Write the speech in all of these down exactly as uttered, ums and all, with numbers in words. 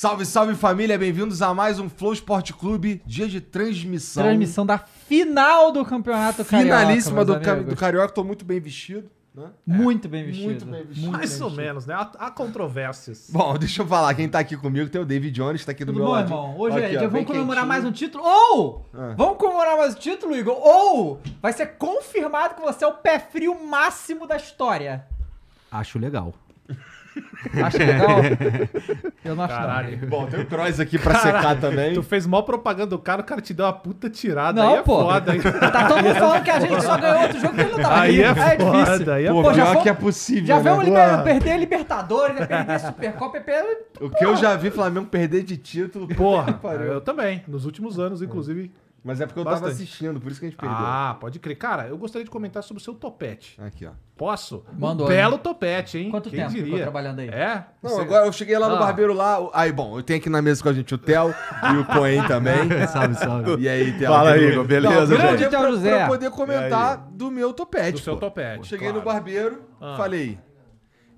Salve, salve família, bem-vindos a mais um Flow Sport Club, dia de transmissão. Transmissão da final do Campeonato Carioca. Finalíssima do, ca do Carioca, tô muito bem vestido. Né? É. Muito bem vestido. Muito bem vestido. Muito mais bem ou vestido. menos, né? Há, há controvérsias. Bom, deixa eu falar, quem tá aqui comigo tem o David Jones, tá aqui do Tudo meu lado. Hoje aqui, é dia, vamos comemorar quentinho. mais um título, ou ah. vamos comemorar mais um título, Igor, ou vai ser confirmado que você é o pé frio máximo da história. Acho legal. Acho legal? Eu não acho Caralho. Não. Bom, tem o Cross aqui pra Caralho. secar também. Tu fez mó propaganda do cara, o cara te deu uma puta tirada. Não, aí é pô. foda. Hein? Tá todo mundo falando que a gente só ganhou outro jogo que ele não tava aí. Aí é foda. Aí é pô, já foi, que é possível. Já né? viu liber... perder Libertadores, né? Perder Supercopa, é perder... O que eu já vi Flamengo perder de título. Porra, porra. eu também. Nos últimos anos, inclusive... Mas é porque eu Bastante. tava assistindo, por isso que a gente perdeu. Ah, pode crer. Cara, eu gostaria de comentar sobre o seu topete. Aqui, ó. Posso? Mandou. Um belo topete, hein? Quanto Quem tempo diria? ficou trabalhando aí? É? Não, Você... agora eu cheguei lá no ah. barbeiro lá. Aí, bom, eu tenho aqui na mesa com a gente o Théo e o Coen também. Salve, salve. E aí, Théo? Fala aí, Igor, beleza? Não, grande Théo José. Pra poder comentar do meu topete. Do pô. seu topete. Cheguei claro. no barbeiro, ah. falei...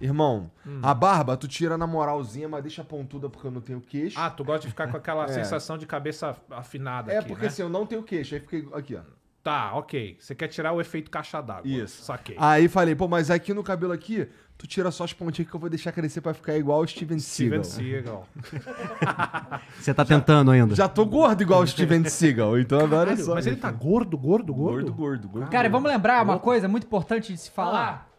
Irmão, hum. a barba tu tira na moralzinha, mas deixa pontuda porque eu não tenho queixo. Ah, tu gosta de ficar com aquela é. sensação de cabeça afinada é aqui, É, porque né? assim, eu não tenho queixo. Aí fiquei aqui, ó. Tá, ok. Você quer tirar o efeito caixa d'água. Isso. Saquei. Aí falei, pô, mas aqui no cabelo aqui, tu tira só as pontinhas que eu vou deixar crescer pra ficar igual o Steven Seagal. Steven Seagal. Você tá já, tentando ainda. Já tô gordo igual o Steven Seagal, então agora Caralho, é só... Mas ele tá gordo, gordo, gordo? Gordo, gordo, gordo. Cara, vamos lembrar gordo. uma coisa muito importante de se falar... Ah.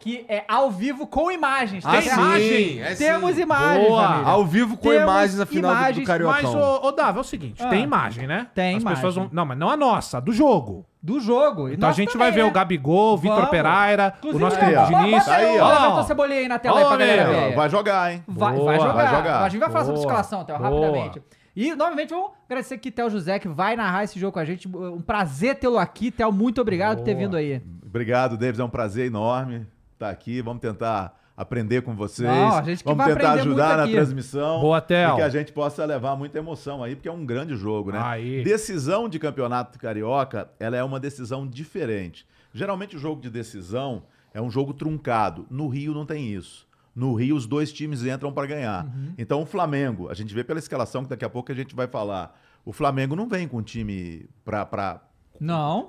Que é ao vivo com imagens. Tem ah, imagem? É Temos sim. imagens, Boa. família. Ao vivo com Temos imagens, afinal, imagens, do Cariocão. Mas, ô, ô Davi, é o seguinte, ah, tem imagem, né? Tem As imagem. Pessoas vão... Não, mas não a nossa, a do jogo. Do jogo. E então a gente também, vai ver né? o Gabigol, o Victor Pereira, Inclusive, o nosso querido Diniz. Tá aí, ó. Everton Cebolinha aí na tela, ó, aí pra galera ver. Vai jogar, hein? Vai, vai jogar. Vai jogar. A gente vai falar sobre escalação, Théo, rapidamente. E, novamente, vamos agradecer aqui Théo José, que vai narrar esse jogo com a gente. Um prazer tê-lo aqui. Théo, muito obrigado Boa. por ter vindo aí. Obrigado, David. É um prazer enorme estar aqui. Vamos tentar aprender com vocês. Não, a gente Vamos vai tentar ajudar na transmissão. Boa, Théo. E que a gente possa levar muita emoção aí, porque é um grande jogo, né? Aí. Decisão de Campeonato Carioca, ela é uma decisão diferente. Geralmente, o jogo de decisão é um jogo truncado. No Rio, não tem isso. No Rio, os dois times entram para ganhar. Uhum. Então, o Flamengo, a gente vê pela escalação que daqui a pouco a gente vai falar. O Flamengo não vem com o time para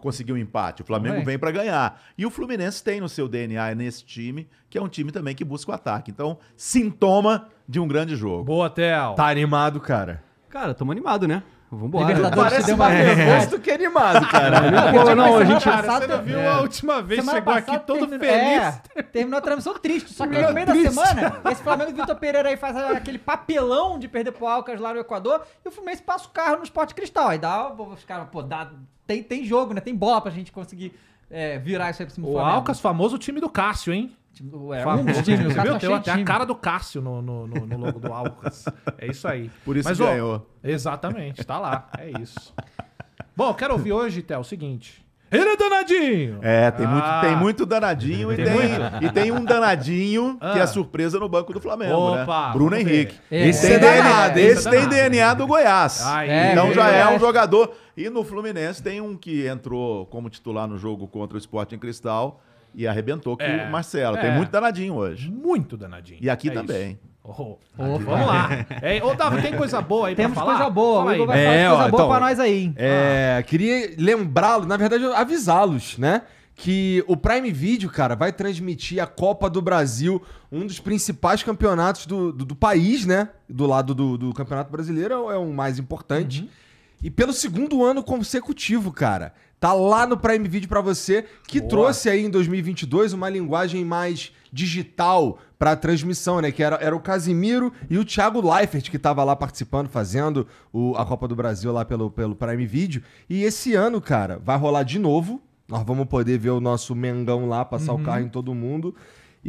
conseguir um empate. O Flamengo não vem, vem para ganhar. E o Fluminense tem no seu D N A nesse time, que é um time também que busca o ataque. Então, sintoma de um grande jogo. Boa, Théo. Tá animado, cara? Cara, estamos animados, né? Vambora. Parece mais nervoso do que animado, cara. Não, não, a gente passado, você não viu é. a última vez, semana chegou aqui todo terminou, feliz. É, terminou a transmissão triste, só que aí, no meio triste. da semana, esse Flamengo Victor Pereira aí faz aquele papelão de perder pro Alcas lá no Equador, e o Fluminense passa o carro no Sporting Cristal. Aí dá, os caras, pô, dá, tem, tem jogo, né? Tem bola pra gente conseguir é, virar isso aí pra cima do Flamengo. O Alcas, famoso time do Cássio, hein? É, um dos times, viu? Tem até a cara do Cássio no, no, no, no logo do Alcas. É isso aí. Por isso Mas, que ó, ganhou. Exatamente, tá lá. É isso. Bom, quero ouvir hoje, Théo, o seguinte. Ele é danadinho! É, tem, ah. muito, tem muito danadinho e tem, tem, e tem um danadinho ah. que é surpresa no banco do Flamengo, Opa, né? Bruno Henrique. É. Esse, é. Tem D N A, é. esse é. tem D N A do Goiás. Aí. Então é. já é um jogador. E no Fluminense tem um que entrou como titular no jogo contra o Sporting Cristal. E arrebentou com é, o Marcelo. É, Tem muito danadinho hoje. Muito danadinho. E aqui é também. Oh, oh, aqui vamos lá. É, ô, Davi, tem coisa boa aí Temos pra falar? Temos coisa boa. Fala o Igor vai falar é, de coisa ó, boa então, pra nós aí, hein? É, ah. Queria lembrá-los, na verdade, avisá-los, né? Que o Prime Video, cara, vai transmitir a Copa do Brasil, um dos principais campeonatos do, do, do país, né? Do lado do, do Campeonato Brasileiro, é o mais importante. Uhum. E pelo segundo ano consecutivo, cara. Tá lá no Prime Video pra você, que Boa. trouxe aí em dois mil e vinte e dois uma linguagem mais digital pra transmissão, né? Que era, era o Casimiro e o Thiago Leifert, que tava lá participando, fazendo o, a Copa do Brasil lá pelo, pelo Prime Video. E esse ano, cara, vai rolar de novo. Nós vamos poder ver o nosso Mengão lá, passar uhum. o carro em todo mundo.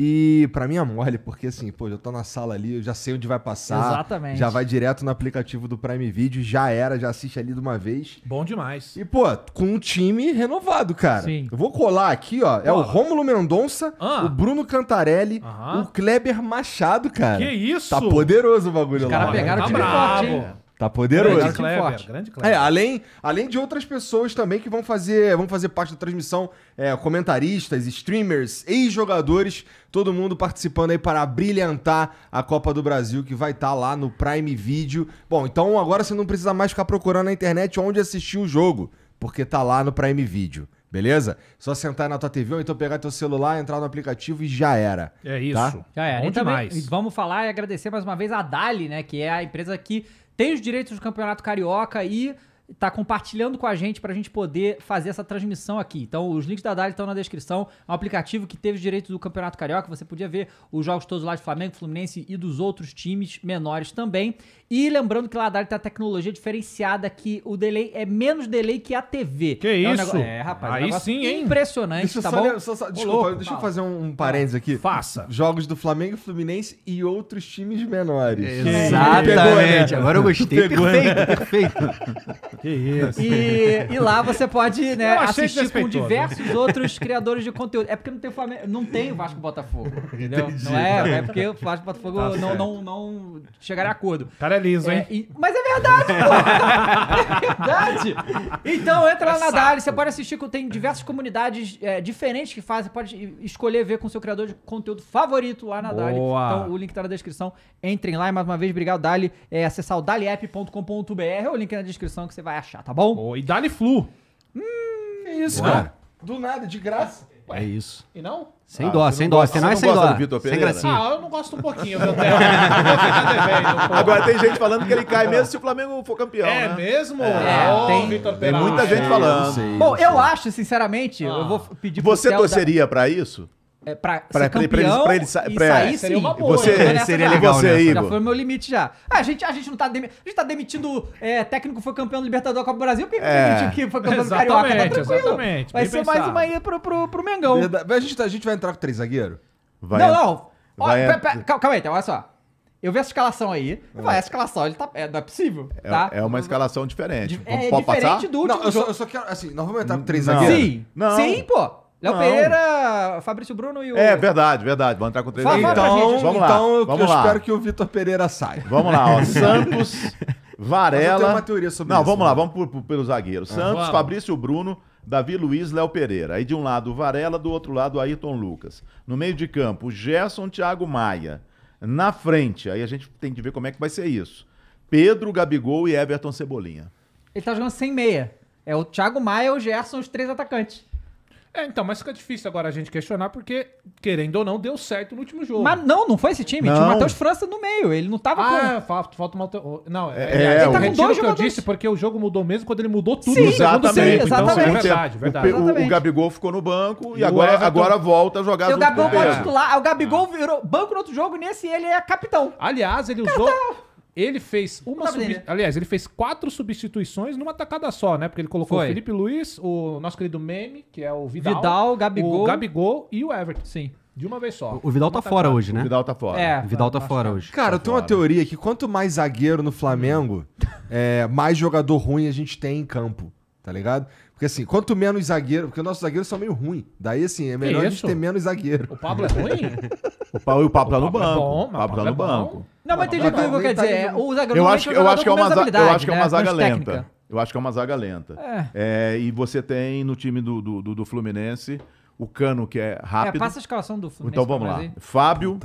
E pra mim é mole, porque assim, pô, eu tô na sala ali, eu já sei onde vai passar. Exatamente. Já vai direto no aplicativo do Prime Video, já era, já assiste ali de uma vez. Bom demais. E, pô, com um time renovado, cara. Sim. Eu vou colar aqui, ó, Bola. é o Rômulo Mendonça, ah. o Bruno Cantarelli, ah. o Kleber Machado, cara. Que isso? Tá poderoso o bagulho Os lá. Os caras pegaram tá o time bravo. forte, hein? Tá poderoso. Grande Kleber, grande Kleber. É, além, além de outras pessoas também que vão fazer, vão fazer parte da transmissão, é, comentaristas, streamers, ex-jogadores, todo mundo participando aí para brilhantar a Copa do Brasil, que vai estar lá no Prime Video. Bom, então agora você não precisa mais ficar procurando na internet onde assistir o jogo, porque tá lá no Prime Video. Beleza? Só sentar na tua T V ou então pegar teu celular, entrar no aplicativo e já era. É isso. Tá? Já era. Bom e também, demais. Vamos falar e agradecer mais uma vez a Dali, né? Que é a empresa que tem os direitos do Campeonato Carioca e tá compartilhando com a gente pra gente poder fazer essa transmissão aqui. Então, os links da Dali estão na descrição. É um aplicativo que teve os direitos do Campeonato Carioca. Você podia ver os jogos todos lá de Flamengo, Fluminense e dos outros times menores também. E lembrando que lá a Dali tem a tecnologia diferenciada que o delay é menos delay que a T V. Que é um isso? Negócio... É, rapaz. Aí um sim, hein? Impressionante, deixa tá só, bom? Só, só, desculpa, louco, deixa fala. eu fazer um, um parênteses aqui. Faça. Jogos do Flamengo, Fluminense e outros times menores. Exatamente. Exatamente. Agora eu gostei. Perfeito, perfeito. Que isso. E, e lá você pode, né, assistir com diversos outros criadores de conteúdo. É porque não tem o Flamengo, não tem o Vasco e Botafogo, entendeu? Entendi. Não é, é porque o Vasco e Botafogo tá não, não, não chegaram a acordo. O cara é liso, é, hein? E, mas é verdade, pô! É verdade! Então entra lá na Dali, você pode assistir, tem diversas comunidades é, diferentes que fazem, você pode escolher ver com o seu criador de conteúdo favorito lá na Dali. Então o link tá na descrição, entrem lá e mais uma vez, obrigado Dali, é, acessar o dali app ponto com ponto br, é o link na descrição que você vai Vai achar, tá bom? Oh, e dá-lhe flu. Hum, é isso, Ué. cara. Do nada, de graça. Ué. É isso. E não? Sem ah, dó, sem dó. Você não é sem dó. Sem gracinha. Ah, eu não gosto um pouquinho. Meu Deus. Agora tem gente falando que ele cai mesmo se o Flamengo for campeão. É né? mesmo? É, oh, tem, Victor Pereira, tem muita gente falando. Eu sei, bom, eu, eu acho, sinceramente, ah. eu vou pedir pro Você torceria da... pra isso? É, pra, pra ser campeão pra ele, pra ele, pra e sair, é, seria sim. Uma boa. Você, né? Seria legal, você, né? Já foi o meu limite já. Ah, a, gente, a, gente não tá dem... a gente tá demitindo é, técnico que foi campeão do Libertadores da Copa do Brasil, porque é. demitiu que foi campeão do Carioca, tá tranquilo. Exatamente. Vai Bem ser pensado. mais uma aí pro, pro, pro Mengão. Verdade. A gente, a gente vai entrar com três zagueiros? Vai não, não. Vai olha, pera, pera, calma aí, então, olha só. Eu vi essa escalação aí, eu falei, essa escalação ele tá, é, não é possível, tá? É, é uma escalação diferente. Di é pode diferente passar? do último não, eu só, eu só quero, assim, nós vamos entrar com três zagueiros? Sim, sim, pô. Léo Pereira, Fabrício Bruno e o... É, verdade, verdade. Vamos entrar com três zagueiros. Então, vamos lá, então eu, vamos eu lá. espero que o Victor Pereira saia. Vamos lá, ó. Santos, Varela... Mas eu tenho uma teoria sobre Não, isso, vamos né? lá, vamos por, por, pelo zagueiro. Ah, Santos, vamos. Fabrício Bruno, Davi Luiz, Léo Pereira. Aí de um lado o Varela, do outro lado o Ayrton Lucas. No meio de campo, Gerson, Thiago Maia. Na frente, aí a gente tem que ver como é que vai ser isso. Pedro, Gabigol e Everton Cebolinha. Ele tá jogando sem meia. É o Thiago Maia, o Gerson, os três atacantes. É, então, mas fica difícil agora a gente questionar porque, querendo ou não, deu certo no último jogo. Mas não, não foi esse time. Não. Tinha o Matheus França no meio. Ele não tava ah, com... Ah, falta, falta o Matheus... Não, é, ele, é, ele tá o... com dois que eu disse porque o jogo mudou mesmo quando ele mudou tudo. Sim, exatamente. Sim, exatamente. Então, exatamente. É verdade, verdade. O, exatamente. O Gabigol ficou no banco e, e agora, Everton... agora volta a jogar... E o Gabigol pode titular. O Gabigol ah. virou banco no outro jogo e nesse ele é capitão. Aliás, ele usou... Cartão. Ele fez uma substituição. Aliás, ele fez quatro substituições numa tacada só, né? Porque ele colocou Foi. o Felipe Luiz, o nosso querido Meme, que é o Vidal. Vidal, Gabigol. O Gabigol e o Everton. Sim. De uma vez só. O Vidal tá fora hoje, né? O Vidal tá fora. É, o Vidal tá fora hoje. Cara, eu tenho uma teoria que quanto mais zagueiro no Flamengo, é, mais jogador ruim a gente tem em campo, tá ligado? Porque assim, quanto menos zagueiro... Porque nossos zagueiros são meio ruins. Daí, assim, é melhor a gente ter menos zagueiro. O Pablo é ruim? O Pablo, o Pablo tá no banco. O Pablo tá no banco. Não, mas tem jeito que eu quero dizer. O zagueiro eu acho que é uma zaga lenta. Eu acho que é uma zaga lenta. É. É, e você tem no time do, do, do, do Fluminense o Cano, que é rápido. É, passa a escalação do Fluminense. Então vamos lá. Fábio,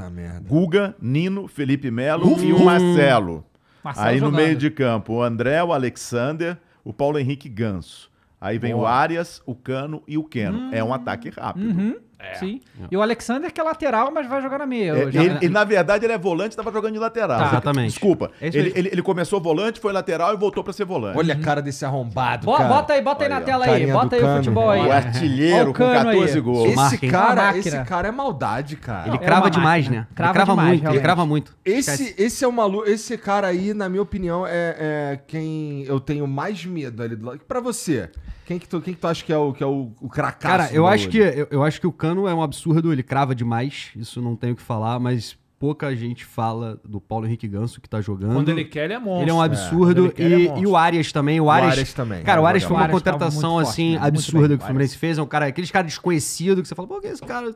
Guga, Nino, Felipe Melo uhum. e o Marcelo. Marcelo Aí jogando. no meio de campo, o André, o Alexander, o Paulo Henrique Ganso. Aí vem Boa. o Arias, o Cano e o Keno. Hum. É um ataque rápido. Uhum. É. Sim. E o Alexander, que é lateral, mas vai jogar na meia. É, ele, ele, na verdade, ele é volante e estava jogando de lateral. Tá, exatamente. Desculpa. Ele, ele, ele começou volante, foi lateral e voltou para ser volante. Olha a cara desse arrombado, Bo, cara. Bota aí, bota aí na tela aí. Bota aí o futebol aí. O artilheiro o com quatorze aí. gols. Esse cara, esse cara é maldade, cara. Ele crava é demais, né? Crava, ele crava demais, muito. Realmente. Ele crava muito. Esse, esse é o maluco. Esse cara aí, na minha opinião, é, é quem eu tenho mais medo ali do lado. Para você... Quem que, tu, quem que tu acha que é o, que é o, o cracaço? Cara, eu acho, que, eu, eu acho que o Cano é um absurdo, ele crava demais, isso não tenho o que falar, mas pouca gente fala do Paulo Henrique Ganso que tá jogando. Quando ele quer, ele é monstro. Ele é um absurdo. É, e, é e o Arias também. O Arias, o Arias também. Cara, o Arias foi uma Arias contratação assim forte, né? absurda bem, que o Fluminense fez. É um cara, aqueles caras desconhecidos que você fala, pô, que esse cara...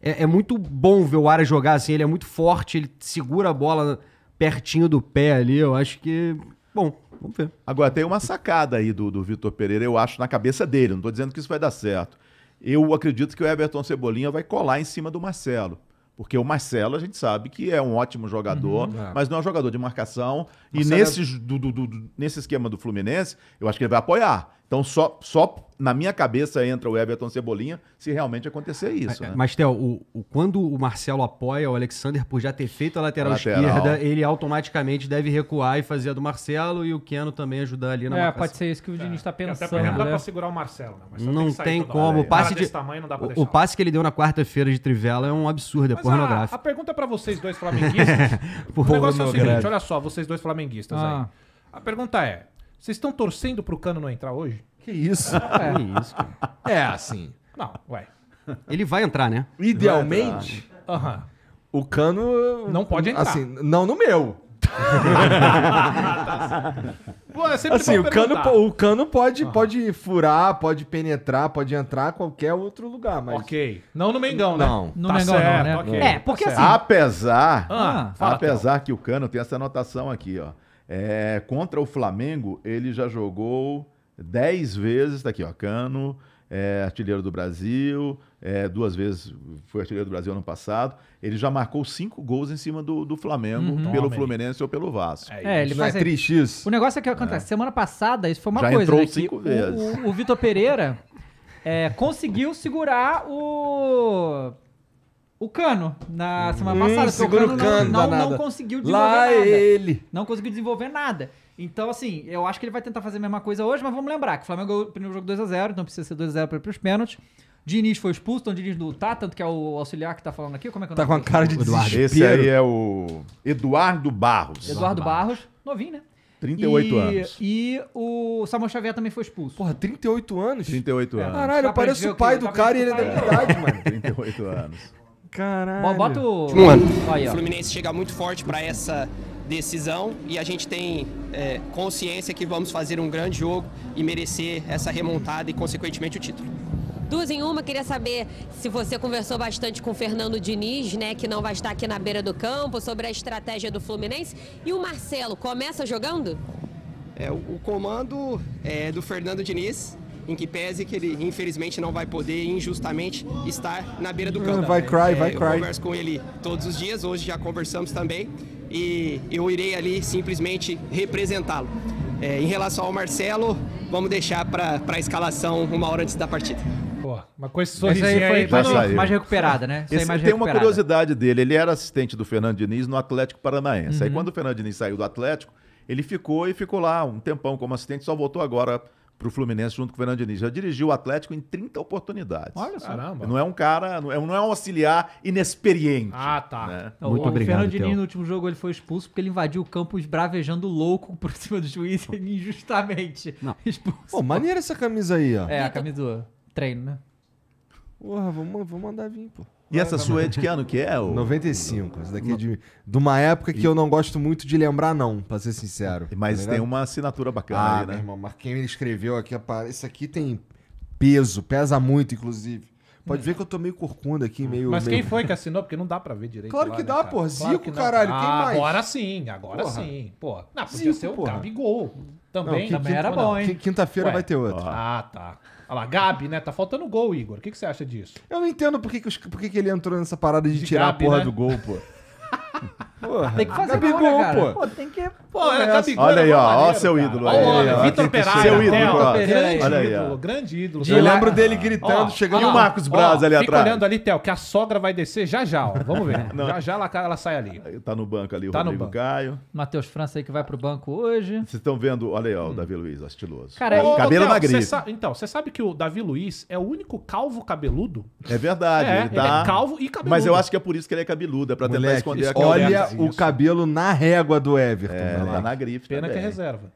É, é muito bom ver o Arias jogar assim, ele é muito forte, ele segura a bola pertinho do pé ali, eu acho que... Bom, vamos ver. Agora, tem uma sacada aí do, do Victor Pereira, eu acho, na cabeça dele. Não estou dizendo que isso vai dar certo. Eu acredito que o Everton Cebolinha vai colar em cima do Marcelo. Porque o Marcelo, a gente sabe que é um ótimo jogador, uhum, é. mas não é um jogador de marcação. Marcelo... E nesse, do, do, do, nesse esquema do Fluminense, eu acho que ele vai apoiar. Então, só, só na minha cabeça entra o Everton Cebolinha se realmente acontecer isso. É, né? Mas, Théo, o, o, quando o Marcelo apoia o Alexander, por já ter feito a lateral, a lateral esquerda, ele automaticamente deve recuar e fazer a do Marcelo e o Cano também ajudar ali na é, marcação. É, pode ser isso que o Diniz está é. pensando. Até não dá para segurar o Marcelo. Né? Marcelo não tem, tem como. O passe, de, tamanho, não dá pra o, o passe que ele deu na quarta-feira de Trivela é um absurdo, é mas pornográfico. A, a pergunta para vocês dois flamenguistas... O negócio é o seguinte, olha só, vocês dois flamenguistas ah. aí. A pergunta é... Vocês estão torcendo pro Cano não entrar hoje? Que isso? É, que isso, cara. É assim. Não, ué. Ele vai entrar, né? Idealmente, entrar. Uh-huh. o Cano... Não pode entrar. Assim, não no meu. Pô, é assim, o Cano, o Cano pode, uh-huh. pode furar, pode penetrar, pode entrar a qualquer outro lugar. Mas... Ok. Não no Mengão, né? Não. No tá Mengão certo, não, né? Okay. É, porque tá assim... Apesar, ah, fala, apesar que o Cano tem essa anotação aqui, ó. É, contra o Flamengo, ele já jogou dez vezes, tá aqui, ó, Cano, é, artilheiro do Brasil, é, duas vezes foi artilheiro do Brasil ano passado, ele já marcou cinco gols em cima do, do Flamengo, uhum, pelo Fluminense ou pelo Vasco. É, ele faz é triste isso. O negócio é que acontece, é. semana passada, isso foi uma já coisa, entrou né, cinco que vezes. O, o, o Victor Pereira é, conseguiu segurar o... O Cano, na semana hum, passada, porque o Cano, o Cano não, não, não conseguiu desenvolver Lá nada. Ele. Não conseguiu desenvolver nada. Então, assim, eu acho que ele vai tentar fazer a mesma coisa hoje, mas vamos lembrar que o Flamengo ganhou o primeiro jogo dois a zero, então precisa ser dois a zero para ir para os pênaltis. Diniz foi expulso, então o Diniz não tá, tanto que é o auxiliar que tá falando aqui. Como é que tá com a cara de Eduardo. Esse aí é o Eduardo Barros. Eduardo Barros, Barros novinho, né? trinta e oito e, anos. E o Samuel Xavier também foi expulso. Porra, trinta e oito anos? trinta e oito é, anos. Caralho, parece o pai do cara e ele é da idade, mano. trinta e oito anos. Caralho. Bota o... O Fluminense chega muito forte para essa decisão e a gente tem é, consciência que vamos fazer um grande jogo e merecer essa remontada e, consequentemente, o título. Duas em uma, queria saber se você conversou bastante com o Fernando Diniz, né, que não vai estar aqui na beira do campo, sobre a estratégia do Fluminense. E o Marcelo, começa jogando? É, o, o comando é do Fernando Diniz... Em que pese que ele, infelizmente, não vai poder injustamente estar na beira do campo. Vai cry, vai é, cry. Eu converso com ele todos os dias, hoje já conversamos também. E eu irei ali simplesmente representá-lo. É, em relação ao Marcelo, vamos deixar para a escalação uma hora antes da partida. Pô, uma coisa sorrisinha aí, foi aí já saiu. mais recuperada, né? Esse, aí mais tem recuperada. Uma curiosidade dele, ele era assistente do Fernando Diniz no Atlético Paranaense. Uhum. Aí quando o Fernando Diniz saiu do Atlético, ele ficou e ficou lá um tempão como assistente, só voltou agora... Pro Fluminense junto com o Fernando Diniz. Já dirigiu o Atlético em trinta oportunidades. Olha só. Caramba. Não é um cara, não é, não é um auxiliar inexperiente. Ah, tá. Né? Então, muito o, obrigado, o Fernando Diniz, no último jogo, ele foi expulso porque ele invadiu o campo esbravejando louco por cima do juiz injustamente. Não. Expulso. Pô, maneira essa camisa aí, ó. É, a camisa do treino, né? Porra, vamos, vamos mandar vir, pô. E essa sua é de que ano que é? Ou... noventa e cinco. Essa daqui é de, de uma época que eu não gosto muito de lembrar, não, pra ser sincero. Mas tá tem uma assinatura bacana ah, aí, né? Irmão, mas quem me escreveu aqui, isso aqui tem peso, pesa muito, inclusive. Pode ver que eu tô meio corcunda aqui, meio... Mas meio... quem foi que assinou? Porque não dá pra ver direito. Claro lá, que dá, né, porra. Zico, claro caralho. Ah, quem mais? Agora sim, agora porra. sim. Porra. Não, podia Zico, ser o Gabigol. Também, não, também era bom, hein? Quinta-feira vai ter outro. Ah, tá. Olha lá, Gabi, né? Tá faltando gol, Igor. O que, que você acha disso? Eu não entendo por que, que, os, por que, que ele entrou nessa parada de, de tirar Gabi, a porra né? do gol, pô. Porra, tem que fazer Gabigol, gol, né, cara? Pô, tem que... Pô, olha, Gabigol, olha aí, ó, maneiro, ó seu ídolo. Olha, olha, olha Victor Pereira, seu ídolo, Théo, ó. Grande olha ídolo, aí, ó. grande ídolo. Eu lembro dele gritando, ó, chegando... E o Marcos Braz ó, ali atrás. Fica olhando ali, Théo, que a sogra vai descer já já, ó. Vamos ver. já já ela, ela sai ali. Tá no banco ali o tá Rodrigo Caio. Matheus França aí que vai pro banco hoje. Vocês estão vendo, olha aí, ó, o Davi Luiz, ó, estiloso. Cara, ô, cabelo ô, na gripe. Então, você sabe que o Davi Luiz é o único calvo cabeludo? É verdade. Ele é calvo e cabeludo. Mas eu acho que é por isso que ele é cabeludo, é pra tentar esconder a cabeça. Olha o isso. cabelo na régua do Everton. É, lá na grife. Pena também. que é reserva.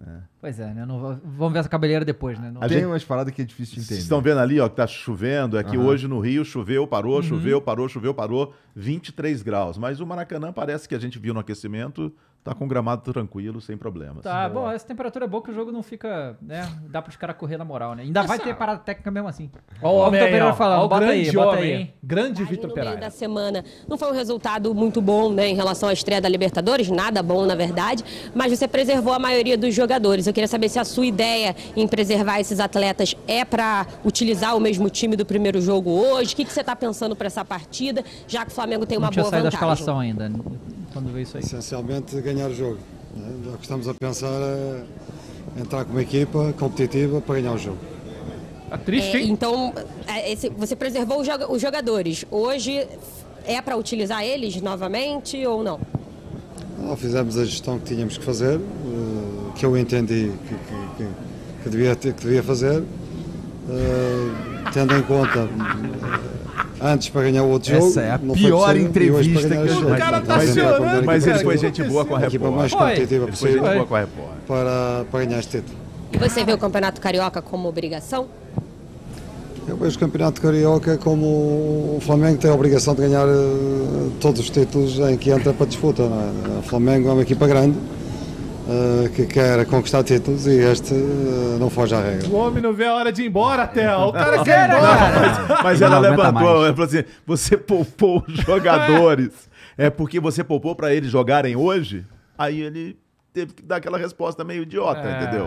É. Pois é, né? Não vou... Vamos ver essa cabeleira depois, né? Não... Tem gente... umas paradas que é difícil de entender. Vocês estão vendo ali, ó, que tá chovendo. É que uhum. hoje no Rio choveu, parou, uhum. choveu, parou, choveu, parou. vinte e três graus. Mas o Maracanã parece que a gente viu no aquecimento... Tá com o gramado tranquilo, sem problemas. Tá, é. Bom, essa temperatura é boa que o jogo não fica, né? Dá para os caras correr na moral, né? Ainda Nossa. Vai ter parada técnica mesmo assim. Ó, o Victor Pereira falando, bota aí, bota aí. Hein? Grande Victor Pereira. Da semana não foi um resultado muito bom, né, em relação à estreia da Libertadores, nada bom na verdade, mas você preservou a maioria dos jogadores. Eu queria saber se a sua ideia em preservar esses atletas é para utilizar o mesmo time do primeiro jogo hoje. O que que você tá pensando para essa partida, já que o Flamengo tem uma boa vantagem? Não tinha saído da escalação ainda, quando vê isso aí. Essencialmente ganhar o jogo, né? O que estamos a pensar é entrar com uma equipa competitiva para ganhar o jogo. Tá triste, hein? É, então, esse, você preservou os jogadores. Hoje é para utilizar eles novamente ou não? Não, fizemos a gestão que tínhamos que fazer, que eu entendi que, que, que, que, devia, que devia fazer, tendo em conta... Antes para ganhar o outro jogo. Essa é a pior entrevista que eu já vi. O cara tá chorando. Mas ele foi gente boa com a Repórter. Mais competitiva possível para ganhar este título. E você vê o Campeonato Carioca como obrigação? Eu vejo o Campeonato Carioca como o Flamengo tem a obrigação de ganhar todos os títulos em que entra para disputa. O Flamengo é uma equipa grande que quer conquistar títulos e este não foge à regra. O homem não vê a hora de ir embora, Théo. O cara quer ir embora. Mas, mas ela levantou, ela falou assim, você poupou os jogadores. É porque você poupou para eles jogarem hoje? Aí ele teve que dar aquela resposta meio idiota, é, entendeu?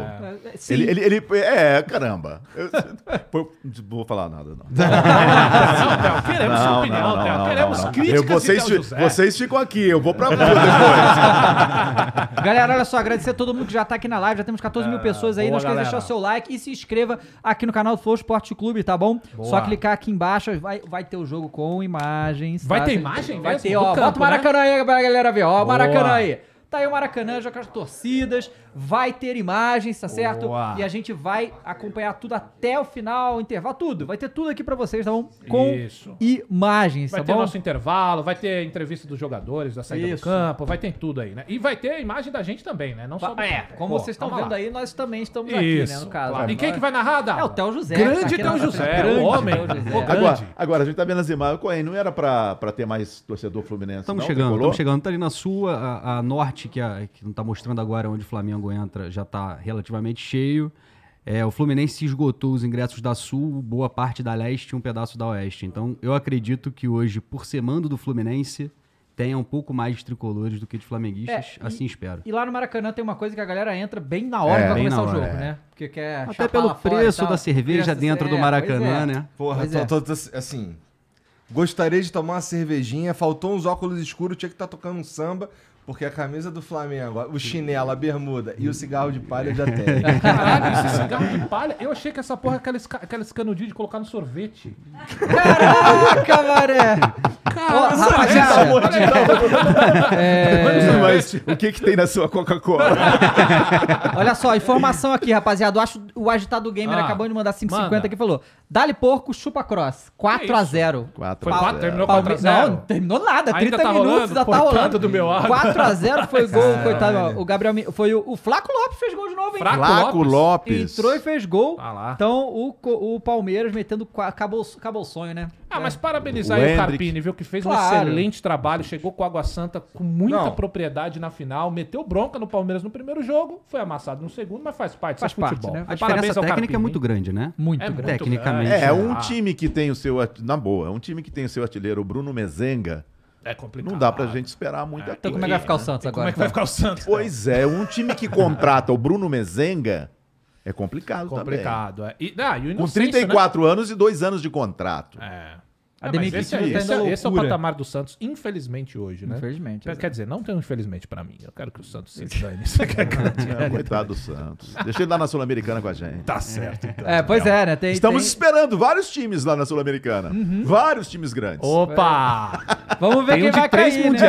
Sim. Ele, ele, ele, é, caramba. Eu, eu, não vou falar nada, não. Não, queremos sua opinião, Théo. Queremos críticas de Théo José. Vocês ficam aqui, eu vou pra rua depois. Galera, olha só, agradecer a todo mundo que já tá aqui na live. Já temos quatorze mil pessoas aí. Boa, não esqueça de deixar o seu like e se inscreva aqui no canal do Flow Sport Club, tá bom? Boa. Só clicar aqui embaixo, vai, vai ter o jogo com imagens. Vai tá? ter imagem? Vai mesmo? ter, ó. Campo, bota o Maracanã, né? Aí pra galera ver, ó. Boa. Maracanã aí. Tá aí o Maracanã, já com as torcidas, vai ter imagens, tá certo? Boa. E a gente vai acompanhar tudo até o final, intervalo, tudo. Vai ter tudo aqui pra vocês, tá bom? Com Isso. imagens, vai tá bom? Vai ter nosso intervalo, vai ter entrevista dos jogadores, da saída Isso. do campo, vai ter tudo aí, né? E vai ter imagem da gente também, né? Não só do É, como Pô, vocês estão vendo lá. Aí, nós também estamos Isso. aqui, né, no caso. Claro. E quem é que vai narrar, Dali? É o Théo José. Grande Théo José, o homem. Agora, agora, a gente tá vendo as imagens, Coen, não era pra, pra ter mais torcedor fluminense, Estamos chegando, estamos chegando. Tá ali na sua, a, a norte, que, a, que não está mostrando agora onde o Flamengo entra, já está relativamente cheio. É, o Fluminense esgotou os ingressos da Sul, boa parte da Leste e um pedaço da Oeste. Então, eu acredito que hoje, por ser mando do Fluminense, tenha um pouco mais de tricolores do que de flamenguistas, é, assim e, espero. E lá no Maracanã tem uma coisa que a galera entra bem na hora é, para começar hora, o jogo, é. né? Porque quer Até pelo preço da cerveja dentro é, do Maracanã, é. né? Porra, tô, é. tô, tô, assim... Gostaria de tomar uma cervejinha, faltou uns óculos escuros, tinha que estar tá tocando um samba... Porque a camisa do Flamengo, o chinelo, a bermuda e o cigarro de palha já tem. Caralho, esse cigarro de palha? Eu achei que essa porra era aqueles canudinhos de colocar no sorvete. Caraca, maré! Caraca, rapaziada! É... Mas o que que tem na sua Coca-Cola? Olha só, informação aqui, rapaziada. Eu acho o agitado gamer ah, acabou de mandar cinco e cinquenta aqui e falou: Dali porco, chupa cross. quatro a zero. quatro a zero. Terminou quatro a zero? Não, não terminou nada. trinta ainda tá minutos rolando, ainda tá rolando. Do meu ar. quatro a zero foi gol, ah, coitado. Ó, o Gabriel foi o, o Flaco Lopes fez gol de novo, hein? Flaco Lopes. Entrou e fez gol. Ah, então o, o Palmeiras metendo. Acabou, acabou o sonho, né? Ah, é. Mas parabenizar o aí o Carpini, viu? Que fez claro. um excelente trabalho. Chegou com a Água Santa com muita Não. propriedade na final. Meteu bronca no Palmeiras no primeiro jogo. Foi amassado no segundo, mas faz parte. Faz parte, futebol. Né? A diferença técnica Carpini, é muito grande, né? Muito é grande. Tecnicamente. É, é um ah. time que tem o seu. Na boa, é um time que tem o seu artilheiro, o Bruno Mezenga. É complicado. Não dá pra gente esperar muita coisa. Então como é que vai ficar o Santos agora? Como é que vai ficar o Santos? Pois é, um time que contrata o Bruno Mezenga é complicado também. Complicado. Com trinta e quatro anos e dois anos de contrato. É. Esse é o patamar do Santos, infelizmente, hoje, né? Infelizmente. Quer dizer, não tem um infelizmente pra mim. Eu quero que o Santos se dane nisso. Coitado do Santos. Deixa ele lá na Sul-Americana com a gente. Tá certo. É, pois é, né? Estamos esperando vários times lá na Sul-Americana. Vários times grandes. Opa! Vamos ver quem vai cair, né?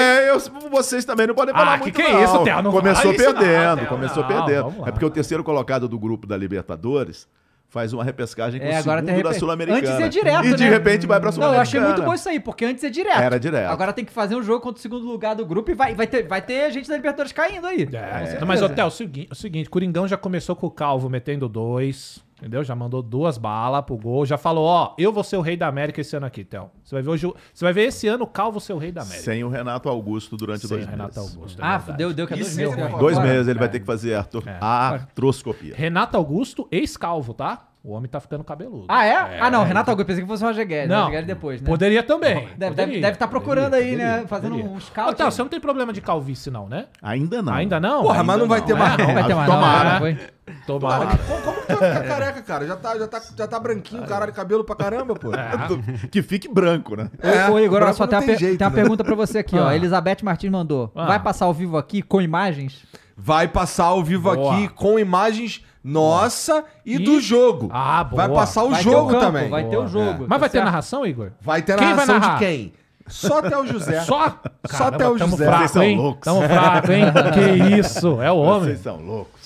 É, vocês também não podem falar muito, não. Ah, que que é isso, Théo? Começou perdendo, começou perdendo. É porque o terceiro colocado do grupo da Libertadores faz uma repescagem com é, o segundo agora da Sul-Americana. Antes é direto, E de né? repente vai pra Sul-Americana. Não, eu achei muito bom isso aí, porque antes é direto. Era direto. Agora tem que fazer um jogo contra o segundo lugar do grupo e vai, vai, ter, vai ter gente da Libertadores caindo aí. É, é. Mas, Otel, é o seguinte, o seguinte, Coringão já começou com o Calvo metendo dois... Entendeu? Já mandou duas balas pro gol. Já falou, ó, eu vou ser o rei da América esse ano aqui, Théo. Você vai ver hoje, você vai ver esse ano o Calvo ser o rei da América. Sem o Renato Augusto durante Sem dois meses. Sem o Renato meses. Augusto. É ah, deu, deu que é dois meses. Dois meses, ele vai ter que fazer a artroscopia. Renato Augusto, ex-calvo, tá? O homem tá ficando cabeludo. Ah, é? é ah, não. É, Renato Augusto, pensei que fosse o Roger Guedes. Não. Guedes depois, né? Poderia também. Deve estar deve, deve tá procurando poderia, aí, poderia, né? Fazendo poderia. um scout. Ô, Théo, você não tem problema de calvície, não, né? Ainda não. Ainda não? Porra, Ainda mas não, não vai ter mais, não. Não vai ter mais, Tomara. Não, Tomara. Tomara. Como, como que tá careca, cara? Já tá, já tá, já tá branquinho, cara de cabelo pra caramba, pô. É. Que fique branco, né? É, Ô, Igor, olha só, tem, tem, jeito, tem né? uma pergunta pra você aqui, ah. ó. Elizabeth Martins mandou. Ah. Vai passar ao vivo aqui com imagens? Vai passar ao vivo Boa. aqui com imagens... Nossa, e, e do jogo. Ah, boa. Vai passar o vai jogo campo, também. Vai boa. ter o jogo. É. Mas tá vai certo? ter narração, Igor? Vai ter quem narração vai de quem? Só Théo José. Só? Só Théo José. Fraco, Vocês são loucos. Tamo fraco, hein? Que isso, é o homem. Vocês são loucos.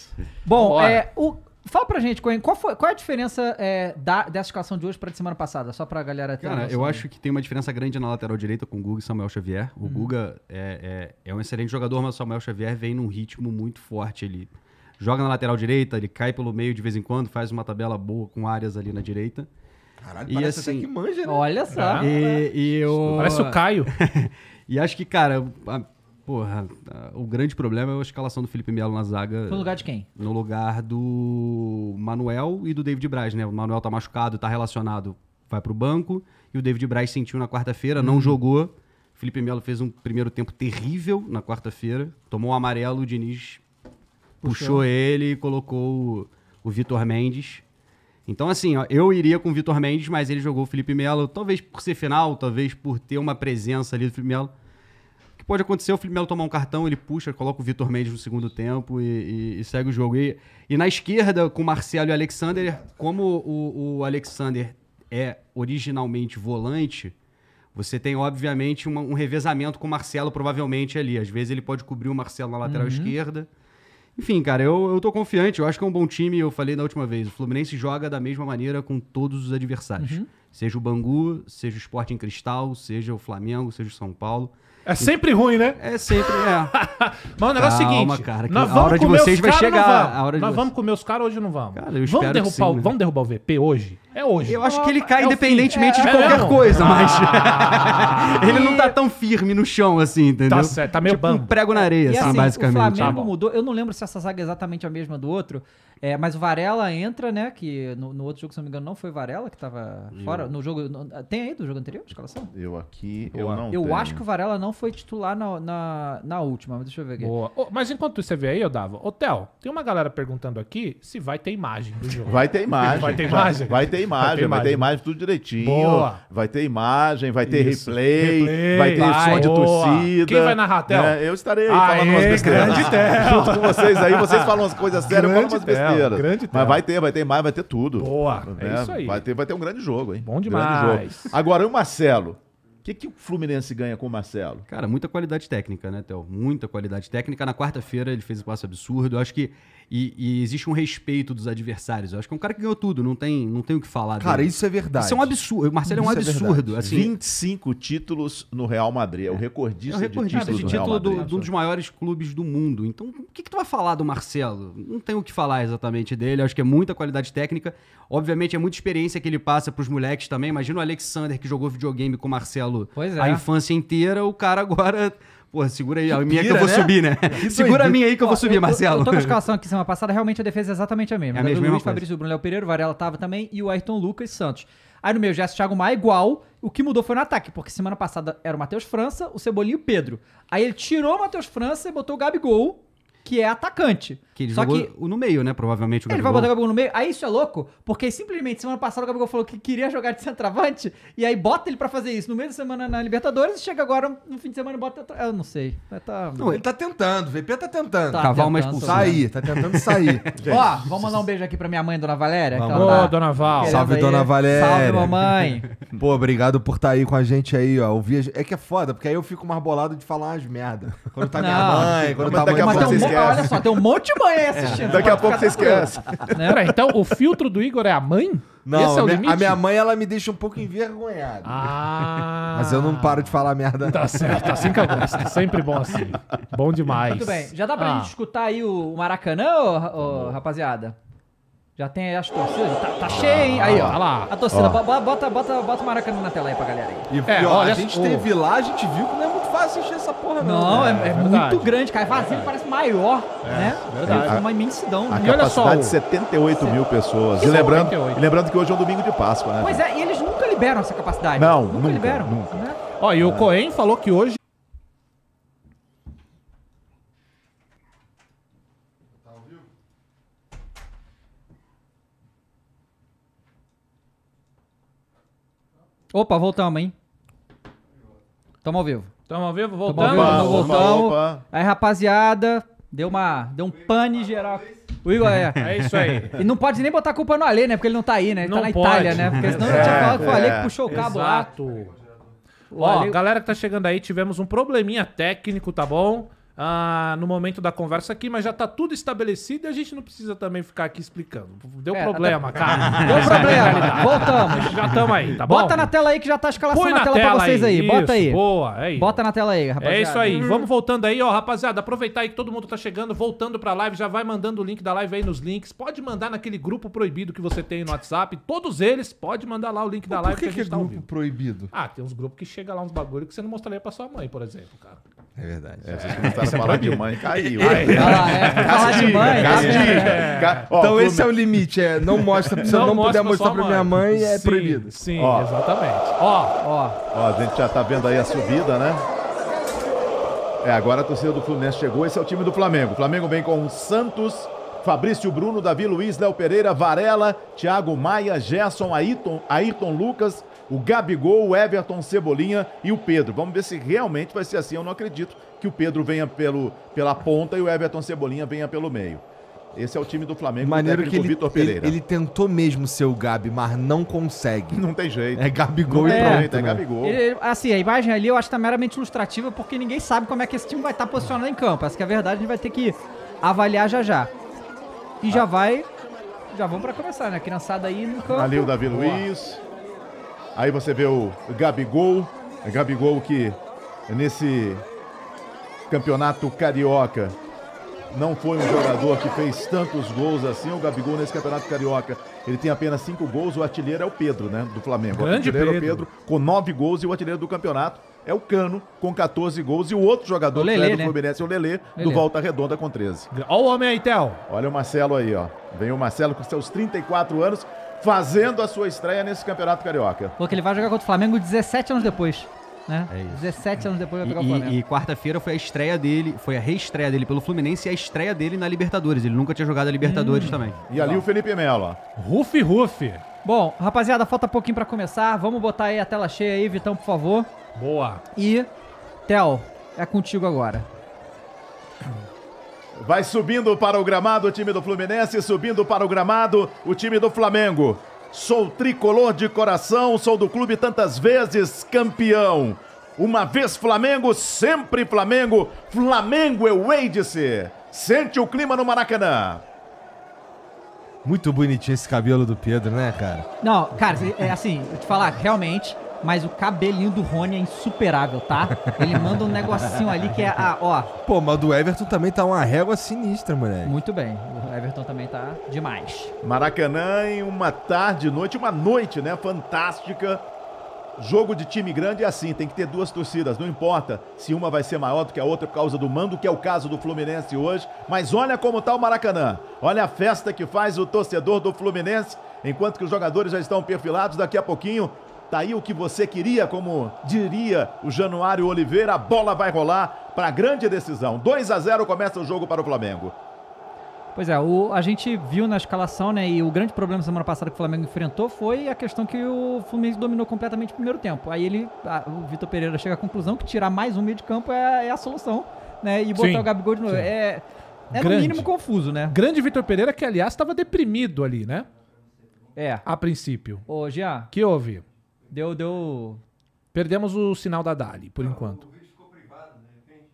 Bom, é, o, fala pra gente, Coen, qual, foi, qual é a diferença é, da, dessa escalação de hoje pra de semana passada? Só pra galera ter... Cara, eu assim. acho que tem uma diferença grande na lateral direita com o Guga e Samuel Xavier. O hum. Guga é, é, é um excelente jogador, mas o Samuel Xavier vem num ritmo muito forte ali. Joga na lateral direita, ele cai pelo meio de vez em quando, faz uma tabela boa com áreas ali na direita. Caralho, e parece assim, que manja, né? Olha só. Ah, e, e eu... Parece o Caio. E acho que, cara, a, porra, a, o grande problema é a escalação do Felipe Melo na zaga. No lugar de quem? No lugar do Manuel e do David Braz, né? O Manuel tá machucado, tá relacionado, vai pro banco. E o David Braz sentiu na quarta-feira, hum. não jogou. O Felipe Melo fez um primeiro tempo terrível na quarta-feira. Tomou um amarelo, o Diniz... Puxou, Puxou ele e colocou o, o Vitor Mendes. Então, assim, ó, eu iria com o Vitor Mendes, mas ele jogou o Felipe Melo, talvez por ser final, talvez por ter uma presença ali do Felipe Melo. O que pode acontecer é o Felipe Melo tomar um cartão, ele puxa, coloca o Vitor Mendes no segundo tempo e, e, e segue o jogo. E, e na esquerda, com o Marcelo e o Alexander, como o, o Alexander é originalmente volante, você tem, obviamente, uma, um revezamento com o Marcelo, provavelmente, ali. Às vezes ele pode cobrir o Marcelo na lateral uhum. esquerda. Enfim, cara, eu, eu tô confiante, eu acho que é um bom time, eu falei da última vez, o Fluminense joga da mesma maneira com todos os adversários. Uhum. Seja o Bangu, seja o Sporting Cristal, seja o Flamengo, seja o São Paulo. É sempre ruim, né? É sempre, é. Mas o negócio é o seguinte, cara, que a hora de vocês vai chegar. A hora de nós vocês. Vamos comer os caras hoje ou não vamos? Cara, eu espero vamos, que sim, o, né? vamos derrubar o V P hoje? É hoje. Eu acho ah, que ele cai é independentemente é, de qualquer é coisa, mas... Ah, ele não tá tão firme no chão, assim, entendeu? Tá certo, tá meio tipo bambo. um prego na areia, assim, assim, basicamente. O Flamengo tá mudou, eu não lembro se essa zaga é exatamente a mesma do outro, é, mas o Varela entra, né, que no, no outro jogo, se não me engano, não foi o Varela que tava eu. fora, no jogo... No, tem aí do jogo anterior, a escalação? Eu aqui, eu, eu não Eu tenho. acho que o Varela não foi titular na, na, na última, mas deixa eu ver aqui. Boa. Oh, mas enquanto você vê aí, eu dava. Ô, Théo, tem uma galera perguntando aqui se vai ter imagem do jogo. Vai ter imagem. Vai ter imagem. Vai ter imagem, vai ter imagem, vai ter imagem tudo direitinho. Boa. Vai ter imagem, vai ter replay, replay, vai ter vai, som boa. de torcida. Quem vai narrar, Théo? É, eu estarei aí Aê, falando umas besteiras. Grande Théo. Junto com vocês aí, vocês falam umas coisas sérias, eu falo umas besteiras. Grande Théo. Mas vai ter, vai ter imagem, vai ter tudo. Boa, né? É isso aí. Vai ter, vai ter um grande jogo, hein? Bom demais. Jogo. Agora, o Marcelo. O que, que o Fluminense ganha com o Marcelo? Cara, muita qualidade técnica, né, Théo? Muita qualidade técnica. Na quarta-feira ele fez um passe absurdo. Eu acho que... E, e existe um respeito dos adversários. Eu acho que é um cara que ganhou tudo. Não tem, não tem o que falar dele. Cara, isso é verdade. Isso é um absurdo. O Marcelo isso é um absurdo. É assim, vinte e cinco títulos no Real Madrid. É o recordista, é o recordista de títulos de título no Real Madrid. De um dos maiores clubes do mundo. Então, o que, que tu vai falar do Marcelo? Não tem o que falar exatamente dele. Eu acho que é muita qualidade técnica. Obviamente, é muita experiência que ele passa pros moleques também. Imagina o Alexander, que jogou videogame com o Marcelo Pois é. a infância inteira, o cara agora... Porra, segura aí, que a minha pira, que eu vou né? subir, né? Segura a minha aí que eu vou subir, eu, Marcelo. Eu, eu tô com a escalação aqui semana passada, realmente a defesa é exatamente a mesma. É a mesma, mesma Luiz, coisa. Fabrício Bruno, Léo Pereira, o Varela tava também, e o Ayrton Lucas Santos. Aí no meio, Gerson Thiago Maia igual, o que mudou foi no ataque, porque semana passada era o Matheus França, o Cebolinha e o Pedro. Aí ele tirou o Matheus França e botou o Gabigol, que é atacante. Que ele Só jogou que... no meio, né? Provavelmente o Gabigol. Ele vai botar o Gabigol no meio. Aí isso é louco, porque simplesmente semana passada o Gabigol falou que queria jogar de centroavante, e aí bota ele pra fazer isso no meio da semana na Libertadores, e chega agora no fim de semana e bota... Eu não sei. Tá... Não, ele tá tentando. O V P tá tentando. Tá Cavar uma expulsão. Sair. Tá tentando sair. Ó, vamos mandar um beijo aqui pra minha mãe, Dona Valéria. Ô, tá... Dona Val. Salve, aí. Dona Valéria. Salve, mamãe. Pô, obrigado por estar tá aí com a gente aí, ó. Ouvir... É que é foda, porque aí eu fico mais bolado de falar umas merda. Quando tá não. minha mãe, quando tá minha mãe... Mas um olha só, tem um monte de mãe assistindo. É. Daqui a pouco você esquece. Né? Então, o filtro do Igor é a mãe? Não, Esse é o limite? A minha mãe, ela me deixa um pouco envergonhado. Ah. Mas eu não paro de falar merda. Tá certo, assim que eu gosto. Sempre bom assim. Bom demais. Muito bem. Já dá pra ah. gente escutar aí o Maracanã, ô, ô, rapaziada? Já Já tem as torcidas, tá, tá cheio, hein? Aí, ó, olha lá. A torcida, ó. Bota, bota, bota o Maracanã na tela aí pra galera aí. E, é, ó, olha, a gente o... teve lá, a gente viu que não é muito fácil encher essa porra, não. Não, é, é, é muito grande, cara. É vazio, é, parece maior, é, né? Verdade. É uma imensidão. A, a e olha só, capacidade de setenta e oito mil pessoas. E lembrando, e lembrando que hoje é um domingo de Páscoa, né? Pois é, e eles nunca liberam essa capacidade. Não, nunca. Nunca liberam. Nunca. Né? Ó, e o é. Cohen falou que hoje... Opa, voltamos, hein? Tamo ao vivo. Tamo ao vivo, voltamos. Opa, tamo voltamos. Opa. Aí, rapaziada, deu, uma, deu um pane geral. O Igor é. É isso aí. E não pode nem botar a culpa no Alê, né? Porque ele não tá aí, né? Ele não tá na pode. Itália, né? Porque senão é, não tinha falado que é. o Alê que puxou o cabo Exato. lá. Ó, Ale... galera que tá chegando aí, tivemos um probleminha técnico, tá bom? Ah, no momento da conversa aqui, mas já tá tudo estabelecido e a gente não precisa também ficar aqui explicando. Deu é, problema, até... cara. Deu problema. Voltamos. Já estamos aí, tá bom? Bota na tela aí que já tá a escalação na, na tela, tela pra vocês aí. aí. Bota isso, aí. Boa, é isso. Bota na tela aí, rapaziada. É isso aí. Hum. Vamos voltando aí, ó, rapaziada. Aproveitar aí que todo mundo tá chegando, voltando pra live. Já vai mandando o link da live aí nos links. Pode mandar naquele grupo proibido que você tem no WhatsApp. Todos eles, pode mandar lá o link da Pô, live. Por que, que, que é tá grupo ouvindo. proibido? Ah, tem uns grupos que chega lá uns bagulho que você não mostraria pra sua mãe, por exemplo, cara. É verdade. É, é. Essa palavra de mãe caiu. Falar de mãe, castiga. Então esse é o limite, é, não mostra, se eu não puder mostrar pra minha mãe, é proibido. Sim, exatamente. Ó, ó. Ó, a gente já tá vendo aí a subida, né? É, agora a torcida do Fluminense chegou, esse é o time do Flamengo. O Flamengo vem com o Santos, Fabrício Bruno, Davi Luiz, Léo Pereira, Varela, Thiago Maia, Gerson, Ayrton, Ayrton Lucas, o Gabigol, o Everton Cebolinha e o Pedro. Vamos ver se realmente vai ser assim, eu não acredito que o Pedro venha pelo, pela ponta e o Everton Cebolinha venha pelo meio. Esse é o time do Flamengo, maneiro que ele, Victor Pereira. Ele, ele tentou mesmo ser o Gabi, mas não consegue. Não tem jeito. É Gabigol e pronto. É, é Gabigol. Ele, assim, a imagem ali eu acho que tá meramente ilustrativa, porque ninguém sabe como é que esse time vai estar tá posicionado em campo. Essa que é a verdade, a gente vai ter que avaliar já já. E ah. já vai... Já vamos pra começar, né? Criançada aí no campo. Ali o Davi Boa. Luiz. Aí você vê o Gabigol. É Gabigol que nesse... Campeonato Carioca não foi um jogador que fez tantos gols assim. O Gabigol nesse Campeonato Carioca ele tem apenas cinco gols. O artilheiro é o Pedro, né, do Flamengo. O artilheiro Pedro. é o Pedro com nove gols e o artilheiro do campeonato é o Cano com quatorze gols. E o outro jogador o Lelê, que é do né? Fluminense é o Lelê, Lelê do Volta Redonda com treze. Olha o homem aí, Théo. Olha o Marcelo aí, ó. Vem o Marcelo com seus trinta e quatro anos fazendo a sua estreia nesse Campeonato Carioca. Porque ele vai jogar contra o Flamengo dezessete anos depois. Né? É isso. dezessete anos depois eu pegar o Flamengo. E, e quarta-feira foi a estreia dele, foi a reestreia dele pelo Fluminense e a estreia dele na Libertadores. Ele nunca tinha jogado a Libertadores hum. também. E ali Bom. o Felipe Melo. Rufi, Rufi. Bom, rapaziada, falta pouquinho pra começar. Vamos botar aí a tela cheia aí, Vitão, por favor. Boa. E, Théo, é contigo agora. Vai subindo para o gramado o time do Fluminense, subindo para o gramado o time do Flamengo. Sou tricolor de coração, sou do clube tantas vezes campeão. Uma vez Flamengo, sempre Flamengo. Flamengo eu hei de ser. Sente o clima no Maracanã. Muito bonitinho esse cabelo do Pedro, né, cara? Não, cara, é assim, eu te falar, realmente... Mas o cabelinho do Rony é insuperável, tá? Ele manda um negocinho ali que é a, ó... Pô, mas do Everton também tá uma régua sinistra, moleque. Muito bem. O Everton também tá demais. Maracanã em uma tarde, noite, uma noite, né? Fantástica. Jogo de time grande é assim, tem que ter duas torcidas. Não importa se uma vai ser maior do que a outra por causa do mando, que é o caso do Fluminense hoje. Mas olha como tá o Maracanã. Olha a festa que faz o torcedor do Fluminense, enquanto que os jogadores já estão perfilados. Daqui a pouquinho... Tá aí o que você queria, como diria o Januário Oliveira. A bola vai rolar para a grande decisão. dois a zero começa o jogo para o Flamengo. Pois é, o, a gente viu na escalação, né? E o grande problema semana passada que o Flamengo enfrentou foi a questão que o Fluminense dominou completamente o primeiro tempo. Aí ele, a, o Victor Pereira chega à conclusão que tirar mais um meio de campo é, é a solução, né? E botar sim, o Gabigol de novo. Sim. É, é no mínimo confuso, né? Grande Victor Pereira que, aliás, estava deprimido ali, né? É. A princípio. Ô, Jean. Que houve? Deu, deu... Perdemos o sinal da Dali, por não, enquanto. O vídeo ficou privado, né? Entende?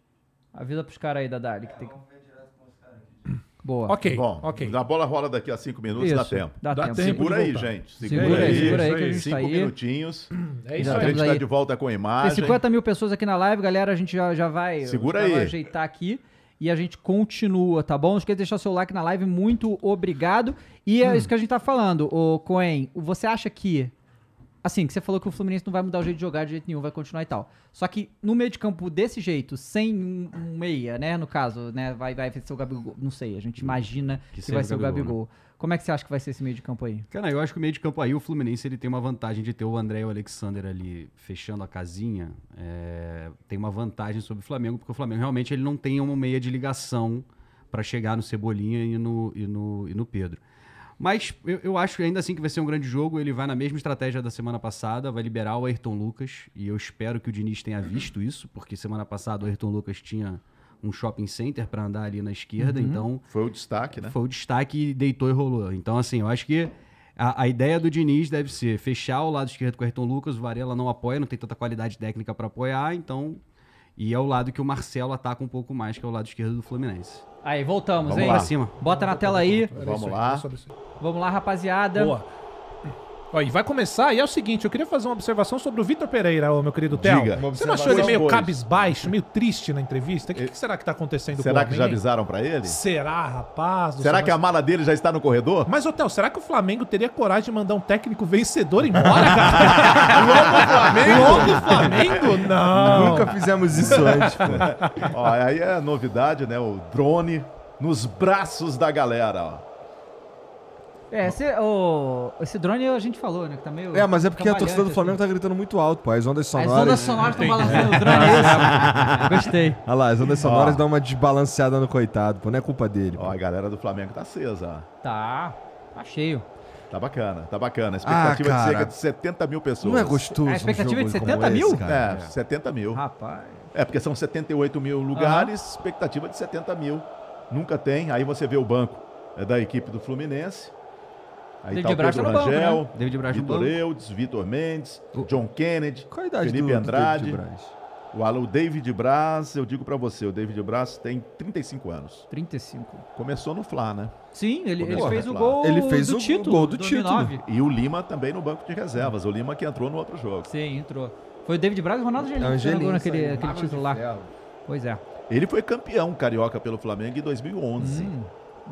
Avisa pros caras aí da Dali. Que é, tem que... Boa. Ok, bom, ok. A bola rola daqui a cinco minutos, isso, dá tempo. Dá tempo. Segura aí, gente. Segura, segura aí, segura aí que a gente cinco tá aí. minutinhos. É isso aí. A gente tá de volta com a imagem. Tem cinquenta mil pessoas aqui na live, galera. A gente já, já vai... Segura já aí. Vai ajeitar aqui. e a gente continua, tá bom? Não esqueça de deixar seu like na live, muito obrigado. E é hum. isso que a gente tá falando, ô Coen, você acha que, assim, que você falou que o Fluminense não vai mudar o jeito de jogar de jeito nenhum, vai continuar e tal. Só que no meio de campo desse jeito, sem um, um meia, né, no caso, né, vai, vai ser o Gabigol, não sei, a gente imagina que, que vai ser o Gabigol. Gabigol. Né? Como é que você acha que vai ser esse meio de campo aí? Cara, eu acho que o meio de campo aí, o Fluminense, ele tem uma vantagem de ter o André e o Alexander ali fechando a casinha, é, tem uma vantagem sobre o Flamengo, porque o Flamengo realmente ele não tem uma meia de ligação para chegar no Cebolinha e no, e no, e no Pedro. Mas eu, eu acho ainda assim que vai ser um grande jogo. Ele vai na mesma estratégia da semana passada, vai liberar o Ayrton Lucas. E eu espero que o Diniz tenha visto isso, porque semana passada o Ayrton Lucas tinha um shopping center para andar ali na esquerda. Uhum. Então foi o destaque, né? Foi o destaque e deitou e rolou. Então, assim, eu acho que a, a ideia do Diniz deve ser fechar o lado esquerdo com o Ayrton Lucas. O Varela não apoia, não tem tanta qualidade técnica para apoiar. Então, e é o lado que o Marcelo ataca um pouco mais, que é o lado esquerdo do Fluminense. Aí, voltamos, Vamos hein? Pra cima. Bota na tela aí. Vamos lá. Vamos lá, rapaziada. Boa. Ó, e vai começar, e é o seguinte, eu queria fazer uma observação sobre o Victor Pereira, ô, meu querido Théo. Você não achou ele meio cabisbaixo, meio triste na entrevista? O que, que será que tá acontecendo será com o Será que já avisaram pra ele? Será, rapaz? Será que a mala dele já está no corredor? Mas, ô Théo, será que o Flamengo teria coragem de mandar um técnico vencedor embora, cara? Logo o Flamengo? Logo o Flamengo? Não. Nunca fizemos isso antes, pô. Ó, aí é novidade, né? O drone nos braços da galera, ó. É, esse, o, esse drone a gente falou, né? Que tá meio é, mas é porque a torcida do Flamengo assim. Tá gritando muito alto, pô. As ondas sonoras... As ondas sonoras estão balançando o drone. É. Gostei. Olha lá, as ondas sonoras dão uma desbalanceada no coitado, pô. Não é culpa dele. Ó, pô. A galera do Flamengo tá acesa. Tá, tá cheio. Tá bacana, tá bacana. A expectativa ah, é de cerca de setenta mil pessoas. Não é gostoso? A expectativa um é de setenta mil? Esse, é, é, setenta mil. Rapaz. É, porque são setenta e oito mil lugares, uhum. Expectativa de setenta mil. Nunca tem. Aí você vê o banco é da equipe do Fluminense. Aí tá o Pedro Rangel, Vitor Eudes, Vitor Mendes, o... John Kennedy, Felipe Andrade, o Alô David Braz. Eu digo pra você, o David Braz tem trinta e cinco anos. trinta e cinco. Começou no Fla, né? Sim, ele, ele fez o gol ele fez do o título. Gol do dois mil e nove. Título. E o Lima também no banco de reservas. O Lima que entrou no outro jogo. Sim, entrou. Foi o David Braz e o Ronaldo Angelini que jogou naquele aquele título lá. Ferro. Pois é. Ele foi campeão carioca pelo Flamengo em dois mil e onze. Hum,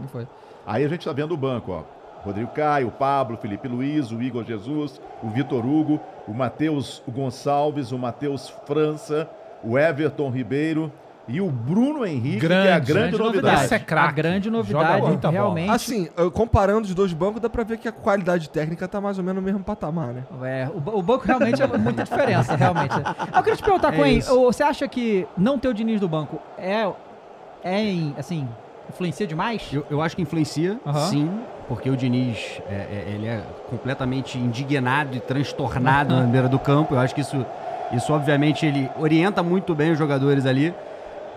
não foi. Aí a gente tá vendo o banco, ó. Rodrigo Caio, o Pablo, Felipe Luiz, o Igor Jesus, o Vitor Hugo, o Matheus Gonçalves, o Matheus França, o Everton Ribeiro e o Bruno Henrique, grande, que é a grande, grande novidade. novidade. Essa é craque. A grande novidade, muita realmente. Bola. Assim, comparando os dois bancos, dá pra ver que a qualidade técnica tá mais ou menos no mesmo patamar, né? É, o, o banco realmente é muita diferença, realmente. Eu queria te perguntar, é Coen, você acha que não ter o Diniz do banco é, é em, assim, influencia demais? Eu, eu acho que influencia, uhum. Sim. Porque o Diniz, é, é, ele é completamente indignado e transtornado na beira do campo. Eu acho que isso, isso, obviamente, ele orienta muito bem os jogadores ali.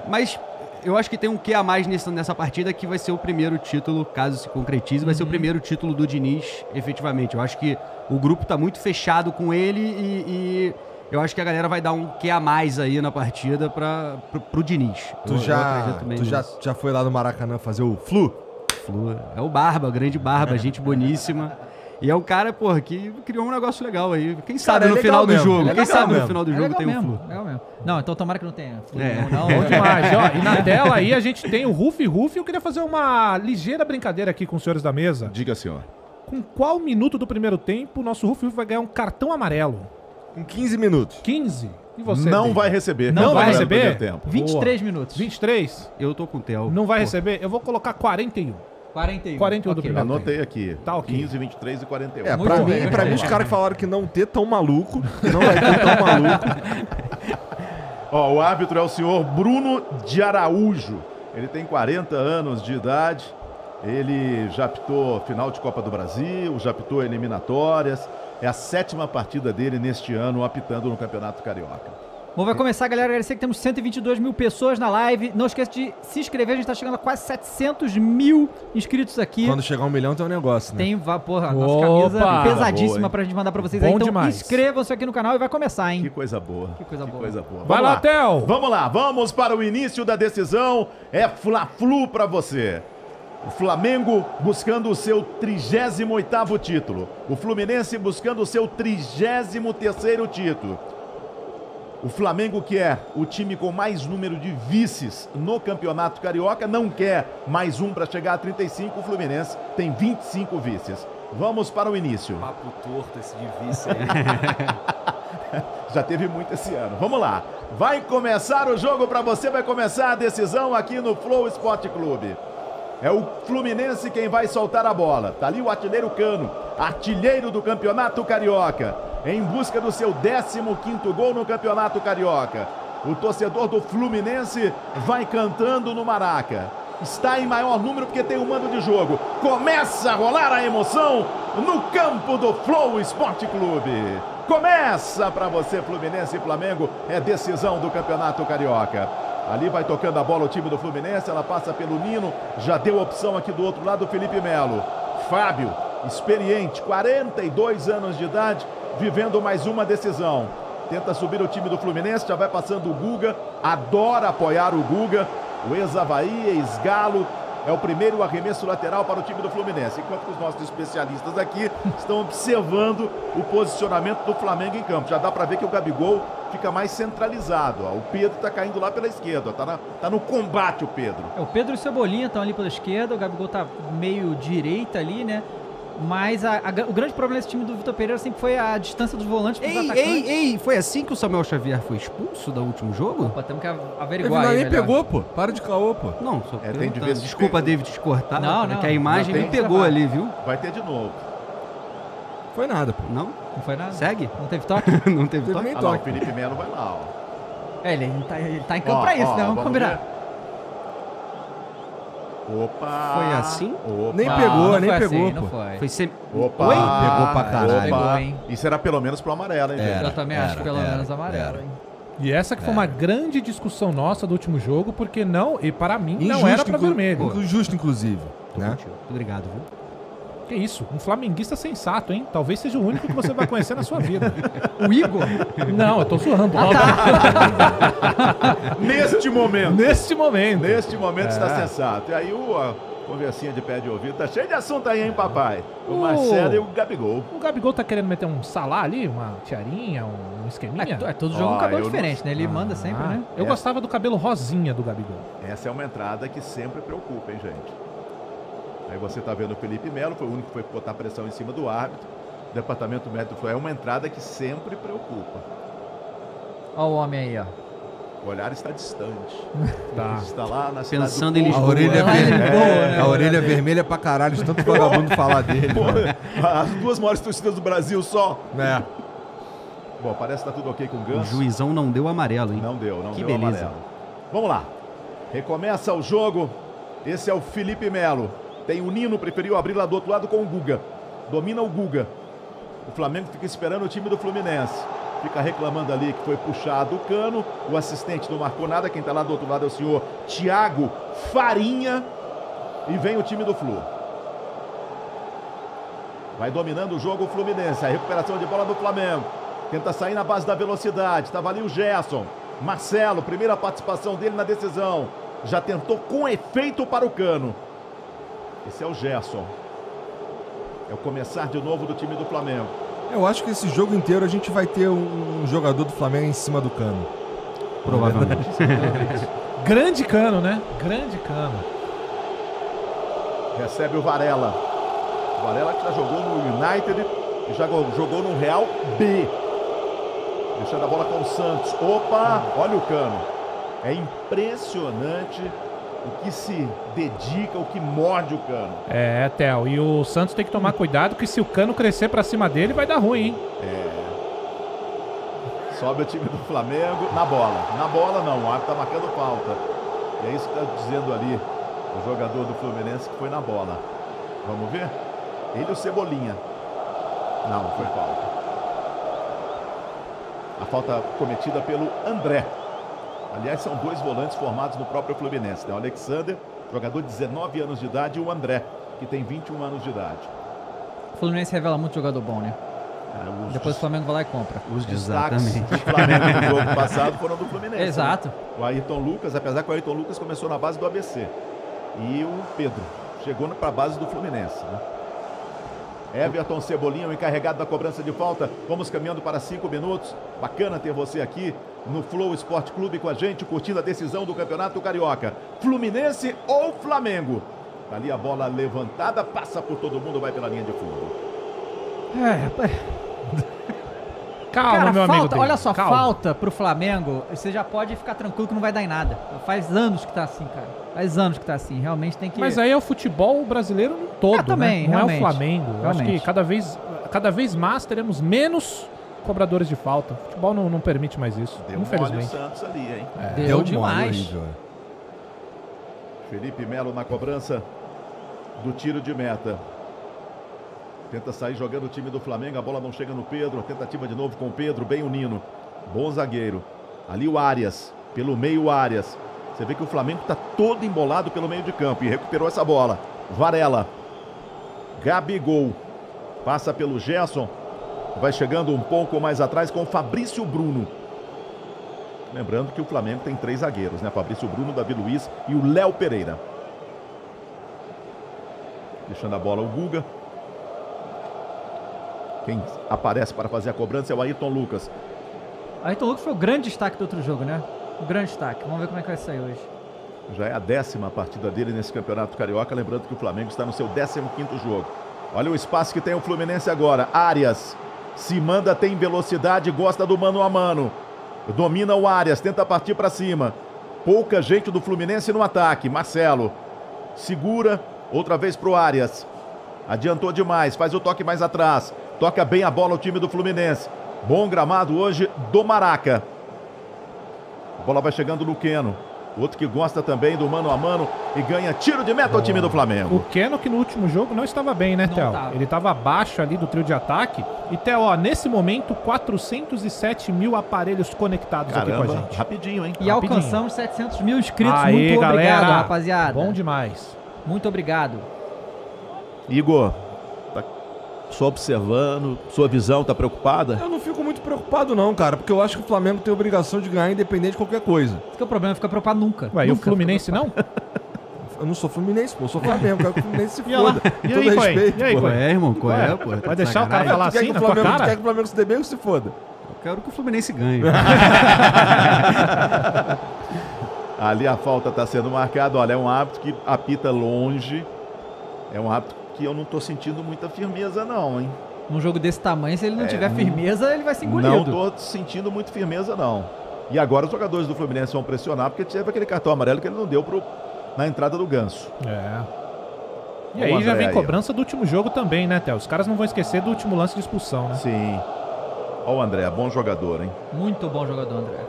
Mas eu acho que tem um quê a mais nessa, nessa partida, que vai ser o primeiro título, caso se concretize, vai ser o primeiro título do Diniz, efetivamente. Eu acho que o grupo está muito fechado com ele e, e eu acho que a galera vai dar um quê a mais aí na partida para pro Diniz. Tu, eu, já, eu tu já, já foi lá no Maracanã fazer o Flu? É o Barba, o grande Barba, gente boníssima. E é um cara, porra, que criou um negócio legal aí. Quem sabe cara, é no final mesmo. do jogo? É Quem sabe mesmo. no final do é jogo tem mesmo. um Flu? Legal mesmo. Não, então tomara que não tenha. É. Não, bom demais. Ó, e na tela aí a gente tem o Rufi Rufi. Eu queria fazer uma ligeira brincadeira aqui com os senhores da mesa. Diga, senhor. Com qual minuto do primeiro tempo o nosso Rufi Rufi vai ganhar um cartão amarelo? Com quinze minutos. quinze? E você? Não tem? vai receber. Não, não vai receber? Tempo. vinte e três minutos. vinte e três? Eu tô com o Theo. Não vai porra. receber? Eu vou colocar quarenta e um. quarenta e um. quarenta e um okay. do Anotei aqui. Tá, okay. quinze, vinte e três e quarenta e um. É, pra, bom, mim, pra mim, os caras que falaram que não ter tão maluco, não vai ter tão maluco. Ó, o árbitro é o senhor Bruno de Araújo. Ele tem quarenta anos de idade. Ele já apitou final de Copa do Brasil, já apitou eliminatórias. É a sétima partida dele neste ano, apitando no Campeonato Carioca. Bom, vai começar, galera. Agradecer que temos cento e vinte e dois mil pessoas na live. Não esqueça de se inscrever. A gente tá chegando a quase setecentos mil inscritos aqui. Quando chegar um milhão tem um negócio, né? Tem, porra, a nossa Opa, camisa pesadíssima boa, pra gente mandar pra vocês aí. Então inscrevam-se aqui no canal e vai começar, hein? Que coisa boa. Que coisa, que boa. coisa boa. Vai lá, Theo! Vamos lá, vamos para o início da decisão. É Fla-Flu pra você. O Flamengo buscando o seu trigésimo oitavo título. O Fluminense buscando o seu trigésimo terceiro título. O Flamengo, que é o time com mais número de vices no Campeonato Carioca, não quer mais um para chegar a trinta e cinco. O Fluminense tem vinte e cinco vices. Vamos para o início. Papo torto esse de vice aí. Já teve muito esse ano. Vamos lá. Vai começar o jogo para você, vai começar a decisão aqui no Flow Sport Club. É o Fluminense quem vai soltar a bola. Tá ali o artilheiro Cano, artilheiro do Campeonato Carioca, em busca do seu décimo quinto gol no Campeonato Carioca. O torcedor do Fluminense vai cantando no Maraca. Está em maior número porque tem o mando de jogo. Começa a rolar a emoção no campo do Flow Sport Clube. Começa para você, Fluminense e Flamengo. É decisão do Campeonato Carioca. Ali vai tocando a bola o time do Fluminense. Ela passa pelo Nino. Já deu opção aqui do outro lado, Felipe Melo. Fábio, experiente, quarenta e dois anos de idade, vivendo mais uma decisão. Tenta subir o time do Fluminense, já vai passando o Guga, adora apoiar o Guga, o ex-Avaí, ex-Galo, é o primeiro arremesso lateral para o time do Fluminense, enquanto que os nossos especialistas aqui estão observando o posicionamento do Flamengo em campo. Já dá para ver que o Gabigol fica mais centralizado, ó. O Pedro está caindo lá pela esquerda, ó. Tá, na, tá no combate o Pedro. É, o Pedro e o Cebolinha estão ali pela esquerda, o Gabigol tá meio direita ali, né? Mas a, a, o grande problema desse time do Victor Pereira sempre foi a distância dos volantes para os atacantes. Ei, ei, foi assim que o Samuel Xavier foi expulso do último jogo? Opa, temos que averiguar. Ele nem pegou, pô. Para de caô, pô. Não, só é, tem de vez... Desculpa, David, te cortar. Não, não. Que a imagem me pegou ali, viu? Vai ter de novo. Foi nada, pô. Não? Não foi nada. Segue? Não teve toque? Não teve toque. Ah, lá, o Felipe Melo vai lá, ó. É, ele, ele, tá, ele tá em campo ó, pra ó, isso, ó, né? Vamos, vamos combinar. Ver. Opa! Foi assim? Opa. Nem pegou, não, nem foi pegou. Assim, pô. Não foi. Foi sem... Opa! Oi? Pegou pra caralho. Opa. Isso era pelo menos pro amarelo, hein, gente? Eu também era, acho que pelo era, menos amarelo, era. Hein? E essa que foi era. uma grande discussão nossa do último jogo, porque não, e para mim, injusto, não era pra vermelho. Injusto, inclusive. Né? Obrigado, viu? Que isso, um flamenguista sensato, hein? Talvez seja o único que você vai conhecer na sua vida. O Igor? Não, eu tô zoando. Neste momento. Neste momento. Neste momento é. está sensato. E aí o a conversinha de pé de ouvido tá cheio de assunto aí, hein, papai? O, o Marcelo e o Gabigol. O Gabigol tá querendo meter um salá ali, uma tiarinha, um esqueminha? É, é todo jogo oh, um cabelo diferente, não... né? Ele ah, manda sempre, né? Eu essa... gostava do cabelo rosinha do Gabigol. Essa é uma entrada que sempre preocupa, hein, gente? Aí você tá vendo o Felipe Melo, foi o único que foi botar pressão em cima do árbitro. O departamento médico foi. É uma entrada que sempre preocupa. Olha o homem aí, ó. O olhar está distante. Tá. Está lá na cidade. Pensando em Lisboa. A orelha, é vermelha, é, é, a orelha é vermelha pra caralho, de tanto vagabundo falar dele. Porra, as duas maiores torcidas do Brasil só. É. Bom, parece que tá tudo ok com o Ganso. O juizão não deu amarelo, hein? Não deu, não que deu beleza. amarelo. Vamos lá. Recomeça o jogo. Esse é o Felipe Melo. Tem o Nino, preferiu abrir lá do outro lado com o Guga. Domina o Guga. O Flamengo fica esperando o time do Fluminense. Fica reclamando ali que foi puxado o Cano. O assistente não marcou nada. Quem está lá do outro lado é o senhor Thiago Farinha. E vem o time do Flu. Vai dominando o jogo o Fluminense. A recuperação de bola do Flamengo. Tenta sair na base da velocidade. Estava ali o Gerson. Marcelo, primeira participação dele na decisão. Já tentou com efeito para o Cano. Esse é o Gerson. É o começar de novo do time do Flamengo. Eu acho que esse jogo inteiro a gente vai ter um jogador do Flamengo em cima do Cano. Provavelmente. Grande Cano, né? Grande Cano. Recebe o Varela. O Varela que já jogou no United e já jogou no Real B. Deixando a bola com o Santos. Opa! Olha o Cano. É impressionante o que se dedica, o que morde o Cano. É, Théo. E o Santos tem que tomar cuidado, que se o Cano crescer pra cima dele, vai dar ruim, hein? É. Sobe o time do Flamengo. Na bola. Na bola, não. O árbitro tá marcando falta. E é isso que tá dizendo ali o jogador do Fluminense, que foi na bola. Vamos ver? Ele e o Cebolinha. Não, foi falta. A falta cometida pelo André. Aliás, são dois volantes formados no próprio Fluminense, né? O Alexander, jogador de dezenove anos de idade, e o André, que tem vinte e um anos de idade. O Fluminense revela muito jogador bom, né? É, os... Depois o Flamengo vai lá e compra. Os destaques Exatamente. do Flamengo no jogo passado foram do Fluminense. Exato. Né? O Ayrton Lucas, apesar que o Ayrton Lucas começou na base do A B C. E o Pedro chegou para a base do Fluminense, né? Everton Cebolinha, o encarregado da cobrança de falta. Vamos caminhando para cinco minutos. Bacana ter você aqui no Flow Sport Club com a gente, curtindo a decisão do Campeonato Carioca. Fluminense ou Flamengo? Dali a bola levantada, passa por todo mundo, vai pela linha de fundo. É, rapaz. Calma, cara, meu falta, amigo. Olha só, calma. Falta pro Flamengo, você já pode ficar tranquilo que não vai dar em nada. Faz anos que tá assim, cara. Faz anos que tá assim, realmente tem que... Mas aí é o futebol brasileiro todo, é, também, né? Não realmente. É o Flamengo. Eu acho que cada vez, cada vez mais teremos menos cobradores de falta. O futebol não, não permite mais isso, deu infelizmente. Deu Santos ali, hein? É, deu, deu demais. Aí, Felipe Melo na cobrança do tiro de meta. Tenta sair jogando o time do Flamengo. A bola não chega no Pedro. A tentativa de novo com o Pedro. Bem o Nino. Bom zagueiro. Ali o Arias. Pelo meio o Arias. Você vê que o Flamengo está todo embolado pelo meio de campo. E recuperou essa bola. Varela. Gabigol. Passa pelo Gerson. Vai chegando um pouco mais atrás com o Fabrício Bruno. Lembrando que o Flamengo tem três zagueiros, né? Fabrício Bruno, Davi Luiz e o Léo Pereira. Deixando a bola o Guga. Quem aparece para fazer a cobrança é o Ayrton Lucas. Ayrton Lucas foi o grande destaque do outro jogo, né? O grande destaque. Vamos ver como é que vai sair hoje. Já é a décima partida dele nesse Campeonato Carioca. Lembrando que o Flamengo está no seu décimo quinto jogo. Olha o espaço que tem o Fluminense agora. Arias se manda, tem velocidade, gosta do mano a mano. Domina o Arias, tenta partir para cima. Pouca gente do Fluminense no ataque. Marcelo segura, outra vez para o Arias. Adiantou demais, faz o toque mais atrás. Toca bem a bola o time do Fluminense. Bom gramado hoje do Maraca. A bola vai chegando no Cano. Outro que gosta também do mano a mano e ganha tiro de meta ao time do Flamengo. O Cano que no último jogo não estava bem, né, Théo? Ele estava abaixo ali do trio de ataque. E, Théo, ó, nesse momento, quatrocentos e sete mil aparelhos conectados. Caramba, aqui com a gente. Rapidinho, hein? E rapidinho. Alcançamos setecentos mil inscritos. Aê, muito galera, obrigado, rapaziada. Bom demais. Muito obrigado. Igor, só observando, sua visão, tá preocupada? Eu não fico muito preocupado não, cara, porque eu acho que o Flamengo tem a obrigação de ganhar independente de qualquer coisa. Esse que é o problema, fica preocupado nunca. Ué, nunca. E o Fluminense não? Eu não sou Fluminense, pô, eu sou Flamengo, cara, o Fluminense se foda. E aí, todo respeito, e aí, pô. É, irmão, qual é, pô? Vai deixar o cara falar assim na tua cara? Tu quer que o Flamengo se dê bem ou se foda? Eu quero que o Fluminense ganhe. Ali a falta tá sendo marcada, olha, é um árbitro que apita longe, é um árbitro que eu não tô sentindo muita firmeza não, hein? Num jogo desse tamanho, se ele não é, tiver firmeza, ele vai ser engolido. Não tô sentindo muito firmeza não. E agora os jogadores do Fluminense vão pressionar, porque teve aquele cartão amarelo que ele não deu pro... na entrada do Ganso. É. E aí já vem cobrança do último jogo também, né, Théo? Os caras não vão esquecer do último lance de expulsão, né? Sim. Ó o André, bom jogador, hein? Muito bom jogador, André.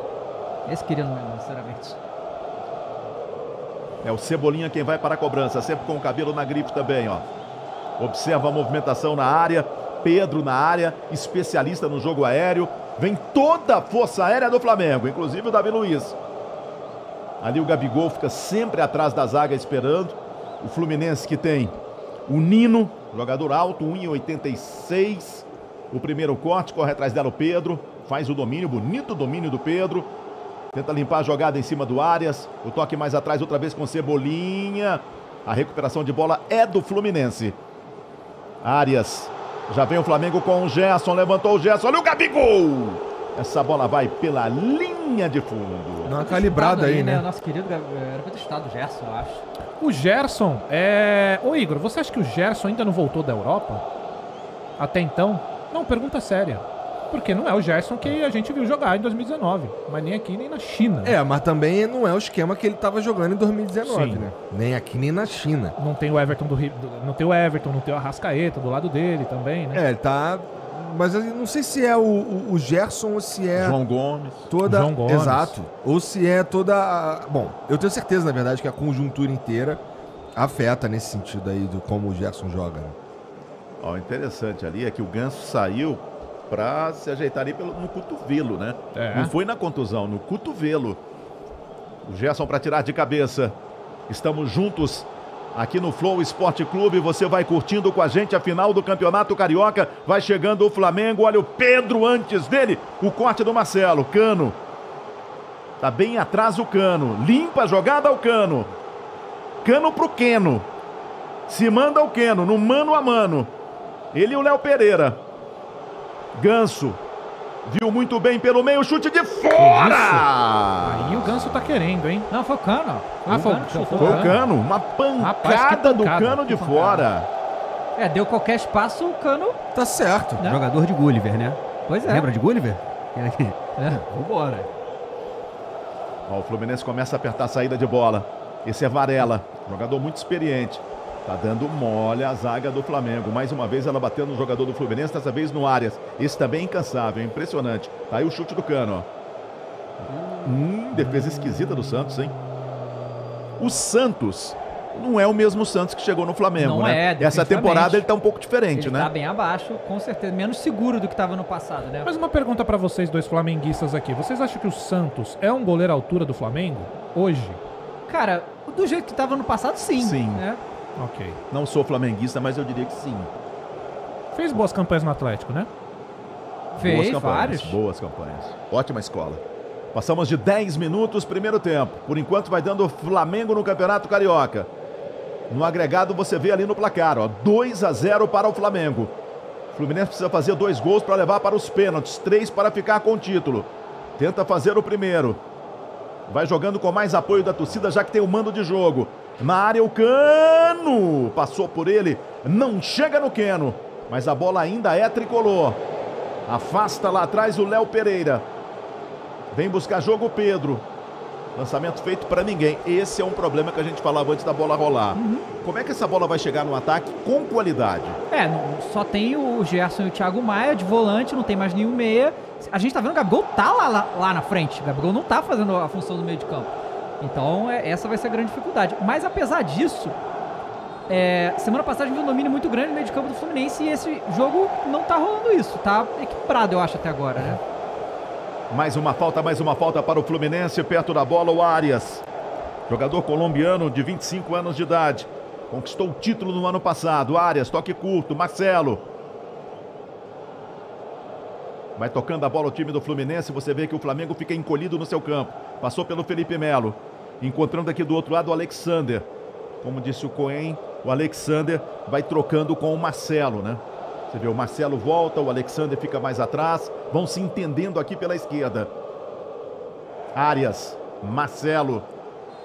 Esse queria no meu, sinceramente. É o Cebolinha quem vai para a cobrança, sempre com o cabelo na gripe também, ó. Observa a movimentação na área. Pedro na área, especialista no jogo aéreo. Vem toda a força aérea do Flamengo, inclusive o Davi Luiz. Ali o Gabigol fica sempre atrás da zaga esperando. O Fluminense que tem o Nino, jogador alto, um metro e oitenta e seis. O primeiro corte, corre atrás dela o Pedro. Faz o domínio, bonito domínio do Pedro. Tenta limpar a jogada em cima do Arias. O toque mais atrás, outra vez com Cebolinha. A recuperação de bola é do Fluminense. Arias, já vem o Flamengo com o Gerson, levantou o Gerson, olha o Gabigol! Essa bola vai pela linha de fundo. Dá uma calibrada aí, né? né? Nosso querido Gabigol, era pra ter estado o Gerson, eu acho. O Gerson, é... Ô Igor, você acha que o Gerson ainda não voltou da Europa? Até então? Não, pergunta séria. Porque não é o Gerson que a gente viu jogar em dois mil e dezenove, mas nem aqui nem na China. É, mas também não é o esquema que ele estava jogando em dois mil e dezenove, Sim. né? Nem aqui nem na China. Não tem o Everton do Rio, não tem o Everton, não tem o Arrascaeta do lado dele também, né? É, ele tá, mas eu não sei se é o, o, o Gerson ou se é João Gomes. Toda, João Gomes. Exato. Ou se é toda, a... bom, eu tenho certeza na verdade que a conjuntura inteira afeta nesse sentido aí do como o Gerson joga. Ó, interessante ali é que o Ganso saiu pra se ajeitar ali pelo, no cotovelo, né? É. Não foi na contusão, no cotovelo. O Gerson para tirar de cabeça. Estamos juntos aqui no Flow Sport Clube. Você vai curtindo com a gente a final do Campeonato Carioca. Vai chegando o Flamengo. Olha o Pedro antes dele. O corte do Marcelo. Cano. Tá bem atrás o Cano. Limpa a jogada ao Cano. Cano pro Cano. Se manda o Cano no mano a mano. Ele e o Léo Pereira. Ganso. Viu muito bem pelo meio, chute de fora! Aí o Ganso tá querendo, hein? Não, foi o Cano. Ah, foi, Cano, foi, foi, foi o Cano. Uma pancada, Rapaz, pancada do Cano de fora. É, deu qualquer espaço, o Cano... Tá certo. Né? Jogador de Gulliver, né? Pois é. Lembra de Gulliver? É, vambora. Ó, o Fluminense começa a apertar a saída de bola. Esse é Varela, jogador muito experiente. Tá dando mole a zaga do Flamengo. Mais uma vez ela bateu no jogador do Fluminense, dessa vez no Arias. Esse também é incansável, é impressionante. Tá aí o chute do Cano, ó. Hum, defesa esquisita do Santos, hein? O Santos não é o mesmo Santos que chegou no Flamengo, não, né? É, essa temporada ele tá um pouco diferente, ele né? Tá bem abaixo, com certeza. Menos seguro do que tava no passado, né? Mas uma pergunta pra vocês dois flamenguistas aqui. Vocês acham que o Santos é um goleiro à altura do Flamengo hoje? Cara, do jeito que tava no passado, sim. Sim. Né? Ok. Não sou flamenguista, mas eu diria que sim. Fez boas campanhas no Atlético, né? Fez, boas campanhas, vários. Boas campanhas. Ótima escola. Passamos de dez minutos, primeiro tempo. Por enquanto vai dando Flamengo no Campeonato Carioca. No agregado você vê ali no placar, ó, dois a zero para o Flamengo. O Fluminense precisa fazer dois gols para levar para os pênaltis, três para ficar com o título. Tenta fazer o primeiro. Vai jogando com mais apoio da torcida, já que tem o mando de jogo. Na área, o Cano passou por ele, não chega no Cano, mas a bola ainda é tricolor. Afasta lá atrás o Léo Pereira. Vem buscar jogo o Pedro. Lançamento feito para ninguém. Esse é um problema que a gente falava antes da bola rolar. Uhum. Como é que essa bola vai chegar no ataque com qualidade? É, só tem o Gerson e o Thiago Maia de volante, não tem mais nenhum meia. A gente tá vendo o Gabigol tá lá, lá, lá na frente. O Gabigol não tá fazendo a função do meio de campo. Então é, essa vai ser a grande dificuldade. Mas apesar disso, é, semana passada a gente viu um domínio muito grande no meio de campo do Fluminense, e esse jogo não tá rolando isso. Tá equiparado, eu acho, até agora, né? Mais uma falta, mais uma falta para o Fluminense. Perto da bola o Arias, jogador colombiano de vinte e cinco anos de idade. Conquistou o título no ano passado. Arias, toque curto, Marcelo. Vai tocando a bola o time do Fluminense. Você vê que o Flamengo fica encolhido no seu campo. Passou pelo Felipe Melo. Encontrando aqui do outro lado o Alexander. Como disse o Cohen, o Alexander vai trocando com o Marcelo, né? Você vê, o Marcelo volta, o Alexander fica mais atrás. Vão se entendendo aqui pela esquerda. Arias, Marcelo.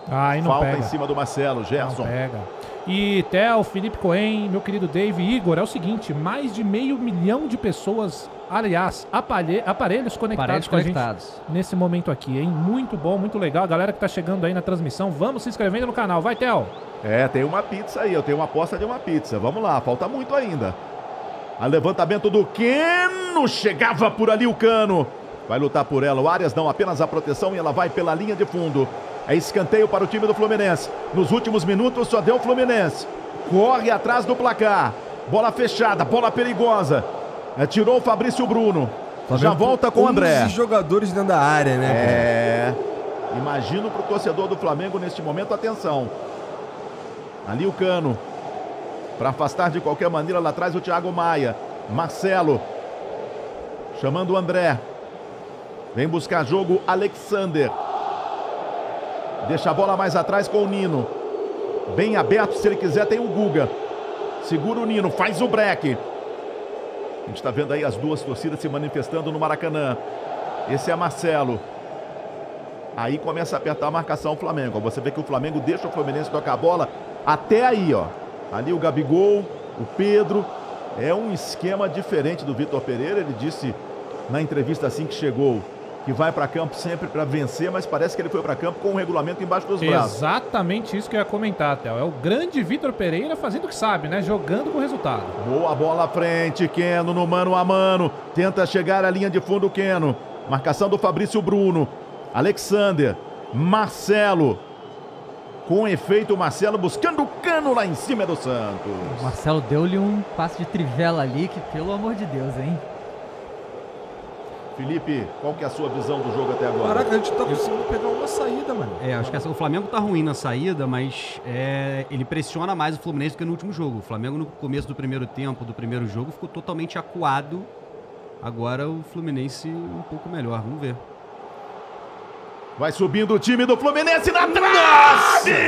Ah, e não Falta pega. em cima do Marcelo, Gerson. Não pega. E Theo, Felipe Cohen, meu querido Dave, Igor, é o seguinte, mais de meio milhão de pessoas, aliás, aparelhos, aparelhos conectados, conectados. Com a gente nesse momento aqui, hein? Muito bom, muito legal. A galera que tá chegando aí na transmissão, vamos se inscrevendo no canal. Vai, Theo. É, tem uma pizza aí, eu tenho uma aposta de uma pizza. Vamos lá, falta muito ainda. A levantamento do Cano, chegava por ali o Cano. Vai lutar por ela, o Arias não, apenas a proteção, e ela vai pela linha de fundo. É escanteio para o time do Fluminense. Nos últimos minutos só deu o Fluminense. Corre atrás do placar. Bola fechada, bola perigosa. É, tirou o Fabrício Bruno. Tá Já volta com o André. onze jogadores dentro da área, né? É. Imagino para o torcedor do Flamengo neste momento, atenção. Ali o Cano. Para afastar de qualquer maneira lá atrás o Thiago Maia. Marcelo. Chamando o André. Vem buscar jogo Alexander. Deixa a bola mais atrás com o Nino. Bem aberto, se ele quiser tem o Guga. Segura o Nino, faz o break. A gente está vendo aí as duas torcidas se manifestando no Maracanã. Esse é Marcelo. Aí começa a apertar a marcação o Flamengo. Você vê que o Flamengo deixa o Fluminense tocar a bola até aí, ó. Ali o Gabigol, o Pedro. É um esquema diferente do Victor Pereira. Ele disse na entrevista assim que chegou que vai para campo sempre para vencer, mas parece que ele foi para campo com o regulamento embaixo dos braços. Exatamente isso que eu ia comentar, Théo. É o grande Victor Pereira fazendo o que sabe, né? Jogando com o resultado. Boa bola à frente, Keno no mano a mano. Tenta chegar à linha de fundo, Keno. Marcação do Fabrício Bruno. Alexander, Marcelo. Com efeito, o Marcelo buscando o Cano lá em cima do Santos. O Marcelo deu-lhe um passe de trivela ali que, pelo amor de Deus, hein? Felipe, qual que é a sua visão do jogo até agora? Caraca, a gente tá conseguindo pegar uma saída, mano. É, acho que essa, o Flamengo tá ruim na saída, mas é, ele pressiona mais o Fluminense do que no último jogo. O Flamengo, no começo do primeiro tempo, do primeiro jogo, ficou totalmente acuado. Agora o Fluminense um pouco melhor, vamos ver. Vai subindo o time do Fluminense na trave!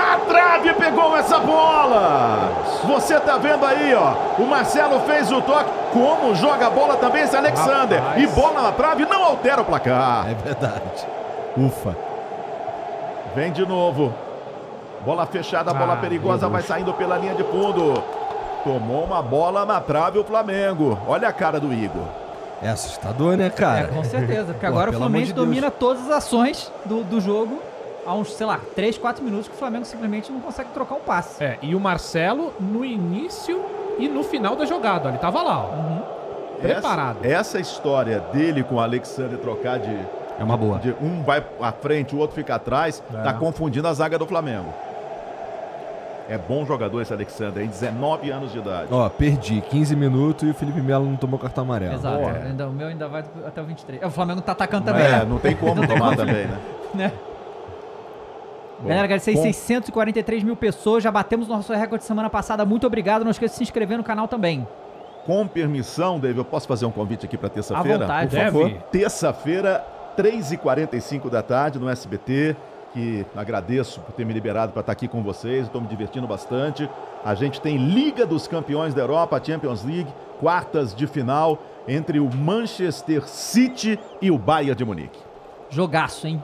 na trave pegou essa bola. Você tá vendo aí, ó, o Marcelo fez o toque. Como joga a bola também esse Alexander. Rapaz. E bola na trave, não altera o placar. É verdade. Ufa. Vem de novo. Bola fechada, bola ah, perigosa, vai saindo pela linha de fundo. Tomou uma bola na trave o Flamengo. Olha a cara do Igor. É assustador, né, cara? É, com certeza. Porque agora Pô, o Fluminense domina todas as ações do, do jogo. Há uns, sei lá, três, quatro minutos que o Flamengo simplesmente não consegue trocar o passe. É, e o Marcelo no início e no final da jogada. Ele tava lá, ó. Uhum. Preparado. Essa, essa história dele com o Alexander trocar de... É uma boa. De, um vai à frente, o outro fica atrás. É. Tá confundindo a zaga do Flamengo. É bom jogador esse Alexander, em dezenove anos de idade. Ó, perdi quinze minutos e o Felipe Melo não tomou cartão amarelo. Exato, é. ainda, o meu ainda vai até o vinte e três. O Flamengo tá atacando também, É, né? não tem como não tomar também, né? né? Bom, Galera, agradecer bom. seiscentos e quarenta e três mil pessoas, já batemos nosso recorde semana passada, muito obrigado, não esqueça de se inscrever no canal também. Com permissão, David, eu posso fazer um convite aqui para terça-feira? À vontade, por favor. Terça-feira, três e quarenta e cinco da tarde, no S B T. Que agradeço por ter me liberado para estar aqui com vocês, estou me divertindo bastante. A gente tem Liga dos Campeões da Europa, Champions League, quartas de final entre o Manchester City e o Bayern de Munique. Jogaço, hein?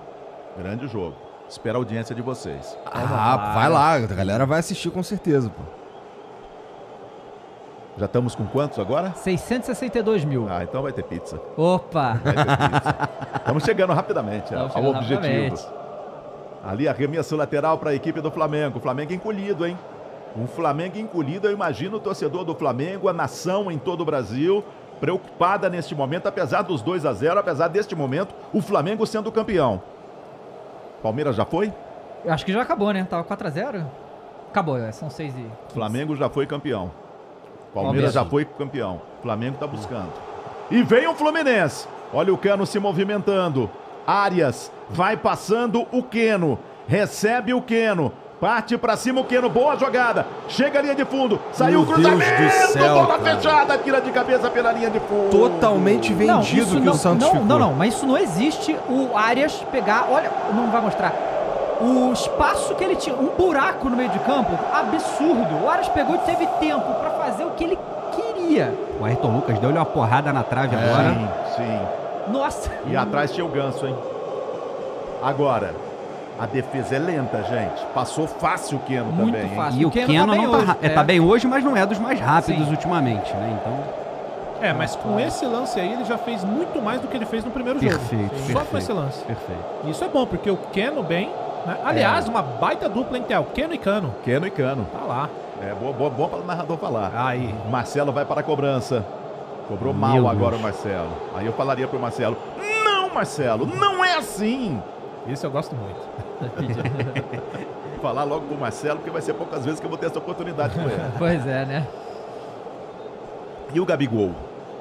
Grande jogo. Espero a audiência de vocês. Ah, ah, vai lá, a galera vai assistir com certeza, pô. Já estamos com quantos agora? seiscentos e sessenta e dois mil. Ah, então vai ter pizza. Opa! Vai ter pizza. Estamos chegando rapidamente Estamos ao chegando objetivo. Rapidamente. Ali arremesso lateral para a equipe do Flamengo. Flamengo encolhido, hein? Um Flamengo encolhido, eu imagino o torcedor do Flamengo, a nação em todo o Brasil, preocupada neste momento, apesar dos dois a zero, apesar deste momento, o Flamengo sendo campeão. Palmeiras já foi? Eu acho que já acabou, né? Tava quatro a zero. Acabou, são seis e quinze. Flamengo já foi campeão. Palmeiras Palmeiras já foi campeão. Flamengo tá buscando. E vem o Fluminense. Olha o Cano se movimentando. Arias vai passando o Keno, recebe o Keno, parte pra cima o Keno, boa jogada, chega a linha de fundo, saiu o cruzamento, céu, bola cara. fechada, tira de cabeça pela linha de fundo. Totalmente vendido não, que não, o Santos não, ficou. Não, não, mas isso não existe, o Arias pegar, olha, não vai mostrar, o espaço que ele tinha, um buraco no meio de campo, absurdo, o Arias pegou e teve tempo pra fazer o que ele queria. O Ayrton Lucas deu-lhe uma porrada na trave é, agora. Sim, sim. Nossa! E atrás tinha o Ganso, hein? Agora, a defesa é lenta, gente. Passou fácil o Keno Muito também. Fácil. E o Keno, Keno tá bem, não hoje, tá, é. tá bem hoje, mas não é dos mais rápidos Sim. ultimamente, né? Então... É, mas com esse lance aí, ele já fez muito mais do que ele fez no primeiro jogo. Perfeito. Só perfeito, com esse lance. Perfeito. Isso é bom, porque o Keno bem... Né? Aliás, é. uma baita dupla, hein, Théo? Keno e Cano. Keno e Cano. Tá lá. É, boa, boa, boa para o narrador falar. Aí. Marcelo vai para a cobrança. Cobrou Meu mal Deus. agora o Marcelo. Aí eu falaria pro Marcelo, não, Marcelo, não é assim. Isso eu gosto muito. Falar logo com o Marcelo, porque vai ser poucas vezes que eu vou ter essa oportunidade com ele. Pois é, né? E o Gabigol?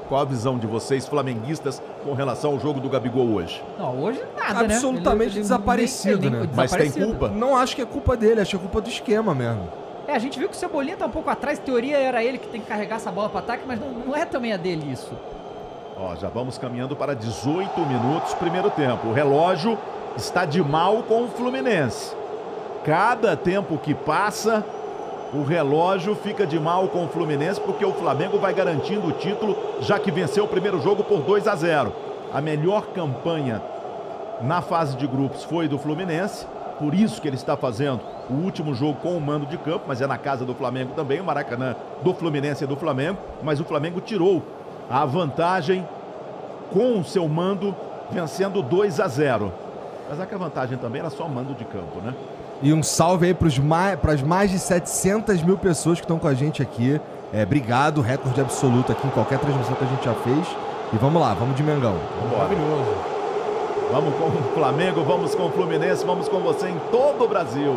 Qual a visão de vocês, flamenguistas, com relação ao jogo do Gabigol hoje? Não, hoje nada, Absolutamente né? Absolutamente desaparecido, nem, nem, né? Mas desaparecido. Tem culpa? Não acho que é culpa dele, acho que é culpa do esquema mesmo. É, a gente viu que o Cebolinha tá um pouco atrás, em teoria era ele que tem que carregar essa bola para ataque, mas não, não é também a dele isso. Ó, já vamos caminhando para dezoito minutos, primeiro tempo. O relógio está de mal com o Fluminense. Cada tempo que passa, o relógio fica de mal com o Fluminense, porque o Flamengo vai garantindo o título, já que venceu o primeiro jogo por dois a zero. A melhor campanha na fase de grupos foi do Fluminense, por isso que ele está fazendo o último jogo com o mando de campo, mas é na casa do Flamengo também, o Maracanã do Fluminense é do Flamengo, mas o Flamengo tirou a vantagem com o seu mando, vencendo dois a zero. Mas é que a vantagem também era só mando de campo, né? E um salve aí para as mais de setecentas mil pessoas que estão com a gente aqui. É, obrigado, recorde absoluto aqui em qualquer transmissão que a gente já fez. E vamos lá, vamos de Mengão. Maravilhoso. Vamos com o Flamengo, vamos com o Fluminense, vamos com você em todo o Brasil.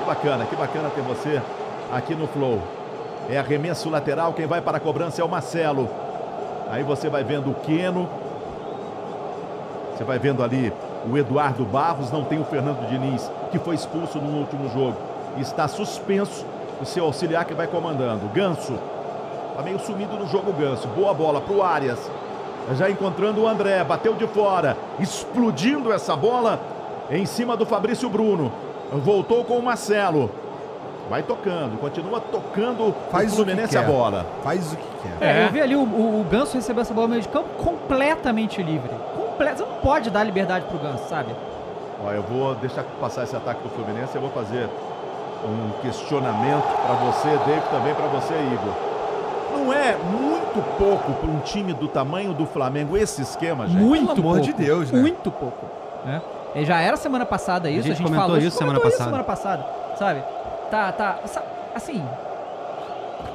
Que bacana, que bacana ter você aqui no Flow. É arremesso lateral, quem vai para a cobrança é o Marcelo. Aí você vai vendo o Keno. Você vai vendo ali o Eduardo Barros, não tem o Fernando Diniz, que foi expulso no último jogo. Está suspenso o seu auxiliar que vai comandando. Ganso, está meio sumido no jogo Ganso. Boa bola para o Arias. Já encontrando o André, bateu de fora, explodindo essa bola em cima do Fabrício Bruno. Voltou com o Marcelo. Vai tocando, continua tocando. Faz o Fluminense a bola. Faz o que quer. É, é. Eu vi ali o, o, o Ganso receber essa bola no meio de campo completamente livre. Comple... Você não pode dar liberdade pro Ganso, sabe? Ó, eu vou deixar passar esse ataque do Fluminense. Eu vou fazer um questionamento para você, David, também para você, Igor. Não é muito pouco para um time do tamanho do Flamengo esse esquema, gente? Muito pouco. Pelo amor de Deus, né? Muito pouco. É. Já era semana passada isso. A gente, a gente comentou falou, isso, comentou semana, isso passada. semana passada, sabe? Tá, tá, assim...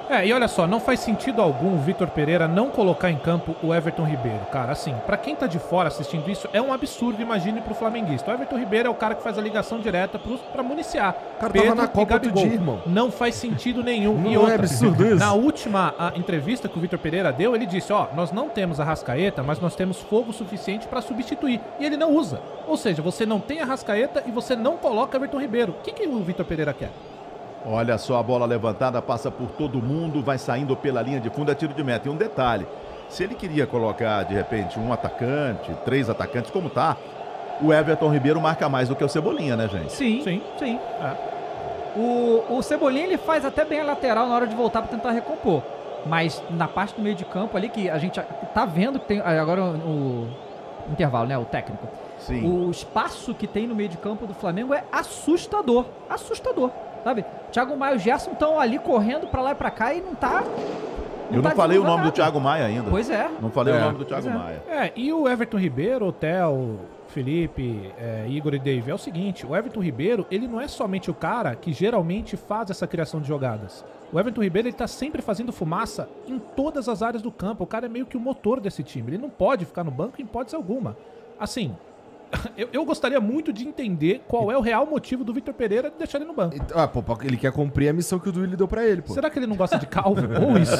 É, e olha só, não faz sentido algum o Victor Pereira não colocar em campo o Everton Ribeiro, cara. Assim, pra quem tá de fora assistindo isso, é um absurdo, imagine pro flamenguista. O Everton Ribeiro é o cara que faz a ligação direta pro, pra municiar. O cara Pedro tava na Copa do dia, irmão. Não faz sentido nenhum. Não, e outra, é absurdo isso? Na última a, entrevista que o Victor Pereira deu, ele disse, ó, nós não temos a Arrascaeta, mas nós temos fogo suficiente pra substituir. E ele não usa. Ou seja, você não tem a Arrascaeta e você não coloca Everton Ribeiro. O que, que o Victor Pereira quer? Olha só a bola levantada, passa por todo mundo, vai saindo pela linha de fundo, é tiro de meta. E um detalhe, se ele queria colocar, de repente, um atacante, três atacantes, como tá, o Everton Ribeiro marca mais do que o Cebolinha, né, gente? Sim, sim, sim. Ah. O, o Cebolinha, ele faz até bem a lateral na hora de voltar para tentar recompor. Mas na parte do meio de campo ali, que a gente tá vendo que tem agora o, o intervalo, né, o técnico. Sim. O espaço que tem no meio de campo do Flamengo é assustador, assustador. Sabe? Thiago Maia e o Gerson estão ali correndo pra lá e pra cá e não tá... Não Eu não tá falei o nome nada. do Thiago Maia ainda. Pois é. Não falei é. o nome do Thiago é. Maia. É, e o Everton Ribeiro, o Théo, Felipe, é, Igor e Dave, é o seguinte, o Everton Ribeiro, ele não é somente o cara que geralmente faz essa criação de jogadas. O Everton Ribeiro, ele tá sempre fazendo fumaça em todas as áreas do campo. O cara é meio que o motor desse time. Ele não pode ficar no banco em hipótese alguma. Assim... Eu, eu gostaria muito de entender qual é o real motivo do Victor Pereira de deixar ele no banco. Ah, pô, ele quer cumprir a missão que o Duílio deu pra ele, pô. Será que ele não gosta de calvo? Ou isso?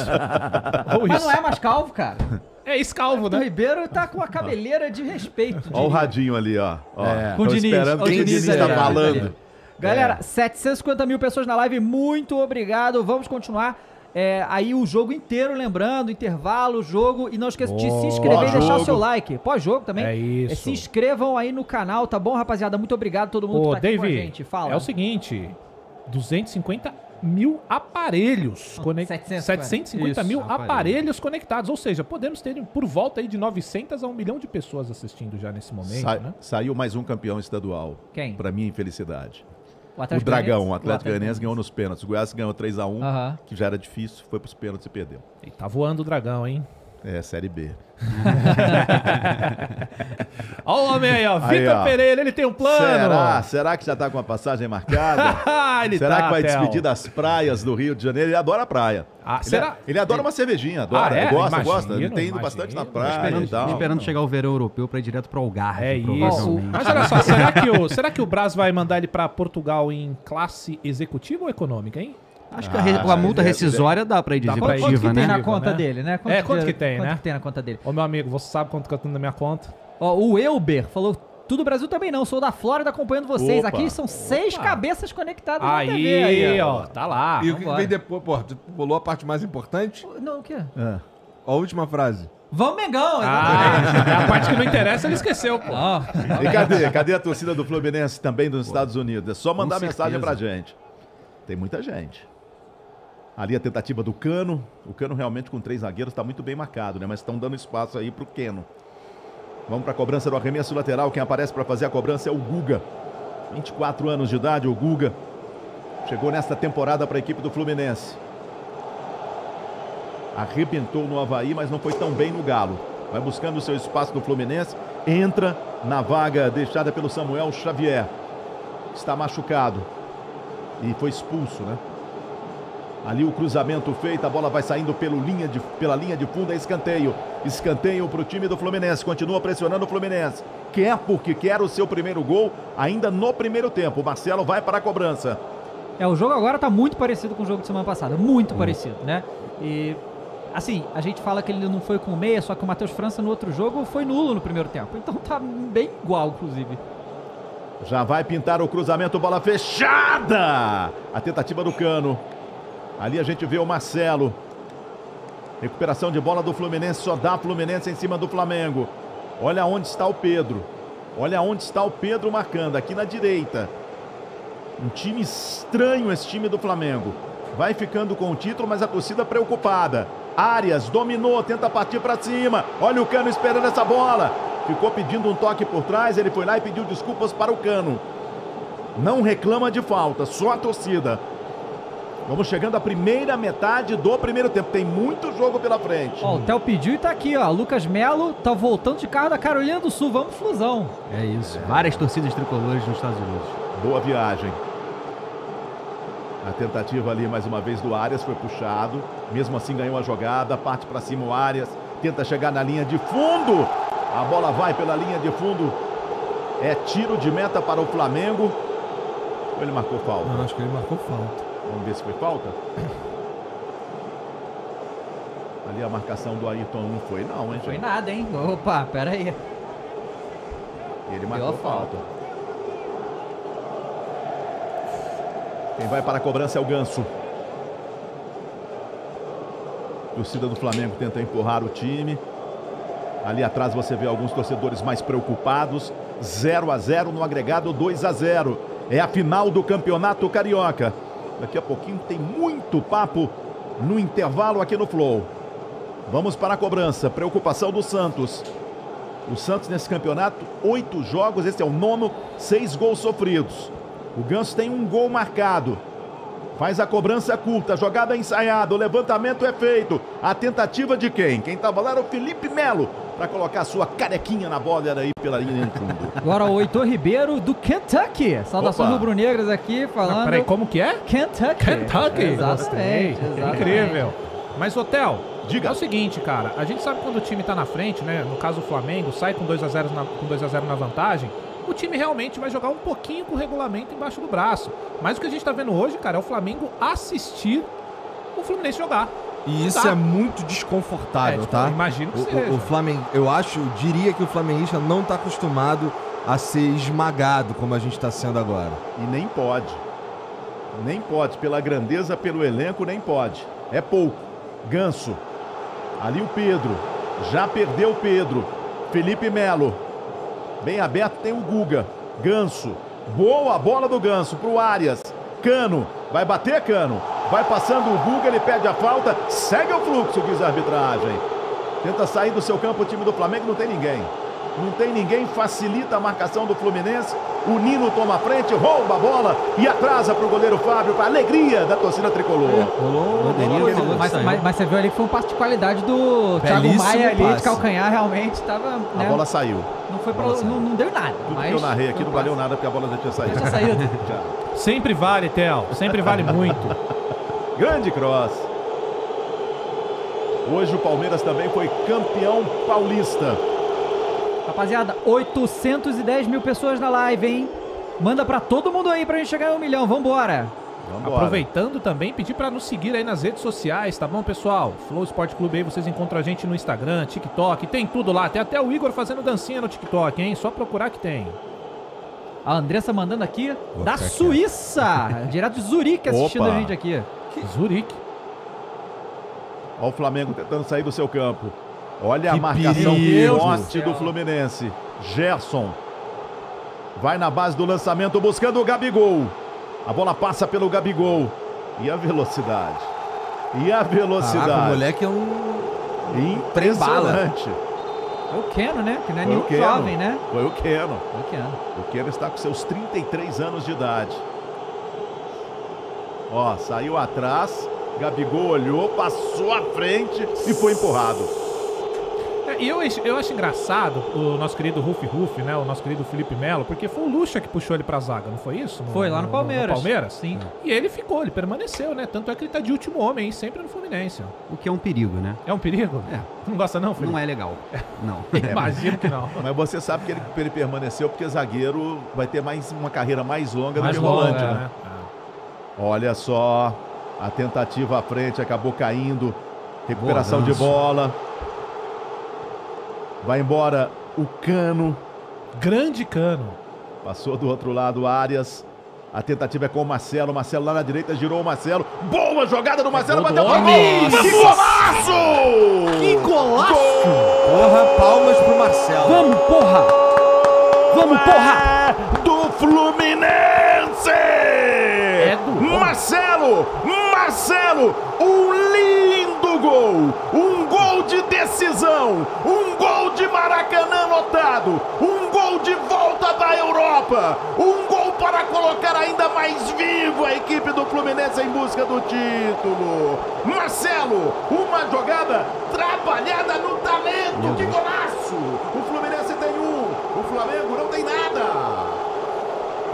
Ou isso? Mas não é mais calvo, cara. É ex-calvo, né? O Ribeiro tá com a cabeleira de respeito. Ó o radinho ali, ó. ó. É. Com o Diniz. Esperando quem o Diniz tá falando. Galera, é. setecentos e cinquenta mil pessoas na live, muito obrigado. Vamos continuar. É, aí o jogo inteiro, lembrando, intervalo, jogo. E não esqueça de se inscrever e deixar o seu like. Pós-jogo também. É isso. É, se inscrevam aí no canal, tá bom, rapaziada? Muito obrigado a todo mundo Ô, que tá David, aqui com a gente. Fala. É o seguinte, duzentos e cinquenta mil aparelhos. Conex... setecentos e cinquenta mil aparelhos, aparelhos conectados. Ou seja, podemos ter por volta aí de novecentos a um milhão de pessoas assistindo já nesse momento. Sa né? Saiu mais um campeão estadual. Quem? Pra minha infelicidade. O, o Dragão, o Atlético Goianiense ganhou nos pênaltis. O Goiás ganhou três a um, uhum. que já era difícil, foi pros pênaltis e perdeu. E tá voando o Dragão, hein? É, Série B. Olha o homem aí, ó. Victor Pereira, ele tem um plano. Será? Será que já tá com a passagem marcada? ele será tá, que vai Théo. despedir das praias do Rio de Janeiro? Ele adora a praia. Ah, ele, será? Ele adora uma cervejinha, adora. Ah, é? Ele gosta, imagino, gosta. Ele tem ido imagino. bastante na praia. Esperando, e tal. esperando chegar o verão europeu pra ir direto pro Algarve. É isso. Mas olha só, será que, o, será que o Brás vai mandar ele pra Portugal em classe executiva ou econômica, hein? Acho que ah, a multa é, rescisória é, dá pra ir de executiva, né? Quanto que tem na conta né? dele, né? Quanto é, quanto que tem, quanto né? Quanto que tem na conta dele? Ô, meu amigo, você sabe quanto que eu tenho na minha conta? Ó, o Elber falou, tudo Brasil também não, sou da Flórida acompanhando vocês. Opa, aqui são opa. seis cabeças conectadas aí, na T V. Aí, ó, tá lá. E o que vem depois, pô, tu pulou a parte mais importante? Não, o quê? É. Ó, a última frase. Vamos, Mengão! Ah, a parte que não interessa, ele esqueceu, pô. Ah, e cadê? Cadê a torcida do Fluminense também dos pô, Estados Unidos? É só mandar mensagem pra gente. Tem muita gente. Ali a tentativa do Cano. O Cano realmente com três zagueiros está muito bem marcado, né? Mas estão dando espaço aí para o Keno. Vamos para a cobrança do arremesso lateral. Quem aparece para fazer a cobrança é o Guga. vinte e quatro anos de idade, o Guga. Chegou nesta temporada para a equipe do Fluminense. Arrebentou no Avaí, mas não foi tão bem no Galo. Vai buscando o seu espaço do Fluminense. Entra na vaga deixada pelo Samuel Xavier. Está machucado. E foi expulso, né? Ali o cruzamento feito, a bola vai saindo pelo linha de, pela linha de fundo, é escanteio. Escanteio para o time do Fluminense, continua pressionando o Fluminense. Quer porque quer o seu primeiro gol, ainda no primeiro tempo. O Marcelo vai para a cobrança. É, o jogo agora está muito parecido com o jogo de semana passada, muito hum. parecido, né? E, assim, a gente fala que ele não foi com meia, só que o Matheus França no outro jogo foi nulo no primeiro tempo. Então tá bem igual, inclusive. Já vai pintar o cruzamento, bola fechada! A tentativa do Cano. Ali a gente vê o Marcelo. Recuperação de bola do Fluminense. Só dá Fluminense em cima do Flamengo. Olha onde está o Pedro. Olha onde está o Pedro marcando. Aqui na direita. Um time estranho esse time do Flamengo. Vai ficando com o título, mas a torcida preocupada. Arias dominou, tenta partir para cima. Olha o Cano esperando essa bola. Ficou pedindo um toque por trás, ele foi lá e pediu desculpas para o Cano. Não reclama de falta, só a torcida. Vamos chegando à primeira metade do primeiro tempo. Tem muito jogo pela frente. Ó, o Theo pediu e tá aqui, ó. Lucas Melo tá voltando de carro da Carolina do Sul. Vamos, Flusão. É isso. Várias torcidas tricolores nos Estados Unidos. Boa viagem. A tentativa ali, mais uma vez, do Arias foi puxado. Mesmo assim, ganhou a jogada. Parte pra cima o Arias. Tenta chegar na linha de fundo. A bola vai pela linha de fundo. É tiro de meta para o Flamengo. Ou ele marcou falta? Não, acho que ele marcou falta. Vamos ver se foi falta. Ali a marcação do Ayrton não foi não, hein? Não foi nada, hein? Opa, pera aí. Ele marcou falta. Quem vai para a cobrança é o Ganso. A torcida do Flamengo tenta empurrar o time. Ali atrás você vê alguns torcedores mais preocupados. zero a zero no agregado, dois a zero. É a final do Campeonato Carioca. Daqui a pouquinho tem muito papo no intervalo aqui no Flow. Vamos para a cobrança. Preocupação do Santos. O Santos nesse campeonato, oito jogos. Esse é o nono, seis gols sofridos. O Ganso tem um gol marcado. Faz a cobrança curta. A jogada é ensaiada. O levantamento é feito. A tentativa de quem? Quem estava lá era o Felipe Melo. Para colocar a sua carequinha na bola. Era aí pela linha de fundo. Agora o Heitor Ribeiro do Kentucky. Saudações rubro-negras aqui falando. Ah, peraí, como que é? Kentucky. Kentucky. Exatamente. Exatamente. Incrível. Mas, Hotel, diga. É o seguinte, cara. A gente sabe quando o time tá na frente, né? No caso o Flamengo, sai com dois a zero na, com dois a zero na vantagem. O time realmente vai jogar um pouquinho com o regulamento embaixo do braço. Mas o que a gente tá vendo hoje, cara, é o Flamengo assistir o Fluminense jogar. E isso tá. É muito desconfortável, é, tipo, tá? Imagino que o, seja. O Flamengo, eu acho, eu diria que o flamenguista não está acostumado a ser esmagado como a gente está sendo agora. E nem pode. Nem pode. Pela grandeza, pelo elenco, nem pode. É pouco. Ganso. Ali o Pedro. Já perdeu o Pedro. Felipe Melo. Bem aberto tem o Guga. Ganso. Boa bola do Ganso para o Arias. Cano. Vai bater, Cano. Vai passando o Guga, ele pede a falta. Segue o fluxo, diz a arbitragem. Tenta sair do seu campo o time do Flamengo, não tem ninguém. Não tem ninguém, facilita a marcação do Fluminense. O Nino toma a frente, rouba a bola e atrasa para o goleiro Fábio, para a alegria da torcida tricolor. É, rolou, Denise, rolou, mas, mas, mas você viu ali que foi um passe de qualidade do Thiago Maia ali, passe de calcanhar, realmente estava. Né, a bola saiu. Não, foi pra, não, não deu nada. Tudo mas que eu narrei aqui não valeu nada porque a bola já tinha saído. Já tinha saído. Sempre vale, Theo, sempre vale muito. Grande cross. Hoje o Palmeiras também foi campeão paulista. Rapaziada, oitocentos e dez mil pessoas na live, hein? Manda pra todo mundo aí pra gente chegar a um milhão. Vambora. Vambora. Aproveitando também, pedir pra nos seguir aí nas redes sociais, tá bom, pessoal? Flow Sport Club aí, vocês encontram a gente no Instagram, TikTok, tem tudo lá. Tem até o Igor fazendo dancinha no TikTok, hein? Só procurar que tem. A Andressa mandando aqui Vou da Suíça. Aqui. Direto de Zurique assistindo Opa. a gente aqui. Que... Zurique. Olha o Flamengo tentando sair do seu campo. Olha que a marcação forte do Fluminense. Gerson vai na base do lançamento buscando o Gabigol. A bola passa pelo Gabigol. E a velocidade. E a velocidade. Caraca, o moleque é um... Impressionante. Foi o Keno, né? Que não é nenhum jovem, né? Foi o Keno. Foi o Keno. O Keno está com seus trinta e três anos de idade. Ó, saiu atrás, Gabigol olhou, passou à frente e foi empurrado. É, e eu, eu acho engraçado o nosso querido Rufi Rufi, né? O nosso querido Felipe Melo, porque foi o Lucha que puxou ele pra zaga, não foi isso? No, foi lá no, no Palmeiras. No Palmeiras, sim. É. E ele ficou, ele permaneceu, né? Tanto é que ele tá de último homem, hein? Sempre no Fluminense. O que é um perigo, né? É um perigo? É. Não gosta não, Felipe? Não é legal. Não. Imagino que não. Mas você sabe que ele, ele permaneceu porque zagueiro vai ter mais uma carreira mais longa mais do que volante, é, né? É. Olha só, a tentativa à frente acabou caindo. Recuperação de bola. Vai embora o Cano. Grande Cano. Passou do outro lado, Arias. A tentativa é com o Marcelo. Marcelo lá na direita, girou o Marcelo. Boa jogada do Marcelo, bateu pra mim! Que golaço! Que golaço! Porra, palmas pro Marcelo. Vamos, porra! Vamos, porra! Do Fluminense! Marcelo, Marcelo, um lindo gol, um gol de decisão, um gol de Maracanã lotado, um gol de volta da Europa, um gol para colocar ainda mais vivo a equipe do Fluminense em busca do título. Marcelo, uma jogada trabalhada no talento, que golaço! O Fluminense tem um, o Flamengo não tem nada.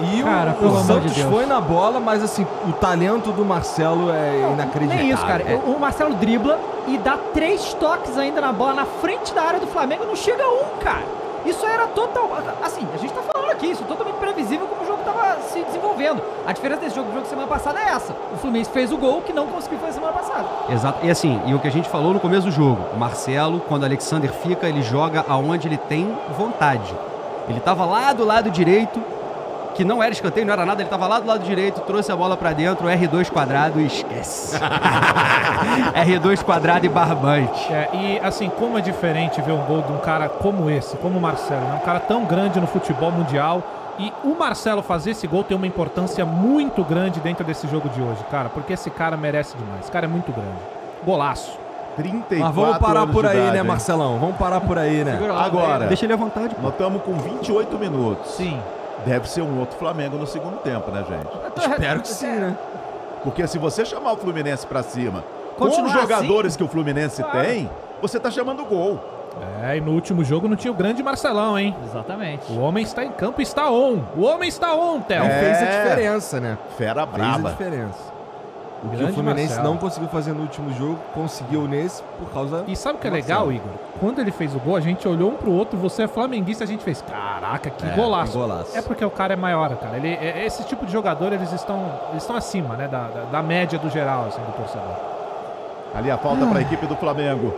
E cara, o, o Santos de foi na bola, mas assim, o talento do Marcelo é não, inacreditável. É isso, cara. É. O Marcelo dribla e dá três toques ainda na bola na frente da área do Flamengo, não chega um, cara. Isso era total... Assim, a gente tá falando aqui, isso é totalmente previsível como o jogo tava se desenvolvendo. A diferença desse jogo do jogo de semana passada é essa. O Fluminense fez o gol que não conseguiu fazer semana passada. Exato. E assim, e o que a gente falou no começo do jogo, o Marcelo, quando o Alexander fica, ele joga aonde ele tem vontade. Ele tava lá do lado direito, que não era escanteio, não era nada, ele tava lá do lado direito, trouxe a bola pra dentro, R dois quadrado e esquece. R dois quadrado e barbante. É, e assim, como é diferente ver um gol de um cara como esse, como o Marcelo, né? Um cara tão grande no futebol mundial, e o Marcelo fazer esse gol tem uma importância muito grande dentro desse jogo de hoje, cara, porque esse cara merece demais, esse cara é muito grande. Golaço. trinta e quatro Mas vamos parar por aí, idade, né, Marcelão? Vamos parar por aí, né? Agora, deixa ele à vontade. Nós estamos com vinte e oito minutos. Sim. Deve ser um outro Flamengo no segundo tempo, né, gente? Espero que sim, né? Porque se você chamar o Fluminense pra cima, com os jogadores assim que o Fluminense claro. tem, você tá chamando o gol. É, e no último jogo não tinha o grande Marcelão, hein? Exatamente. O homem está em campo e está on. O homem está on, Théo. É, fez a diferença, né? Fera braba. Fez a diferença. O que o Fluminense Marcelo. não conseguiu fazer no último jogo, conseguiu nesse por causa... E sabe o que é legal, Igor? Quando ele fez o gol, a gente olhou um pro outro, você é flamenguista, a gente fez, caraca, que é, golaço. golaço. É porque o cara é maior, cara. Ele, é, esse tipo de jogador, eles estão, eles estão acima, né, da, da, da média do geral, assim, do torcedor. Ali a falta ah. para a equipe do Flamengo.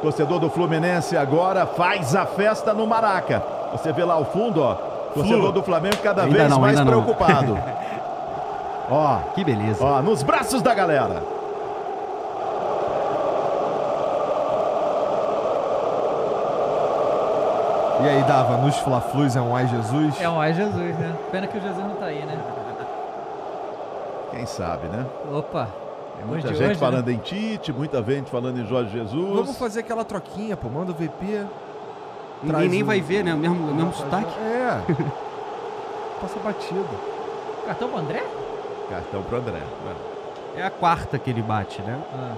Torcedor do Fluminense agora faz a festa no Maraca. Você vê lá ao fundo, ó, torcedor Flu. do Flamengo cada ainda vez não, mais preocupado. Ó, que beleza. Ó, nos braços da galera. E aí, Dava, nos Fla-Flus é um ai Jesus? É um ai Jesus, né? Pena que o Jesus não tá aí, né? Quem sabe, né? Opa. Tem muita hoje gente hoje, falando né? em Tite, muita gente falando em Jorge Jesus. Vamos fazer aquela troquinha, pô. Manda o V P. Ninguém nem o... vai ver, né? O mesmo, o mesmo sotaque. É. Passa batido. Cartão pro André? Cartão pro André. É a quarta que ele bate, né? Ah.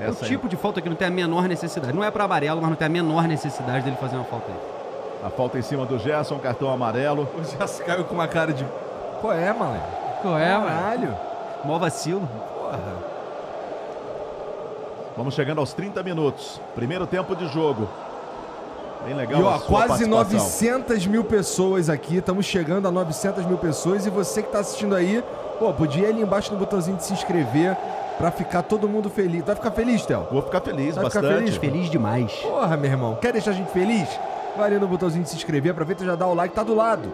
É um tipo aí. de falta que não tem a menor necessidade. Não é para amarelo, mas não tem a menor necessidade dele fazer uma falta aí. A falta em cima do Gerson, cartão amarelo. O Gerson caiu com uma cara de... Qual é, mano? Qual é, mano? Mó vacilo. Porra. Vamos chegando aos trinta minutos. Primeiro tempo de jogo. Bem legal. E ó, quase novecentas mil pessoas aqui, estamos chegando a novecentas mil pessoas, e você que está assistindo aí, pô, podia ir ali embaixo no botãozinho de se inscrever para ficar todo mundo feliz. Vai ficar feliz, Théo? Vou ficar feliz, Vai bastante. Ficar feliz? feliz demais. Porra, meu irmão, quer deixar a gente feliz? Vai ali no botãozinho de se inscrever, aproveita e já dá o like, tá do lado.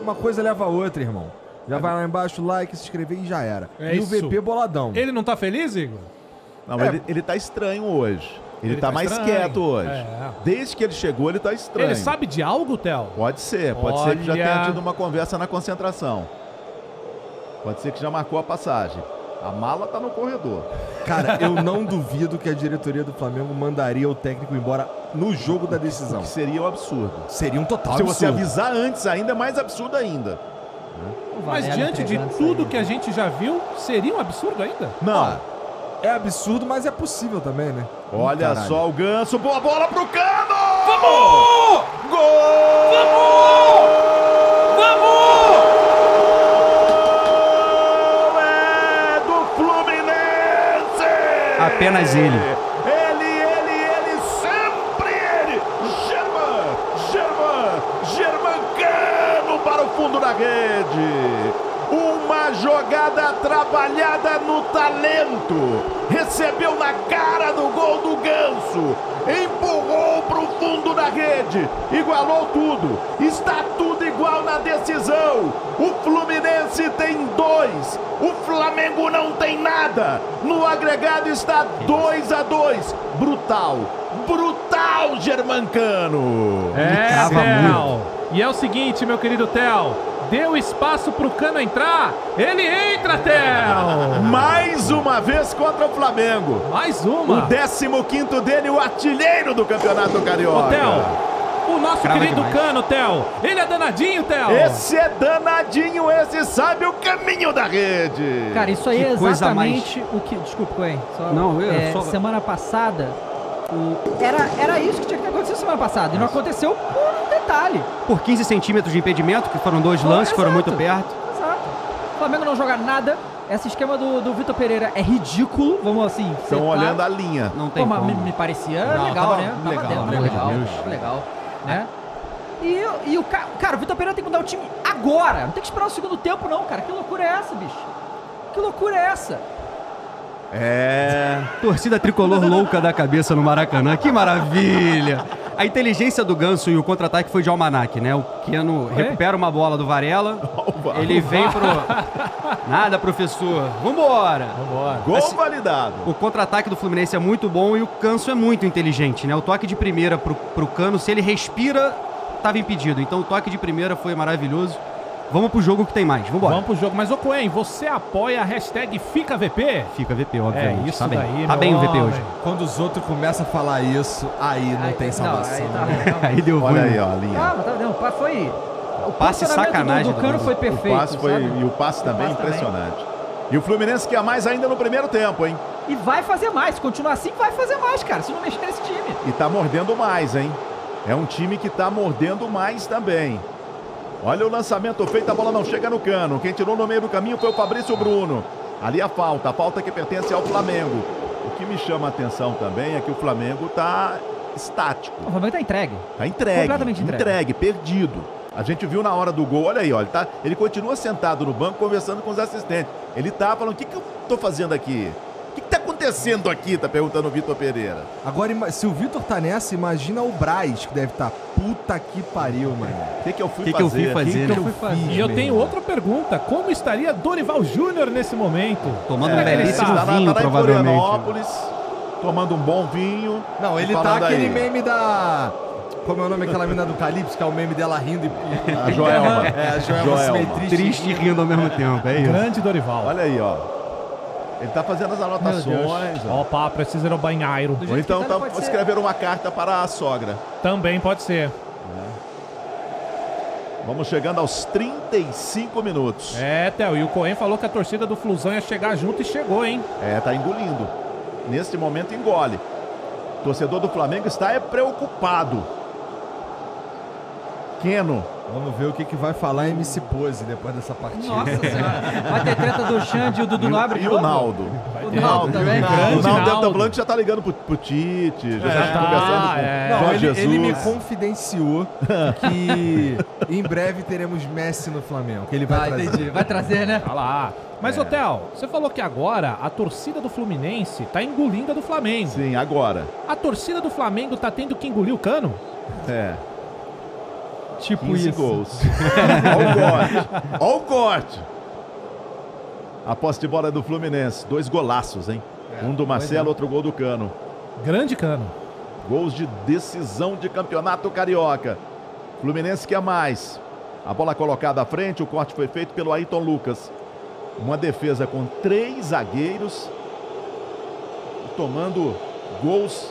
Uma coisa leva a outra, irmão. Já é. vai lá embaixo, like, se inscrever e já era. É e isso. o V P boladão. Ele não tá feliz, Igor? Não, é. ele, ele tá estranho hoje. Ele, ele tá, tá mais estranho. quieto hoje. É. Desde que ele chegou, ele tá estranho. Ele sabe de algo, Théo? Pode ser. Pode Olha... ser que já tenha tido uma conversa na concentração. Pode ser que já marcou a passagem. A mala tá no corredor. Cara, eu não duvido que a diretoria do Flamengo mandaria o técnico embora no jogo da decisão. Que seria um absurdo. Seria um total absurdo. Se você avisar antes ainda, é mais absurdo ainda. Mas diante de tudo que a gente já viu, seria um absurdo ainda? Não. É absurdo, mas é possível também, né? Olha Caralho. só o Ganso, boa bola pro Cano! Vamos! Gol! Vamos! Vamos! Gol é do Fluminense! Apenas ele. Ele, ele, ele, sempre ele! German, German, German Cano para o fundo da rede! Uma jogada trabalhada no talento. Recebeu na cara do gol do Ganso. Empurrou para o fundo da rede. Igualou tudo. Está tudo igual na decisão. O Fluminense tem dois. O Flamengo não tem nada. No agregado está dois a dois. Brutal. Brutal, Germancano. É, Théo. E é o seguinte, meu querido Théo. Deu espaço pro Cano entrar. Ele entra, Théo! Mais uma vez contra o Flamengo. Mais uma. O décimo quinto dele, o artilheiro do Campeonato Carioca. Ô, Théo, o nosso Crava querido demais. Cano, Théo. Ele é danadinho, Théo. Esse é danadinho, esse sabe o caminho da rede. Cara, isso aí que é exatamente o que... Desculpa, Coen. Não, eu... É, só... Semana passada, o... era, era isso que tinha que acontecer semana passada. E não aconteceu por um detalhe. Por quinze centímetros de impedimento, que foram dois lances, exato, foram muito perto. Exato. O Flamengo não joga nada. Esse esquema do, do Victor Pereira é ridículo, vamos assim... Estão setar. Olhando a linha. Não tem. Pô, como. Me, me parecia não, legal, tava, né? Legal, tava dentro, legal, legal, legal, né? E, e o cara... Cara, o Victor Pereira tem que mudar o time agora. Não tem que esperar o segundo tempo, não, cara. Que loucura é essa, bicho? Que loucura é essa? É... Torcida tricolor louca da cabeça no Maracanã. Que maravilha! A inteligência do Ganso e o contra-ataque foi de almanac, né? O Cano recupera uma bola do Varela. Oh, ele vem pro... Nada, professor. Vambora! Vambora. Gol assim, validado. O contra-ataque do Fluminense é muito bom e o Ganso é muito inteligente, né? O toque de primeira pro, pro Cano, se ele respira, tava impedido. Então o toque de primeira foi maravilhoso. Vamos pro jogo que tem mais, vambora. Vamos pro jogo, mas ô Coen, você apoia a hashtag FicaVP? FicaVP, obviamente. É isso tá daí, bem. Tá bem o V P hoje. Quando os outros começam a falar isso, aí não aí, tem salvação. Não, aí, tá, tá, aí deu ruim. Olha aí, ó, a linha. Calma, tá, não, foi... O passe sacanagem. Do, do Cano foi perfeito. O passe foi, e o passe também o passe impressionante. Também. E o Fluminense quer mais ainda no primeiro tempo, hein? E vai fazer mais, se continuar assim, vai fazer mais, cara, se não mexer nesse time. E tá mordendo mais, hein? É um time que tá mordendo mais também. Olha o lançamento feito, a bola não chega no Cano. Quem tirou no meio do caminho foi o Fabrício Bruno. Ali a falta, a falta que pertence ao Flamengo. O que me chama a atenção também é que o Flamengo tá estático. O Flamengo tá entregue. Tá entregue. Completamente entregue. Entregue, perdido. A gente viu na hora do gol, olha aí, olha, ele, tá, ele continua sentado no banco conversando com os assistentes. Ele tá falando, o que, que eu tô fazendo aqui? O que, que tá acontecendo aqui? Tá perguntando o Victor Pereira. Agora, se o Victor tá nessa, imagina o Braz, que deve estar... Tá... Puta que pariu, mano. O que, que eu fui que fazer? O que, que eu fui fazer? Que que eu fui fazer? E eu tenho outra pergunta. Como estaria Dorival Júnior nesse momento? Tomando é, um belíssimo tá, vinho, tá provavelmente. Tomando um bom vinho. Não, ele tá aquele aí. Meme da... Como é o nome daquela mina do Calypso, que é o meme dela rindo e... A Joelma. É, a Joelma, Joelma. Se meio triste e rindo ao mesmo tempo. É isso. Grande Dorival. Olha aí, ó. Ele tá fazendo as anotações. Opa, precisa ir ao banheiro. Ou então tá, escrever uma carta para a sogra. Também pode ser. É. Vamos chegando aos trinta e cinco minutos. É, Théo, e o Coen falou que a torcida do Flusão ia chegar junto e chegou, hein? É, tá engolindo. Neste momento engole. O torcedor do Flamengo está é preocupado. Cano. Vamos ver o que, que vai falar M C Pose depois dessa partida. Nossa senhora. Vai ter treta do Xande e o Dudu Nobre. E o Naldo. O Naldo também. O Naldo Blanco já tá ligando pro, pro Tite. Já é, tá conversando com é. Não, ele, Jesus. Ele me confidenciou que em breve teremos Messi no Flamengo. Que ele vai, vai trazer. Vai trazer, né? Olha lá. Mas, é. Théo, você falou que agora a torcida do Fluminense tá engolindo a do Flamengo. Sim, agora. A torcida do Flamengo tá tendo que engolir o Cano? É. Tipo isso. Gols. Olha o corte. Olha o corte. A posse de bola do Fluminense. Dois golaços, hein? É, um do Marcelo, é. outro gol do Cano. Grande Cano. Gols de decisão de campeonato carioca. Fluminense quer mais. A bola colocada à frente. O corte foi feito pelo Ayrton Lucas. Uma defesa com três zagueiros. Tomando gols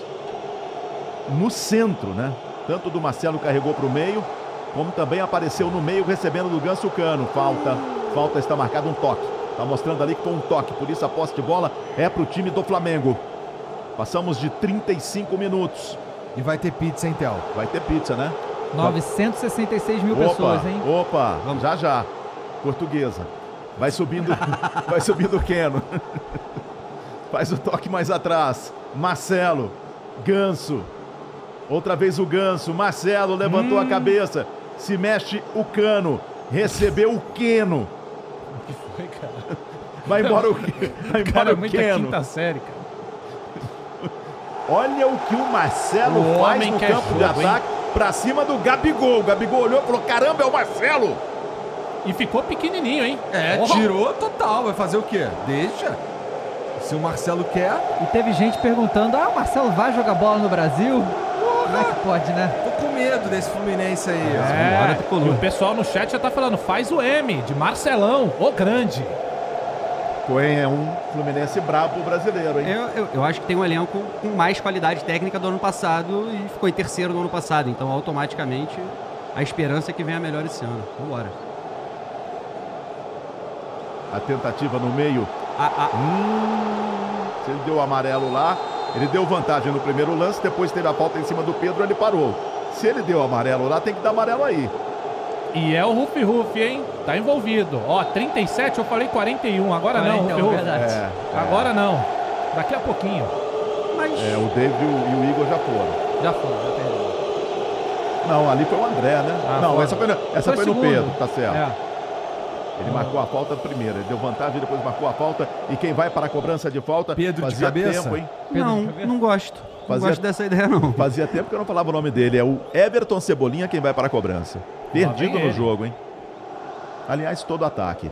no centro, né? Tanto do Marcelo carregou para o meio... Como também apareceu no meio, recebendo do Ganso Cano. Falta, falta está marcado um toque. Está mostrando ali que foi um toque. Por isso a posse de bola é para o time do Flamengo. Passamos de trinta e cinco minutos. E vai ter pizza, hein, Théo? Vai ter pizza, né? novecentos e sessenta e seis mil opa, pessoas, hein? Opa, vamos já já. Portuguesa. Vai subindo, vai subindo o Cano. Faz o toque mais atrás. Marcelo, Ganso. Outra vez o Ganso. Marcelo levantou hum. a cabeça. Se mexe o Cano. Recebeu o Cano. O que foi, cara? Vai embora o Cano. Vai embora cara, o muita Cano. Quinta série, cara. Olha o que o Marcelo o faz no campo jogo, de ataque. Hein? Pra cima do Gabigol. O Gabigol olhou e falou, caramba, é o Marcelo. E ficou pequenininho, hein? É, oh. tirou total. Vai fazer o quê? Deixa. Se o Marcelo quer... E teve gente perguntando, ah, o Marcelo vai jogar bola no Brasil? Como é que pode, né? Tô com medo desse Fluminense aí. É, e o pessoal no chat já tá falando, faz o M de Marcelão, o grande. Coen é um Fluminense brabo brasileiro, hein? Eu, eu, eu acho que tem um elenco com mais qualidade técnica do ano passado e ficou em terceiro no ano passado. Então, automaticamente, a esperança é que venha melhor esse ano. Vambora. A tentativa no meio. Ah, ah. Hum, ele deu o amarelo lá. Ele deu vantagem no primeiro lance, depois teve a falta em cima do Pedro, ele parou. Se ele deu amarelo lá, tem que dar amarelo aí. E é o Rufi Rufi, hein? Tá envolvido. Ó, trinta e sete, eu falei quarenta e um. Agora não, Rufi Rufi. É, é. Agora não. Daqui a pouquinho. Mas... É, o David e o Igor já foram. Já foram, já perdeu. Não, ali foi o André, né? Ah, não, foi. essa foi, essa foi, foi no Pedro, tá certo. É. Ele não. marcou a falta primeiro, ele deu vantagem, depois marcou a falta. E quem vai para a cobrança de falta... Pedro de cabeça. Tempo, hein? Pedro não, de cabeça. Não gosto. Não fazia, gosto dessa ideia, não. Fazia tempo que eu não falava o nome dele. É o Everton Cebolinha quem vai para a cobrança. Perdido no jogo, hein? Aliás, todo ataque.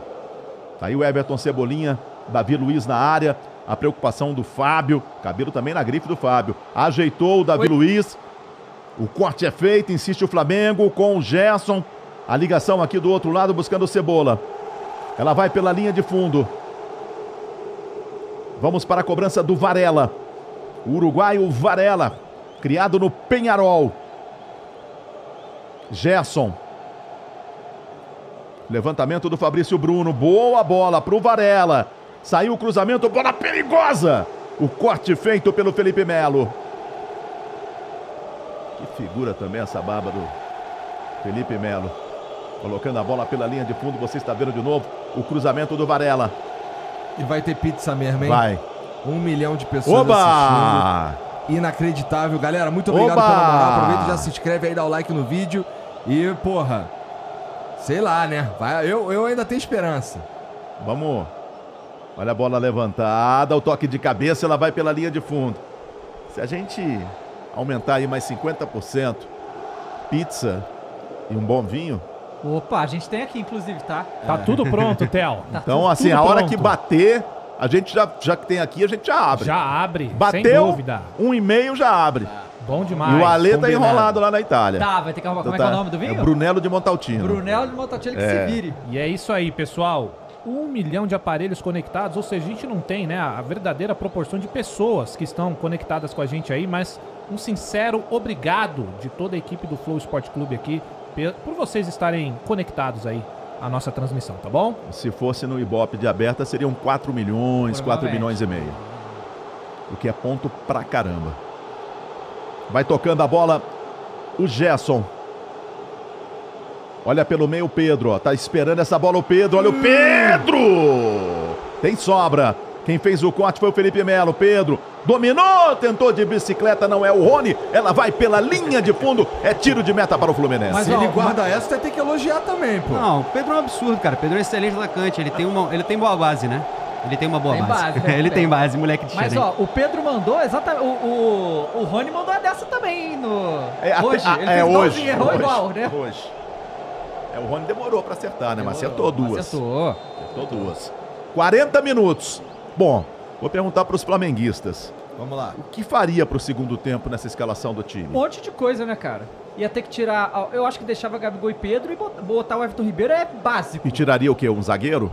Aí o Everton Cebolinha, Davi Luiz na área. A preocupação do Fábio. Cabelo também na grife do Fábio. Ajeitou o Davi Oi. Luiz. O corte é feito, insiste o Flamengo com o Gerson. A ligação aqui do outro lado buscando o Cebola. Ela vai pela linha de fundo. Vamos para a cobrança do Varela. O uruguaio Varela, criado no Peñarol. Gerson. Levantamento do Fabrício Bruno. Boa bola para o Varela. Saiu o cruzamento, bola perigosa. O corte feito pelo Felipe Melo. Que figura também essa barba do Felipe Melo. Colocando a bola pela linha de fundo. Você está vendo de novo o cruzamento do Varela. E vai ter pizza mesmo, hein? Vai. Um milhão de pessoas Oba! assistindo. Inacreditável, galera. Muito obrigado Oba! pela moral. Aproveita e já se inscreve aí, dá o like no vídeo. E, porra, sei lá, né? Vai, eu, eu ainda tenho esperança. Vamos. Olha a bola levantada. O toque de cabeça, ela vai pela linha de fundo. Se a gente aumentar aí mais cinquenta por cento, pizza e um bom vinho... Opa, a gente tem aqui, inclusive, tá? Tá é. tudo pronto, Théo. Tá então, assim, a hora pronto. que bater, a gente já, já que tem aqui, a gente já abre. Já abre, Bateu, sem dúvida. um e meio já abre. Ah, bom demais. E o Ale combinado. tá enrolado lá na Itália. Tá, vai ter que arrumar. Então, como tá. é que é o nome do vinho? É Brunello de Montaltino. Brunello de Montaltino, que é. se vire. E é isso aí, pessoal. Um milhão de aparelhos conectados, ou seja, a gente não tem, né, a verdadeira proporção de pessoas que estão conectadas com a gente aí, mas um sincero obrigado de toda a equipe do Flow Sport Club aqui, por vocês estarem conectados aí à nossa transmissão, tá bom? Se fosse no Ibope de aberta, seriam quatro milhões, quatro milhões e meio. O que é ponto pra caramba. Vai tocando a bola o Gerson. Olha pelo meio o Pedro, ó. Tá esperando essa bola o Pedro. Olha hum. o Pedro! Tem sobra. Quem fez o corte foi o Felipe Melo. Pedro dominou, tentou de bicicleta, não é o Rony. Ela vai pela linha de fundo. É tiro de meta para o Fluminense. Mas ó, ele guarda mas... essa, você tem que elogiar também, pô. Não, o Pedro é um absurdo, cara. O Pedro é um excelente atacante. Ele tem uma, ele tem boa base, né? Ele tem uma boa tem base. base. Ele tem base, moleque de Xerém. Mas, ó, o Pedro mandou exatamente... O, o, o Rony mandou a dessa também no... É, hoje. A, ele é, hoje. Errou hoje, igual, né? Hoje. É, o Rony demorou para acertar, né? Demorou, mas acertou duas. Acertou. Acertou duas. quarenta minutos. Bom, vou perguntar para os flamenguistas. Vamos lá. O que faria para o segundo tempo nessa escalação do time? Um monte de coisa, né, cara? Ia ter que tirar... Eu acho que deixava Gabigol e Pedro e botar o Everton Ribeiro é básico. E tiraria o quê? Um zagueiro?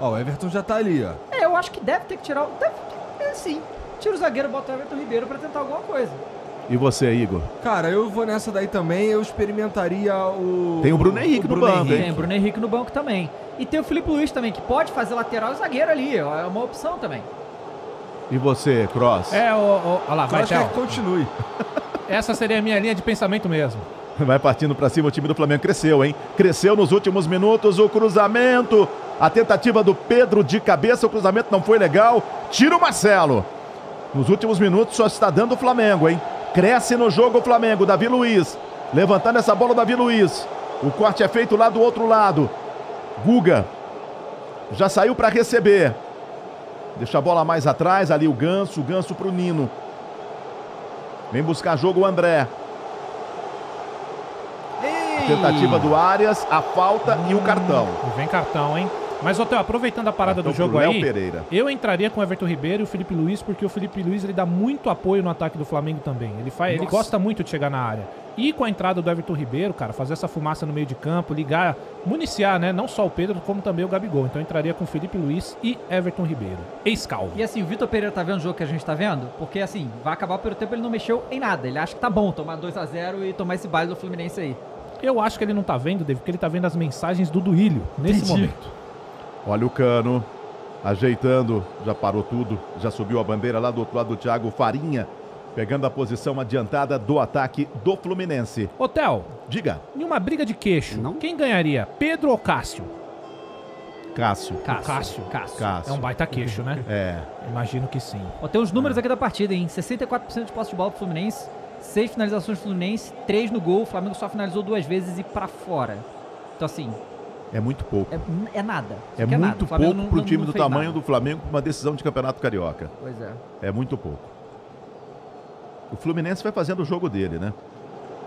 Ó, o Everton já tá ali, ó. É, eu acho que deve ter que tirar... Deve... É, sim. Tira o zagueiro, bota o Everton Ribeiro para tentar alguma coisa. E você, Igor? Cara, eu vou nessa daí também. Eu experimentaria o... Tem o Bruno Henrique o Bruno no banco, Henrique. Tem o Bruno Henrique no banco também. E tem o Felipe Luiz também, que pode fazer lateral e zagueiro ali. É uma opção também. E você, Cross? É, o... Olha lá, vai, Cross quer que continue. Essa seria a minha linha de pensamento mesmo. Vai partindo pra cima, o time do Flamengo cresceu, hein? Cresceu nos últimos minutos, o cruzamento. A tentativa do Pedro de cabeça, o cruzamento não foi legal. Tira o Marcelo. Nos últimos minutos só está dando o Flamengo, hein? Cresce no jogo o Flamengo, Davi Luiz. Levantando essa bola o Davi Luiz. O corte é feito lá do outro lado. Guga já saiu para receber. Deixa a bola mais atrás, ali o Ganso, o Ganso para o Nino. Vem buscar jogo o André. Ei. A tentativa do Arias, a falta hum, e o cartão. Vem cartão, hein? Mas, Otel, aproveitando a parada do jogo aí, Pereira. eu entraria com o Everton Ribeiro e o Felipe Luiz, porque o Felipe Luiz ele dá muito apoio no ataque do Flamengo também. Ele, faz, ele gosta muito de chegar na área. E com a entrada do Everton Ribeiro, cara, fazer essa fumaça no meio de campo, ligar, municiar, né? Não só o Pedro, como também o Gabigol. Então eu entraria com o Felipe Luiz e Everton Ribeiro. Ex-calvo. E assim, o Victor Pereira tá vendo o jogo que a gente tá vendo? Porque assim, vai acabar o primeiro tempo, ele não mexeu em nada. Ele acha que tá bom tomar dois a zero e tomar esse baile do Fluminense aí. Eu acho que ele não tá vendo, David, porque ele tá vendo as mensagens do Duílio nesse Entendi. momento. Olha o Cano ajeitando, já parou tudo, já subiu a bandeira lá do outro lado do Thiago Farinha, pegando a posição adiantada do ataque do Fluminense. Otel, diga. Em uma briga de queixo, não? quem ganharia, Pedro ou Cássio? Cássio. Cássio. Cássio. Cássio. Cássio. É um baita queixo, né? É. Imagino que sim. Ó, tem os números é. aqui da partida, hein? sessenta e quatro por cento de posse de bola pro Fluminense. Seis finalizações do Fluminense, três no gol. O Flamengo só finalizou duas vezes e pra fora. Então, assim... É muito pouco. É, é nada. É, é muito nada. pouco pro time do tamanho nada. do Flamengo pra uma decisão de Campeonato Carioca. Pois é. É muito pouco. O Fluminense vai fazendo o jogo dele, né?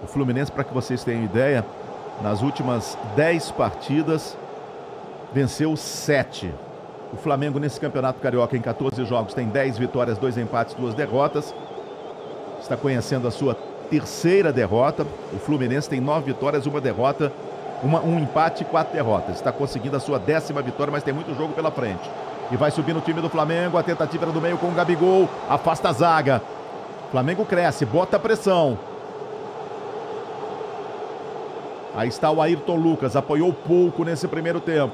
O Fluminense, para que vocês tenham ideia, nas últimas dez partidas, venceu sete. O Flamengo, nesse Campeonato Carioca, em quatorze jogos, tem dez vitórias, dois empates, duas derrotas. Está conhecendo a sua terceira derrota. O Fluminense tem nove vitórias, uma derrota, uma, um empate e quatro derrotas. Está conseguindo a sua décima vitória, mas tem muito jogo pela frente. E vai subindo o time do Flamengo. A tentativa era do meio com o Gabigol. Afasta a zaga. O Flamengo cresce, bota a pressão. Aí está o Ayrton Lucas. Apoiou pouco nesse primeiro tempo.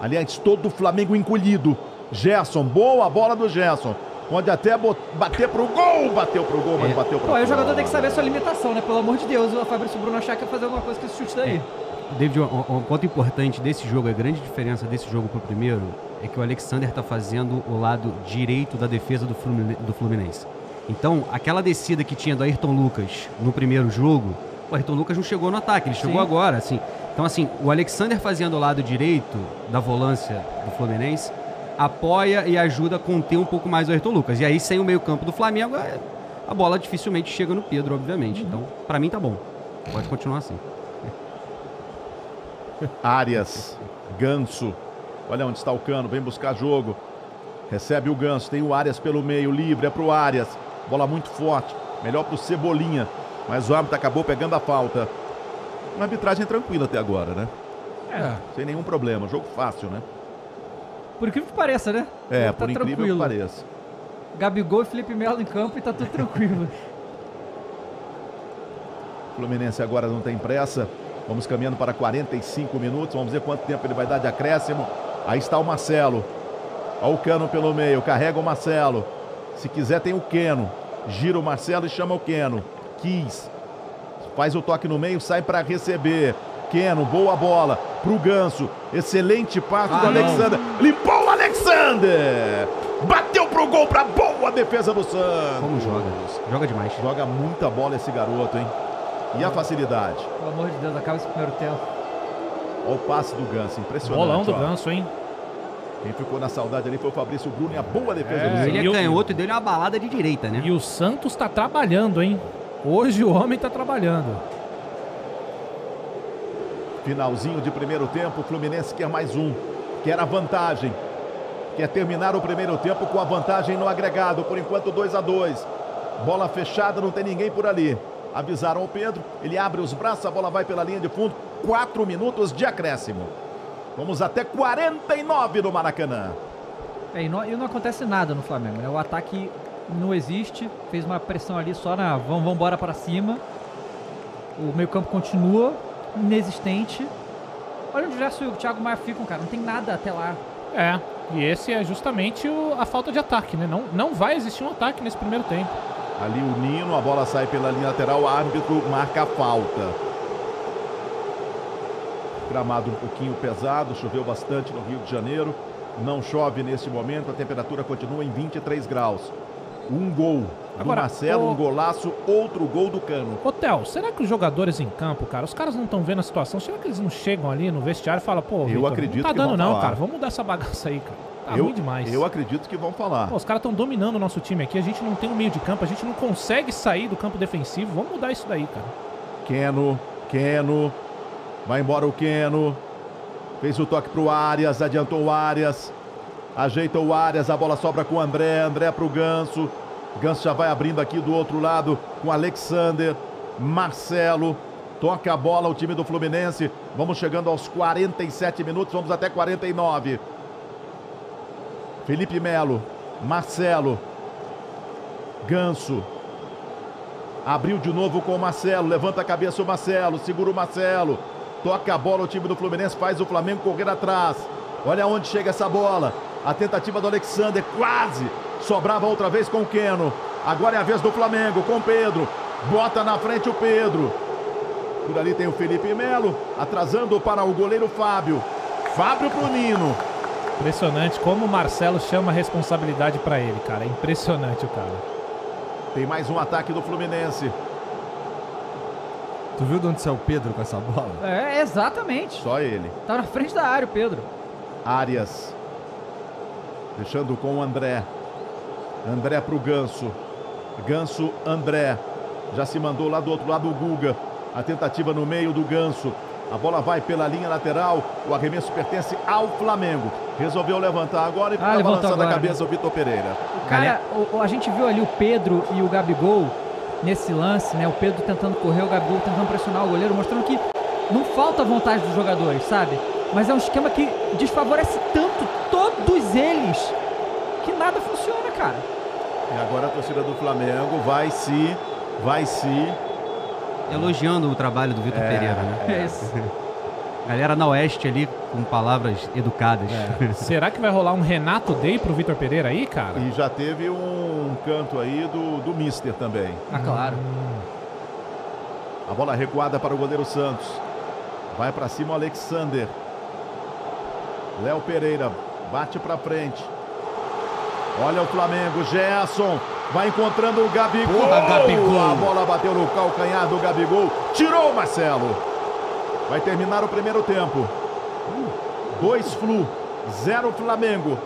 Aliás, todo o Flamengo encolhido. Gerson, boa bola do Gerson. Pode até bater pro gol, bateu pro gol, mas é. bateu pro Pô, gol. O jogador tem que saber a sua limitação, né? Pelo amor de Deus, o Fabrício Bruno achar que ia fazer alguma coisa com esse chute daí. É. David, um, um ponto importante desse jogo, a grande diferença desse jogo pro primeiro, é que o Alexander tá fazendo o lado direito da defesa do Fluminense. Então, aquela descida que tinha do Ayrton Lucas no primeiro jogo, o Ayrton Lucas não chegou no ataque, ele chegou Sim. agora, assim. Então, assim, o Alexander fazendo o lado direito da volância do Fluminense, apoia e ajuda a conter um pouco mais o Ayrton Lucas. E aí, sem o meio campo do Flamengo, a bola dificilmente chega no Pedro, obviamente. Uhum. Então, pra mim tá bom. Pode continuar assim. Arias, Ganso. Olha onde está o Cano, vem buscar jogo. Recebe o Ganso, tem o Arias pelo meio, livre, é pro Arias. Bola muito forte, melhor pro Cebolinha. Mas o árbitro acabou pegando a falta. Uma arbitragem tranquila até agora, né? É. Sem nenhum problema, jogo fácil, né? Por incrível que pareça, né? É, tá por incrível tranquilo. que pareça. Gabigol e Felipe Melo em campo e tá tudo tranquilo. O Fluminense agora não tem pressa. Vamos caminhando para quarenta e cinco minutos. Vamos ver quanto tempo ele vai dar de acréscimo. Aí está o Marcelo. Olha o Cano pelo meio. Carrega o Marcelo. Se quiser tem o Keno. Gira o Marcelo e chama o Keno. Quis. Faz o toque no meio, sai para receber. Keno, boa bola pro Ganso. Excelente passo ah, do Alexander. Não. Limpou o Alexander. Bateu pro gol, pra boa defesa do Santos. Como joga, joga demais. Joga muita bola esse garoto, hein? E a facilidade. Pelo amor de Deus, acaba esse primeiro tempo. Olha o passe do Ganso, impressionante. Bolão do ó. Ganso, hein? Quem ficou na saudade ali foi o Fabrício Bruno e a boa defesa é, do Santos. Ele é canhoto e deu uma balada de direita, né? E o Santos tá trabalhando, hein? Hoje o homem tá trabalhando. Finalzinho de primeiro tempo, o Fluminense quer mais um, quer a vantagem, quer terminar o primeiro tempo com a vantagem no agregado, por enquanto dois a dois, bola fechada, não tem ninguém por ali, avisaram o Pedro, ele abre os braços, a bola vai pela linha de fundo, quatro minutos de acréscimo, vamos até quarenta e nove no Maracanã. É, e, não, e não acontece nada no Flamengo, né? O ataque não existe, fez uma pressão ali só na vamos embora para cima, o meio campo continua inexistente. Olha onde o Gerson e o Thiago Maia ficam, cara. Não tem nada até lá. É, e esse é justamente o, a falta de ataque, né? Não, não vai existir um ataque nesse primeiro tempo. Ali o Nino, a bola sai pela linha lateral, o árbitro marca a falta. Gramado um pouquinho pesado, choveu bastante no Rio de Janeiro. Não chove nesse momento, a temperatura continua em vinte e três graus. Um gol. Agora, do Marcelo, o... um golaço, outro gol do Cano. Otel, será que os jogadores em campo, cara, os caras não estão vendo a situação? Será que eles não chegam ali no vestiário e falam, pô, eu Victor, acredito não tá que dando não, falar. cara, vamos mudar essa bagaça aí, cara. Tá eu, ruim demais. Eu acredito que vão falar. Pô, os caras estão dominando o nosso time aqui, a gente não tem um meio de campo, a gente não consegue sair do campo defensivo, vamos mudar isso daí, cara. Keno, Keno, vai embora o Keno. Fez o toque para o Arias, adiantou o Arias. Ajeita o Arias, a bola sobra com o André. André para o Ganso. Ganso já vai abrindo aqui do outro lado com Alexander. Marcelo toca a bola, o time do Fluminense. Vamos chegando aos quarenta e sete minutos, vamos até quarenta e nove. Felipe Melo, Marcelo, Ganso. Abriu de novo com o Marcelo, levanta a cabeça o Marcelo, segura o Marcelo. Toca a bola, o time do Fluminense faz o Flamengo correr atrás. Olha onde chega essa bola. A tentativa do Alexander, quase. Sobrava outra vez com o Cano. Agora é a vez do Flamengo, com o Pedro. Bota na frente o Pedro. Por ali tem o Felipe Melo, atrasando para o goleiro Fábio. Fábio pro Nino. Impressionante como o Marcelo chama a responsabilidade para ele, cara. É impressionante o cara. Tem mais um ataque do Fluminense. Tu viu de onde saiu o Pedro com essa bola? É, exatamente. Só ele. Tá na frente da área o Pedro. Arias. Deixando com o André. André pro Ganso. Ganso, André. Já se mandou lá do outro lado o Guga. A tentativa no meio do Ganso. A bola vai pela linha lateral. O arremesso pertence ao Flamengo. Resolveu levantar agora e fica ah, balançando agora a cabeça, né? O Victor Pereira. O cara, o, a gente viu ali o Pedro e o Gabigol nesse lance, né? O Pedro tentando correr, o Gabigol tentando pressionar o goleiro, mostrando que não falta vontade dos jogadores, sabe? Mas é um esquema que desfavorece tanto todos eles que nada funciona, cara. E agora a torcida do Flamengo vai se, vai se... elogiando o trabalho do Victor é, Pereira, né? É isso. Galera na Oeste ali com palavras educadas. É. Será que vai rolar um Renato Day pro Victor Pereira aí, cara? E já teve um canto aí do, do Mister também. Ah, claro. Hum. A bola recuada para o goleiro Santos. Vai para cima o Alexander. Léo Pereira bate para frente. Olha o Flamengo, Gerson. Vai encontrando o Gabigol. Porra, Gabigol. A bola bateu no calcanhar do Gabigol. Tirou o Marcelo. Vai terminar o primeiro tempo. Dois Flu, zero Flamengo.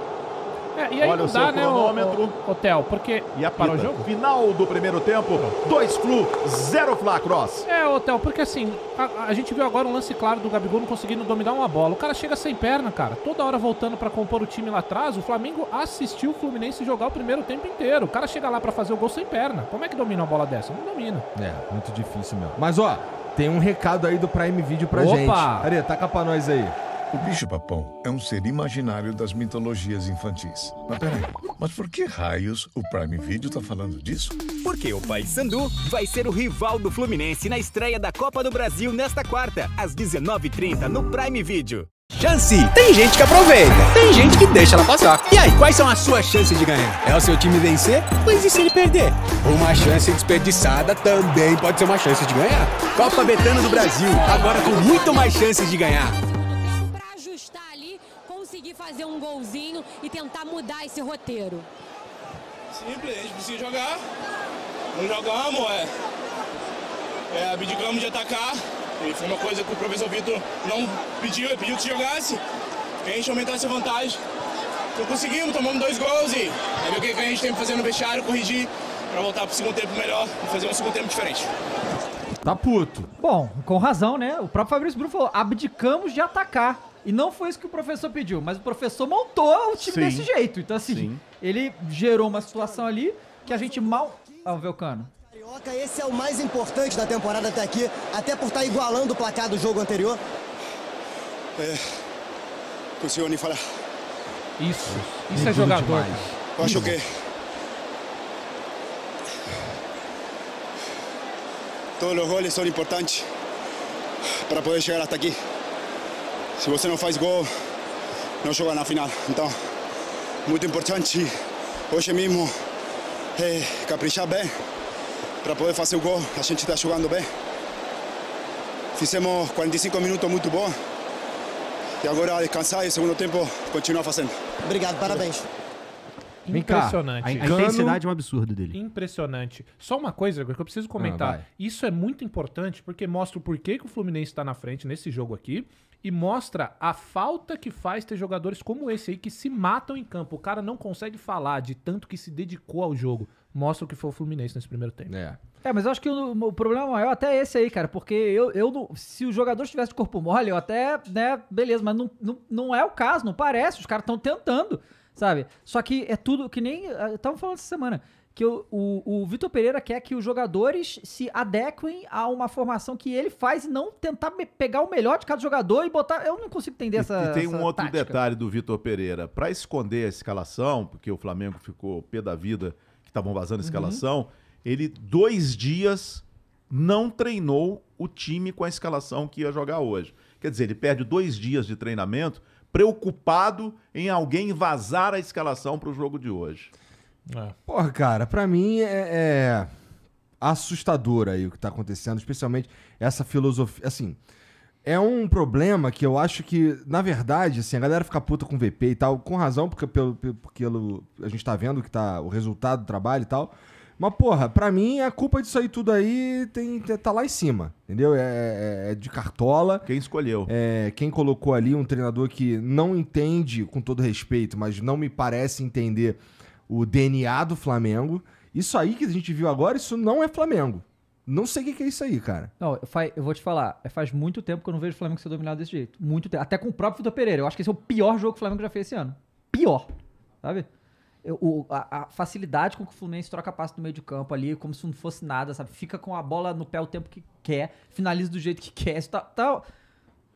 É, e aí olha o seu dá, cronômetro. Né, o, o, o Theo, porque... E a para o jogo? Final do primeiro tempo. Dois Flu, zero Fla Cross. É, o Theo, porque assim, a, a gente viu agora um lance claro do Gabigol não conseguindo dominar uma bola. O cara chega sem perna, cara. Toda hora voltando para compor o time lá atrás. O Flamengo assistiu o Fluminense jogar o primeiro tempo inteiro. O cara chega lá para fazer o gol sem perna. Como é que domina uma bola dessa? Não domina. É, muito difícil mesmo. Mas, ó... Tem um recado aí do Prime Video pra Opa. gente. Ari, taca pra nós aí. O bicho-papão é um ser imaginário das mitologias infantis. Mas peraí, mas por que raios o Prime Video tá falando disso? Porque o Paysandu vai ser o rival do Fluminense na estreia da Copa do Brasil nesta quarta, às dezenove e trinta, no Prime Video. Chance! Tem gente que aproveita, tem gente que deixa ela passar. E aí, quais são as suas chances de ganhar? É o seu time vencer? Mas e se ele perder? Uma chance desperdiçada também pode ser uma chance de ganhar. Copa Betano do Brasil, agora com muito mais chances de ganhar. Pra ajustar ali, conseguir fazer um golzinho e tentar mudar esse roteiro. Simples, a gente precisa jogar. Não jogamos, é. É, abdicamos de atacar. E foi uma coisa que o professor Victor não pediu, ele pediu que se jogasse, que a gente aumentasse a vantagem. Então conseguimos, tomamos dois gols e é ver o que a gente tem que fazer no vestiário, corrigir, para voltar para o segundo tempo melhor e fazer um segundo tempo diferente. Tá puto. Bom, com razão, né? O próprio Fabrício Bruno falou, abdicamos de atacar. E não foi isso que o professor pediu, mas o professor montou o time Sim. desse jeito. Então assim, Sim. ele gerou uma situação ali que a gente mal... Vamos ver o Cano. Esse é o mais importante da temporada até aqui, até por estar igualando o placar do jogo anterior. É, consigo nem falar. Isso, isso é, é jogador. Demais. Eu acho que... Todos os gols são importantes para poder chegar até aqui. Se você não faz gol, não joga na final. Então, muito importante hoje mesmo é, caprichar bem. Para poder fazer o gol, a gente está jogando bem. Fizemos quarenta e cinco minutos muito bom. E agora descansar e o segundo tempo continuar fazendo. Obrigado, parabéns. Impressionante. A intensidade é um absurdo dele. Impressionante. Só uma coisa, Gregor, que eu preciso comentar. Ah, isso é muito importante porque mostra o porquê que o Fluminense está na frente nesse jogo aqui. E mostra a falta que faz ter jogadores como esse aí que se matam em campo. O cara não consegue falar de tanto que se dedicou ao jogo. mostra o que foi o Fluminense nesse primeiro tempo. É, é mas eu acho que o, o problema maior até é esse aí, cara, porque eu, eu não, se o jogador estivesse de corpo mole, eu até, né, beleza, mas não, não, não é o caso, não parece, os caras estão tentando, sabe? Só que é tudo que nem... Estamos falando essa semana... que o, o, o Victor Pereira quer que os jogadores se adequem a uma formação que ele faz e não tentar pegar o melhor de cada jogador e botar... Eu não consigo entender essa tática. E tem um outro detalhe do Victor Pereira. Para esconder a escalação, porque o Flamengo ficou pé da vida que estavam vazando a escalação, uhum. ele dois dias não treinou o time com a escalação que ia jogar hoje. Quer dizer, ele perde dois dias de treinamento preocupado em alguém vazar a escalação para o jogo de hoje. É. Porra, cara, pra mim é, é assustador aí o que tá acontecendo, especialmente essa filosofia, assim, é um problema que eu acho que, na verdade, assim, a galera fica puta com o V P e tal, com razão, porque, pelo, porque a gente tá vendo que tá o resultado do trabalho e tal, mas, porra, pra mim a culpa disso aí tudo aí tem, tá lá em cima, entendeu? É, é de cartola. Quem escolheu. É, quem colocou ali um treinador que não entende, com todo respeito, mas não me parece entender... o D N A do Flamengo. Isso aí que a gente viu agora, isso não é Flamengo. Não sei o que, que é isso aí, cara. Não, eu vou te falar, faz muito tempo que eu não vejo o Flamengo ser dominado desse jeito. Muito tempo. Até com o próprio Victor Pereira. Eu acho que esse é o pior jogo que o Flamengo já fez esse ano. Pior. Sabe? Eu, o, a, a facilidade com que o Fluminense troca passe no meio de campo ali, como se não fosse nada, sabe? Fica com a bola no pé o tempo que quer, finaliza do jeito que quer. Isso tá, tá,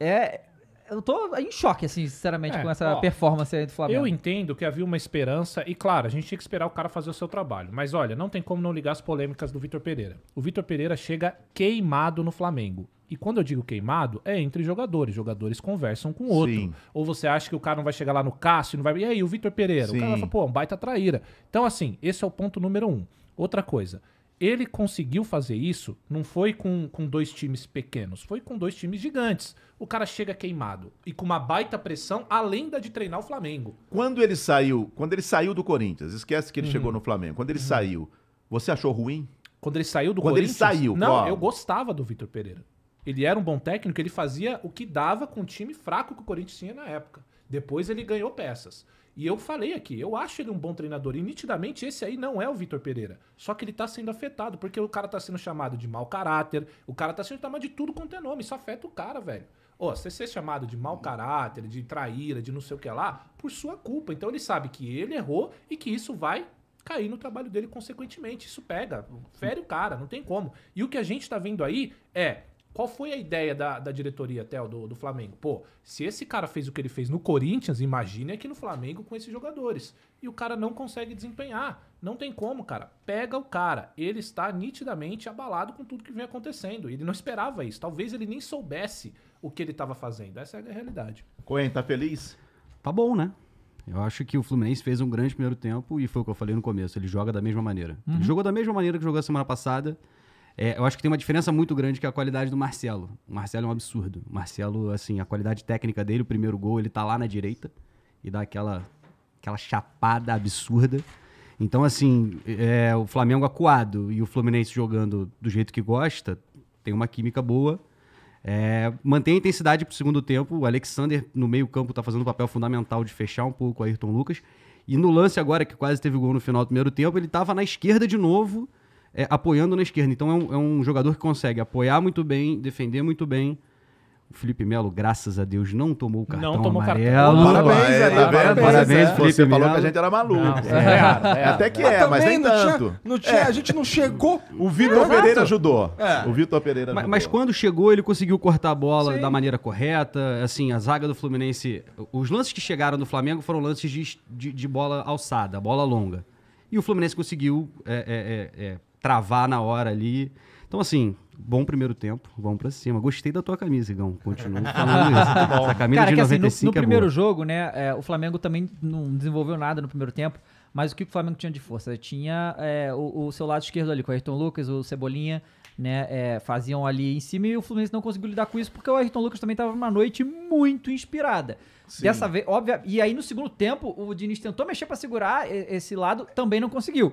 é... Eu tô em choque, assim, sinceramente, é, com essa ó, performance aí do Flamengo. Eu entendo que havia uma esperança, e claro, a gente tinha que esperar o cara fazer o seu trabalho. Mas olha, não tem como não ligar as polêmicas do Victor Pereira. O Victor Pereira chega queimado no Flamengo. E quando eu digo queimado, é entre jogadores. Jogadores conversam com o outro. Sim. Ou você acha que o cara não vai chegar lá no Cássio, não vai... E aí, o Victor Pereira? Sim. O cara fala, pô, um baita traíra. Então, assim, esse é o ponto número um. Outra coisa... Ele conseguiu fazer isso, não foi com, com dois times pequenos, foi com dois times gigantes. O cara chega queimado e com uma baita pressão, além da de treinar o Flamengo. Quando ele saiu, quando ele saiu do Corinthians, esquece que ele uhum. chegou no Flamengo. Quando ele uhum. saiu, você achou ruim? Quando ele saiu do quando Corinthians? Quando ele saiu. Não, qual? Eu gostava do Victor Pereira. Ele era um bom técnico, ele fazia o que dava com o time fraco que o Corinthians tinha na época. Depois ele ganhou peças. E eu falei aqui, eu acho ele um bom treinador. E nitidamente esse aí não é o Victor Pereira. Só que ele tá sendo afetado, porque o cara tá sendo chamado de mau caráter, o cara tá sendo chamado de tudo quanto é nome, isso afeta o cara, velho. Ó, você ser chamado de mau caráter, de traíra, de não sei o que lá, por sua culpa. Então ele sabe que ele errou e que isso vai cair no trabalho dele consequentemente. Isso pega, fere o cara, não tem como. E o que a gente tá vendo aí é... Qual foi a ideia da, da diretoria, Théo, do, do Flamengo? Pô, se esse cara fez o que ele fez no Corinthians, imagine aqui no Flamengo com esses jogadores. E o cara não consegue desempenhar. Não tem como, cara. Pega o cara. Ele está nitidamente abalado com tudo que vem acontecendo. Ele não esperava isso. Talvez ele nem soubesse o que ele estava fazendo. Essa é a realidade. Coen, tá feliz? Tá bom, né? Eu acho que o Fluminense fez um grande primeiro tempo e foi o que eu falei no começo. Ele joga da mesma maneira. Uhum. Ele jogou da mesma maneira que jogou a semana passada. É, eu acho que tem uma diferença muito grande, que é a qualidade do Marcelo. O Marcelo é um absurdo. O Marcelo, assim, a qualidade técnica dele, o primeiro gol, ele tá lá na direita e dá aquela, aquela chapada absurda. Então, assim, é, o Flamengo acuado e o Fluminense jogando do jeito que gosta, tem uma química boa. É, mantém a intensidade pro segundo tempo. O Alexander, no meio campo, tá fazendo um papel fundamental de fechar um pouco o Ayrton Lucas. E no lance agora, que quase teve gol no final do primeiro tempo, ele tava na esquerda de novo... É, apoiando na esquerda, então é um, é um jogador que consegue apoiar muito bem, defender muito bem. O Felipe Melo, graças a Deus, não tomou o cartão não tomou amarelo. Cartão. Parabéns, é, tá parabéns, parabéns é. Felipe Você Melo. Falou que a gente era maluco. Não, é, é, é. Até que é, mas, mas nem não tanto. Tinha, não tinha, é. A gente não chegou. O Victor é. Pereira ajudou. É. O Victor Pereira mas, ajudou. Mas quando chegou, ele conseguiu cortar a bola Sim. da maneira correta. Assim, a zaga do Fluminense... Os lances que chegaram do Flamengo foram lances de, de, de bola alçada, bola longa. E o Fluminense conseguiu... É, é, é, é, travar na hora ali. Então, assim, bom primeiro tempo, vamos pra cima. Gostei da tua camisa, Igão. Continuo falando isso. Essa camisa Cara, de noventa e cinco assim, no, no é primeiro boa. Jogo, né, é, o Flamengo também não desenvolveu nada no primeiro tempo, mas o que o Flamengo tinha de força? Tinha é, o, o seu lado esquerdo ali, com o Ayrton Lucas, o Cebolinha, né, é, faziam ali em cima e o Fluminense não conseguiu lidar com isso porque o Ayrton Lucas também tava numa noite muito inspirada. Sim. Dessa vez, óbvio, e aí no segundo tempo o Diniz tentou mexer pra segurar esse lado, também não conseguiu.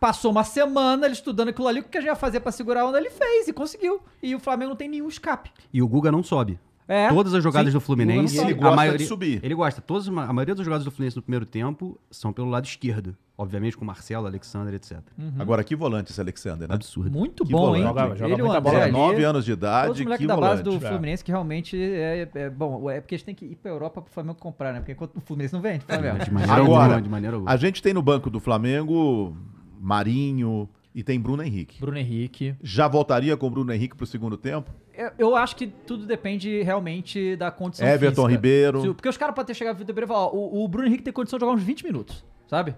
Passou uma semana ele estudando aquilo ali, o que a gente ia fazer pra segurar a onda, ele fez e conseguiu. E o Flamengo não tem nenhum escape. E o Guga não sobe. É. Todas as jogadas Sim. do Fluminense... Ele gosta a maioria, de subir. Ele gosta. Todas, a maioria das jogadas do Fluminense no primeiro tempo são pelo lado esquerdo. Obviamente com o Marcelo, Alexandre, etcétera. Uhum. Agora, que volante esse Alexandre, né? Absurdo. Muito que bom, volante. Hein? Joga, joga ele muita bola. Ali, nove anos de idade, que volante. Da base do é. Fluminense que realmente é, é... Bom, é porque a gente tem que ir pra Europa pro Flamengo comprar, né? Porque enquanto o Fluminense não vende, tá vendo? De maneira Agora, alguma, de maneira alguma. A gente tem no banco do Flamengo Marinho... E tem Bruno Henrique. Bruno Henrique. Já voltaria com o Bruno Henrique pro segundo tempo? Eu, eu acho que tudo depende realmente da condição Everton física. Ribeiro. Porque os caras podem ter chegado pro Vitor Pereira e falar, ó, o, o Bruno Henrique tem condição de jogar uns vinte minutos, sabe?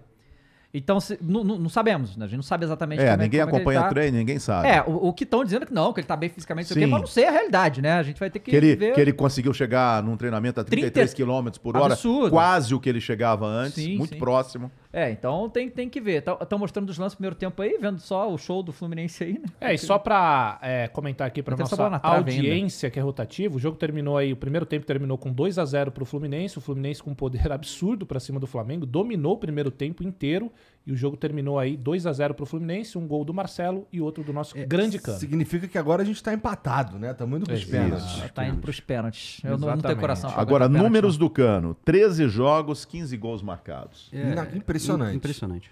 Então, se, não, não, não sabemos, né? A gente não sabe exatamente... É, como ninguém como acompanha é que ele tá. o treino, ninguém sabe. É, o, o que estão dizendo é que não, que ele tá bem fisicamente, isso aqui, mas não sei a realidade, né? A gente vai ter que, que ele, ver... Que ele conseguiu chegar num treinamento a trinta e três quilômetros por hora, quase o que ele chegava antes, sim, muito sim. próximo. É, então tem, tem que ver. Estão mostrando os lances do primeiro tempo aí, vendo só o show do Fluminense aí, né? É, e só pra é, comentar aqui pra nossa audiência, ainda. Que é rotativa, o jogo terminou aí, o primeiro tempo terminou com dois a zero pro Fluminense, o Fluminense com um poder absurdo pra cima do Flamengo, dominou o primeiro tempo inteiro, e o jogo terminou aí dois a zero pro Fluminense, um gol do Marcelo e outro do nosso é, grande Cano. Significa que agora a gente tá empatado, né? Tá muito pros é, pênaltis. Isso. Tá indo pros pênaltis. Eu não, não tenho coração. Agora, números do Cano. treze jogos, quinze gols marcados. É. Na, impressionante. Impressionante.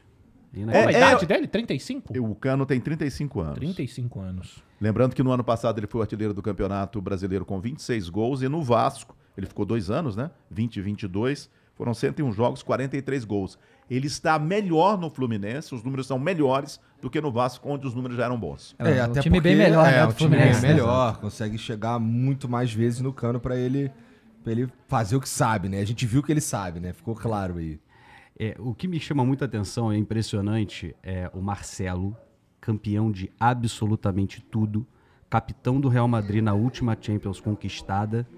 É, a idade é... dele? trinta e cinco? O Cano tem trinta e cinco anos. trinta e cinco anos. Lembrando que no ano passado ele foi o artilheiro do Campeonato Brasileiro com vinte e seis gols e no Vasco, ele ficou dois anos, né? vinte e vinte e dois, foram cento e um jogos, quarenta e três gols. Ele está melhor no Fluminense, os números são melhores do que no Vasco, onde os números já eram bons. É, é até um time porque, bem melhor, é, né, o time Fluminense, bem melhor, né? Consegue chegar muito mais vezes no Cano para ele, pra ele fazer o que sabe, né? A gente viu que ele sabe, né? Ficou claro aí. É, o que me chama muita atenção, é impressionante, é o Marcelo, campeão de absolutamente tudo, capitão do Real Madrid na última Champions conquistada,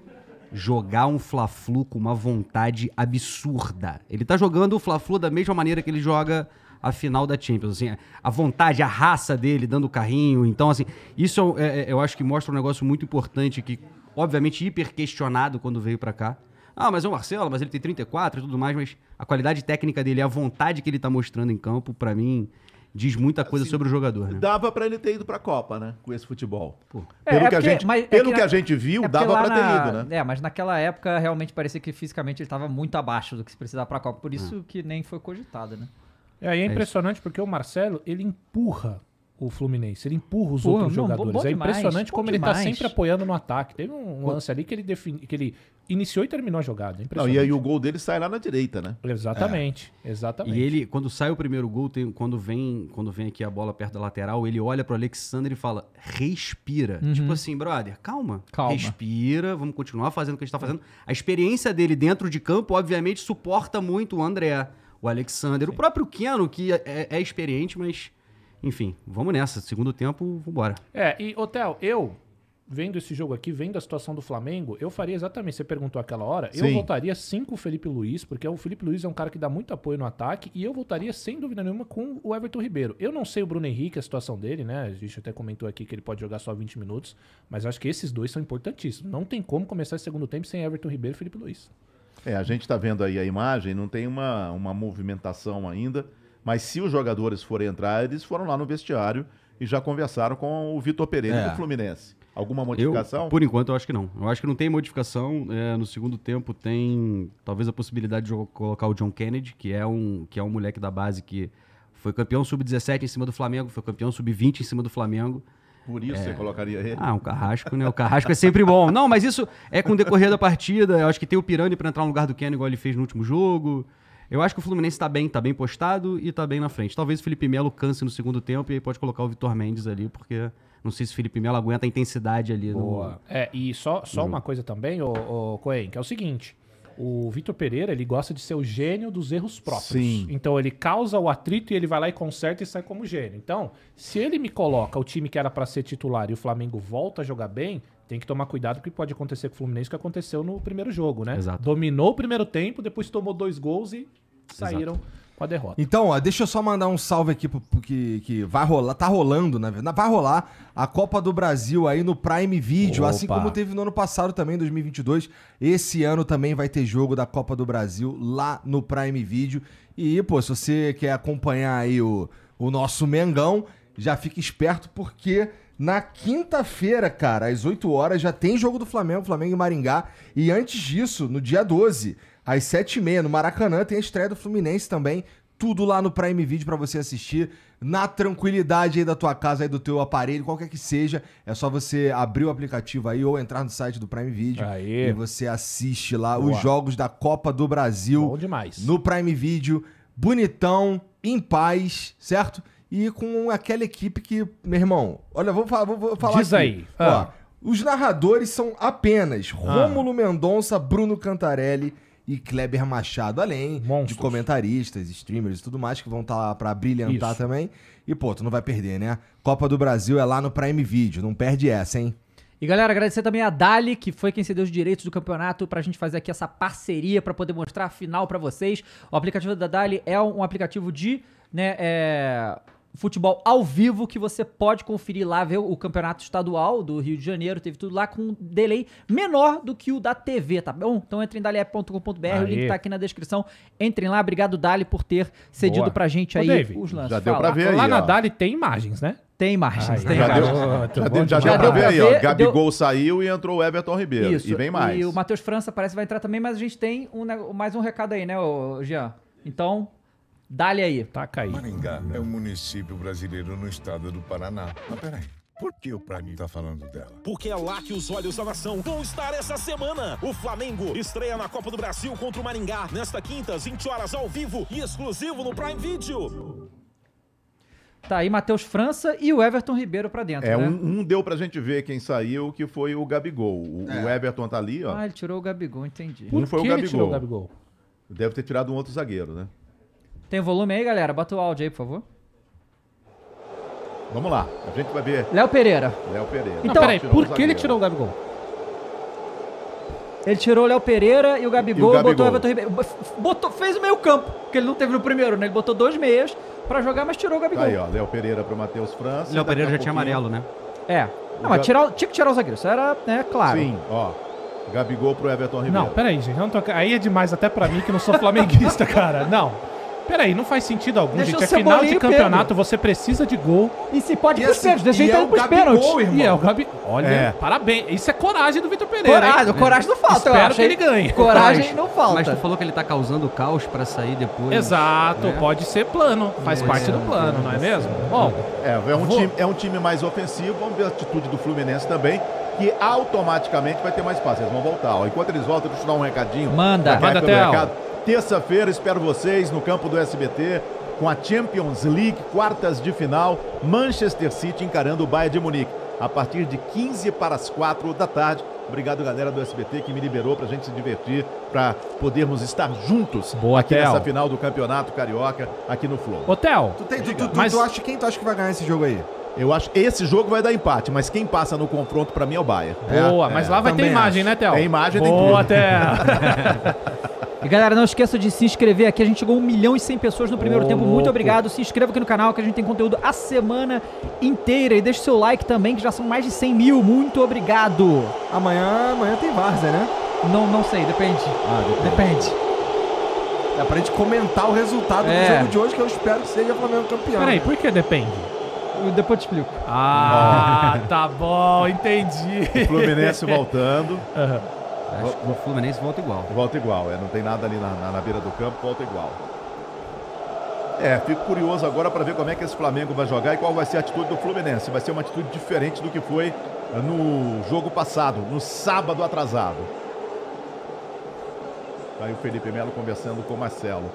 jogar um Fla-Flu com uma vontade absurda. Ele tá jogando o Fla-Flu da mesma maneira que ele joga a final da Champions, assim, a vontade, a raça dele dando carrinho, então assim, isso é, é, eu acho que mostra um negócio muito importante que, obviamente, hiper questionado quando veio pra cá. Ah, mas é o Marcelo, mas ele tem trinta e quatro e tudo mais, mas a qualidade técnica dele, a vontade que ele tá mostrando em campo, pra mim, diz muita coisa assim, sobre o jogador, né? Dava pra ele ter ido pra Copa, né? Com esse futebol. Pô. É, pelo é porque, que, a gente, mas, pelo é que, que a gente viu, é dava pra na, ter ido, né? É, mas naquela época, realmente parecia que fisicamente ele tava muito abaixo do que se precisava pra Copa, por isso hum. que nem foi cogitado, né? É, e é impressionante é porque o Marcelo, ele empurra o Fluminense, ele empurra os Pô, outros não, jogadores. Bom, bom é impressionante demais, como ele demais. tá sempre apoiando no ataque. Teve um lance ali que ele, defini, que ele iniciou e terminou a jogada. É não, e aí o gol dele sai lá na direita, né? Exatamente, é. exatamente. E ele, quando sai o primeiro gol, tem, quando, vem, quando vem aqui a bola perto da lateral, ele olha pro Alexandre e fala, respira. Uhum. Tipo assim, brother, calma. calma. Respira, vamos continuar fazendo o que a gente tá fazendo. A experiência dele dentro de campo, obviamente, suporta muito o André, o Alexandre, Sim. o próprio Keno, que é, é experiente, mas... Enfim, vamos nessa. Segundo tempo, vambora. É, e, ô Theo, eu, vendo esse jogo aqui, vendo a situação do Flamengo, eu faria exatamente, você perguntou aquela hora, Sim. eu voltaria sim com o Felipe Luiz, porque o Felipe Luiz é um cara que dá muito apoio no ataque, e eu voltaria, sem dúvida nenhuma, com o Everton Ribeiro. Eu não sei o Bruno Henrique, a situação dele, né? A gente até comentou aqui que ele pode jogar só vinte minutos, mas acho que esses dois são importantíssimos. Não tem como começar esse segundo tempo sem Everton Ribeiro e Felipe Luiz. É, a gente tá vendo aí a imagem, não tem uma, uma movimentação ainda, mas se os jogadores forem entrar, eles foram lá no vestiário e já conversaram com o Victor Pereira é. do Fluminense. Alguma modificação? Eu, por enquanto, eu acho que não. Eu acho que não tem modificação. É, no segundo tempo tem talvez a possibilidade de colocar o John Kennedy, que é um, que é um moleque da base que foi campeão sub dezessete em cima do Flamengo, foi campeão sub vinte em cima do Flamengo. Por isso é... você colocaria ele? Ah, um carrasco, né? O carrasco é sempre bom. Não, mas isso é com o decorrer da partida. Eu acho que tem o Pirani para entrar no lugar do Kennedy, igual ele fez no último jogo. Eu acho que o Fluminense tá bem, tá bem postado e tá bem na frente. Talvez o Felipe Melo canse no segundo tempo e aí pode colocar o Vitor Mendes ali, porque não sei se o Felipe Melo aguenta a intensidade ali. Boa. No... É, e só, só uma coisa também, ô, ô Coen, que é o seguinte, o Victor Pereira, ele gosta de ser o gênio dos erros próprios. Sim. Então ele causa o atrito e ele vai lá e conserta e sai como gênio. Então, se ele me coloca o time que era pra ser titular e o Flamengo volta a jogar bem... Tem que tomar cuidado porque pode acontecer com o Fluminense, que aconteceu no primeiro jogo, né? Exato. Dominou o primeiro tempo, depois tomou dois gols e saíram Exato. com a derrota. Então, ó, deixa eu só mandar um salve aqui pro, pro que, que vai rolar, tá rolando, na verdade, vai rolar a Copa do Brasil aí no Prime Video, Opa. assim como teve no ano passado também, em dois mil e vinte e dois. Esse ano também vai ter jogo da Copa do Brasil lá no Prime Video. E, pô, se você quer acompanhar aí o, o nosso Mengão, já fica esperto porque... Na quinta-feira, cara, às oito horas, já tem jogo do Flamengo, Flamengo e Maringá. E antes disso, no dia doze, às sete e meia, no Maracanã, tem a estreia do Fluminense também. Tudo lá no Prime Video pra você assistir na tranquilidade aí da tua casa, aí do teu aparelho, qualquer que seja. É só você abrir o aplicativo aí ou entrar no site do Prime Video Aê. e você assiste lá Boa. os jogos da Copa do Brasil. Bom demais. No Prime Video, bonitão, em paz, certo? E com aquela equipe que, meu irmão, olha, vou falar, vou, vou falar Diz aqui. aí. Ah. Ó, os narradores são apenas Rômulo ah. Mendonça, Bruno Cantarelli e Kleber Machado, além Monstros. de comentaristas, streamers e tudo mais que vão estar tá lá pra brilhantar Isso. também. E, pô, tu não vai perder, né? Copa do Brasil é lá no Prime Video, não perde essa, hein? E, galera, agradecer também a Dali, que foi quem cedeu os direitos do campeonato pra gente fazer aqui essa parceria pra poder mostrar a final pra vocês. O aplicativo da Dali é um aplicativo de, né, é... futebol ao vivo que você pode conferir lá, ver o campeonato estadual do Rio de Janeiro, teve tudo lá com um delay menor do que o da T V, tá bom? Então entrem em dali app ponto com ponto b r, o link tá aqui na descrição, entrem lá, obrigado Dali por ter cedido Boa. pra gente aí Ô, David, os lances. Já deu pra ver aí, lá ó. na Dali tem imagens, né? Tem imagens, tem imagens. Já deu, já deu pra ver aí, ó. Gabigol deu... saiu e entrou o Everton Ribeiro, Isso. e vem mais. E o Matheus França parece que vai entrar também, mas a gente tem um, mais um recado aí, né, Jean? Então... Dá-lhe aí. Tá caindo. Maringá é um município brasileiro no estado do Paraná. Mas peraí. Por que o Prime tá falando dela? Porque é lá que os olhos da nação vão estar essa semana. O Flamengo estreia na Copa do Brasil contra o Maringá nesta quinta, às vinte horas, ao vivo e exclusivo no Prime Video. Tá aí Matheus França e o Everton Ribeiro pra dentro, É, né? um, um deu pra gente ver quem saiu, que foi o Gabigol. O, é. o Everton tá ali, ó. Ah, ele tirou o Gabigol, entendi. Por não foi o Gabigol. Ele tirou o Gabigol? Deve ter tirado um outro zagueiro, né? Tem volume aí, galera? Bota o áudio aí, por favor. Vamos lá. A gente vai ver... Léo Pereira. Léo Pereira. Então, Não, peraí, por que ele tirou o Gabigol? Ele tirou o Léo Pereira e o Gabigol, e o Gabigol. botou o Everton Ribeiro. Botou, fez o meio campo, porque ele não teve no primeiro, né? Ele botou dois meias pra jogar, mas tirou o Gabigol. Aí, ó, Léo Pereira pro Matheus França. Léo Pereira já pouquinho. tinha amarelo, né? É. Não, mas tirar, tinha que tirar o zagueiro, isso era, né, claro. Sim, ó. Gabigol pro Everton Ribeiro. Não, peraí, gente. Não tô... Aí é demais até pra mim, que não sou flamenguista, cara. Não. Peraí, não faz sentido algum, Deixa gente. É final de campeonato, pego. você precisa de gol. E se pode pros pênaltis, deixa ele pros pênaltis. E é o Gabi... Olha, é. parabéns. Isso é coragem do Victor Pereira. Coragem, hein? coragem não falta. Espero eu acho que ele ganhe. Coragem não falta. Mas tu falou que ele tá causando caos pra sair depois. Exato, né? Pode ser plano. Faz é, parte é, do plano, é, não é mesmo? Bom, é, é, um time, é um time mais ofensivo. Vamos ver a atitude do Fluminense também, que automaticamente vai ter mais espaço. Eles vão voltar. Ó. Enquanto eles voltam, deixa eu dar um recadinho. Manda, manda Théo. Terça-feira, espero vocês no campo do S B T com a Champions League, quartas de final, Manchester City encarando o Bayern de Munique, a partir de quinze para as quatro da tarde. Obrigado, galera do S B T, que me liberou pra gente se divertir, pra podermos estar juntos Boa, aqui Theo. nessa final do Campeonato Carioca, aqui no Flow. Ô, Theo, tu, tem, tu, tu, tu, mas... tu acha, quem tu acha que vai ganhar esse jogo aí? Eu acho que esse jogo vai dar empate, mas quem passa no confronto pra mim é o Bayern. Boa, é, mas é, lá vai ter imagem, acho. né, Theo? É imagem, tem tudo. Boa, Theo! E galera, não esqueça de se inscrever aqui, a gente chegou a um milhão e cem pessoas no primeiro oh, tempo, muito louco. obrigado, se inscreva aqui no canal que a gente tem conteúdo a semana inteira e deixa o seu like também, que já são mais de cem mil, muito obrigado. Amanhã, amanhã tem várzea, né? Não, não sei, depende. Ah, depende. depende. É pra gente comentar o resultado é. do jogo de hoje, que eu espero que seja o Flamengo campeão. Peraí, por que depende? Depois eu te explico. Ah, tá bom, entendi. O Fluminense voltando. Uhum. Acho que o Fluminense volta igual. Volta igual, é. Não tem nada ali na, na, na beira do campo, volta igual. É, fico curioso agora para ver como é que esse Flamengo vai jogar e qual vai ser a atitude do Fluminense. Vai ser uma atitude diferente do que foi no jogo passado, no sábado atrasado. Aí o Felipe Melo conversando com o Marcelo.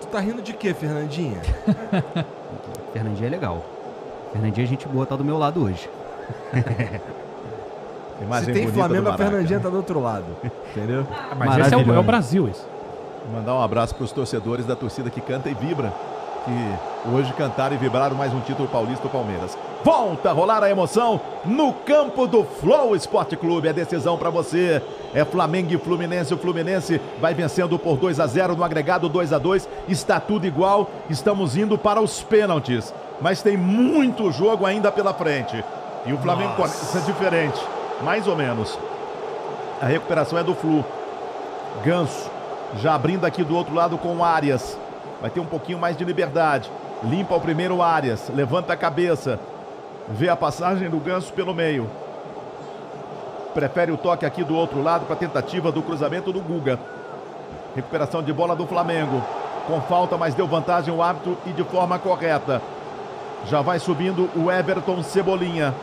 Tu tá rindo de quê, Fernandinha? Fernandinha é legal. Fernandinha, gente boa, tá do meu lado hoje. Imagem Se tem Flamengo, a Fernandinha tá do outro lado. Entendeu? Mas esse é o, é o Brasil, isso. Mandar um abraço para os torcedores da torcida que canta e vibra. Que hoje cantaram e vibraram mais um título paulista do Palmeiras. Volta a rolar a emoção no campo do Flow Sport Club. É decisão para você. É Flamengo e Fluminense. O Fluminense vai vencendo por dois a zero no agregado dois a dois. Está tudo igual. Estamos indo para os pênaltis. Mas tem muito jogo ainda pela frente. E o Flamengo começa diferente. Mais ou menos. A recuperação é do Flu. Ganso já abrindo aqui do outro lado com o Arias. Vai ter um pouquinho mais de liberdade. Limpa o primeiro Arias. Levanta a cabeça. Vê a passagem do Ganso pelo meio. Prefere o toque aqui do outro lado para a tentativa do cruzamento do Guga. Recuperação de bola do Flamengo. Com falta, mas deu vantagem o árbitro e de forma correta. Já vai subindo o Everton Cebolinha.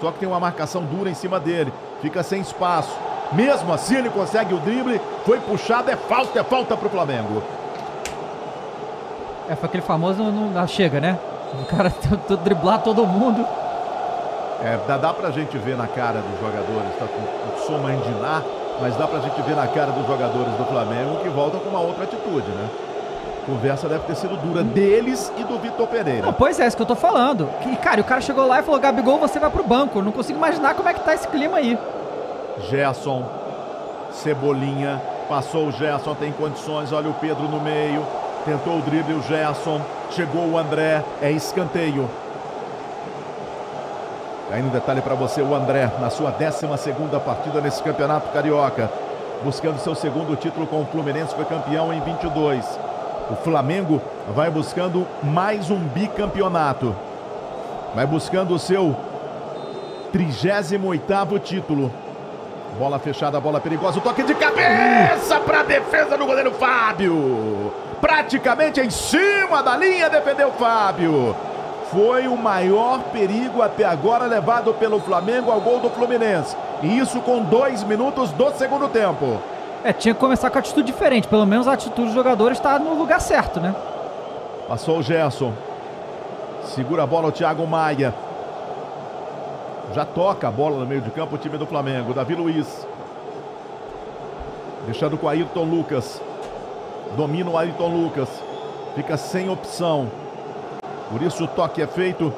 Só que tem uma marcação dura em cima dele. Fica sem espaço. Mesmo assim ele consegue o drible. Foi puxado, é falta, é falta para o Flamengo. É, foi aquele famoso não, não chega, né? O cara driblar todo mundo. É, dá, dá pra gente ver na cara dos jogadores. Tá com o soma indinar, mas dá pra gente ver na cara dos jogadores do Flamengo que voltam com uma outra atitude, né? Conversa deve ter sido dura deles e do Victor Pereira. Não, pois é, é isso que eu tô falando. E, cara, o cara chegou lá e falou: Gabigol, você vai pro banco. Eu não consigo imaginar como é que tá esse clima aí. Gerson, Cebolinha, passou o Gerson, tem condições, olha o Pedro no meio. Tentou o drible o Gerson, chegou o André, é escanteio. Aí um detalhe para você, o André, na sua décima segunda partida nesse Campeonato Carioca, buscando seu segundo título com o Fluminense, foi campeão em vinte e dois. O Flamengo vai buscando mais um bicampeonato. Vai buscando o seu trigésimo oitavo título. Bola fechada, bola perigosa, o toque de cabeça para a defesa do goleiro Fábio. Praticamente em cima da linha, defendeu Fábio. Foi o maior perigo até agora levado pelo Flamengo ao gol do Fluminense. E isso com dois minutos do segundo tempo. É, tinha que começar com atitude diferente. Pelo menos a atitude dos jogadores está no lugar certo, né? Passou o Gerson. Segura a bola o Thiago Maia. Já toca a bola no meio de campo o time do Flamengo. Davi Luiz. Deixando com o Ayrton Lucas. Domina o Ayrton Lucas. Fica sem opção. Por isso o toque é feito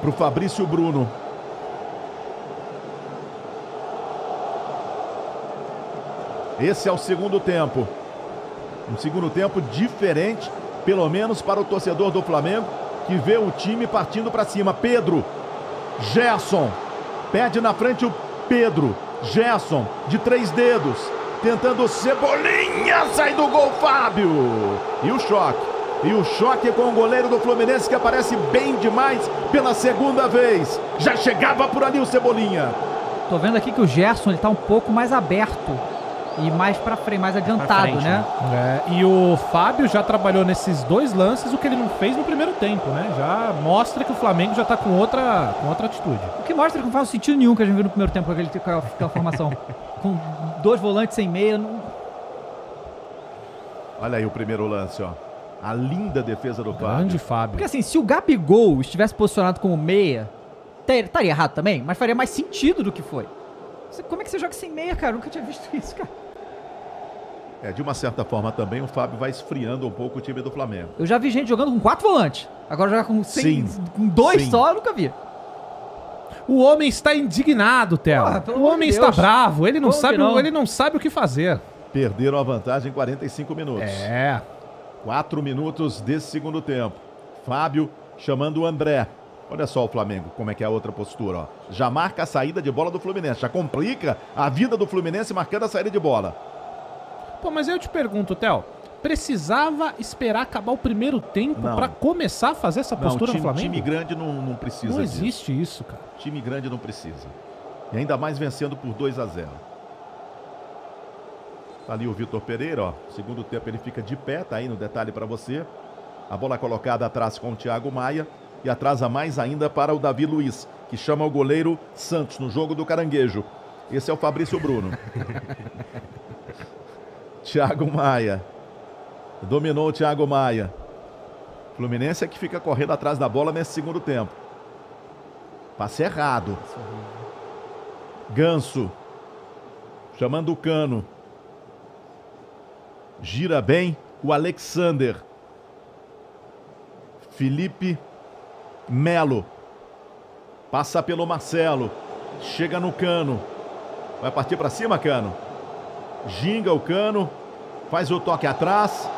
para o Fabrício Bruno. Esse é o segundo tempo. Um segundo tempo diferente, pelo menos para o torcedor do Flamengo, que vê o time partindo para cima. Pedro. Gerson. Pede na frente o Pedro. Gerson, de três dedos. Tentando Cebolinha, sai do gol Fábio. E o choque, e o choque com o goleiro do Fluminense que aparece bem demais pela segunda vez. Já chegava por ali o Cebolinha. Tô vendo aqui que o Gerson ele tá um pouco mais aberto e mais para frente, mais adiantado, frente, né? né? É, e o Fábio já trabalhou nesses dois lances o que ele não fez no primeiro tempo, né? Já mostra que o Flamengo já tá com outra, com outra atitude. O que mostra que não faz sentido nenhum que a gente viu no primeiro tempo aquele com aquela formação. Com dois volantes sem meia. Não... Olha aí o primeiro lance, ó. A linda defesa do Fábio. Grande Fábio. Porque assim, se o Gabigol estivesse posicionado como meia, estaria errado também, mas faria mais sentido do que foi. Como é que você joga sem meia, cara? Eu nunca tinha visto isso, cara. É, de uma certa forma também o Fábio vai esfriando um pouco o time do Flamengo. Eu já vi gente jogando com quatro volantes. Agora jogar com, sem, com dois Sim. só, eu nunca vi. O homem está indignado, Théo. Ah, o homem Deus. está bravo, ele não, sabe, não. ele não sabe o que fazer. Perderam a vantagem em quarenta e cinco minutos. É. Quatro minutos desse segundo tempo. Fábio chamando o André. Olha só o Flamengo, como é que é a outra postura. Ó. Já marca a saída de bola do Fluminense. Já complica a vida do Fluminense marcando a saída de bola. Pô, mas eu te pergunto, Théo. Precisava esperar acabar o primeiro tempo para começar a fazer essa postura no Flamengo? Time grande não, não precisa disso. Não existe isso, cara. Time grande não precisa. E ainda mais vencendo por dois a zero. Tá ali o Victor Pereira, ó. Segundo tempo ele fica de pé, tá aí no detalhe para você. A bola colocada atrás com o Thiago Maia e atrasa mais ainda para o Davi Luiz, que chama o goleiro Santos no jogo do caranguejo. Esse é o Fabrício Bruno. Thiago Maia. Dominou o Thiago Maia. Fluminense é que fica correndo atrás da bola nesse segundo tempo. Passe errado. Ganso. Chamando o Cano. Gira bem o Alexander. Felipe Melo. Passa pelo Marcelo. Chega no Cano. Vai partir para cima, Cano. Ginga o Cano. Faz o toque atrás.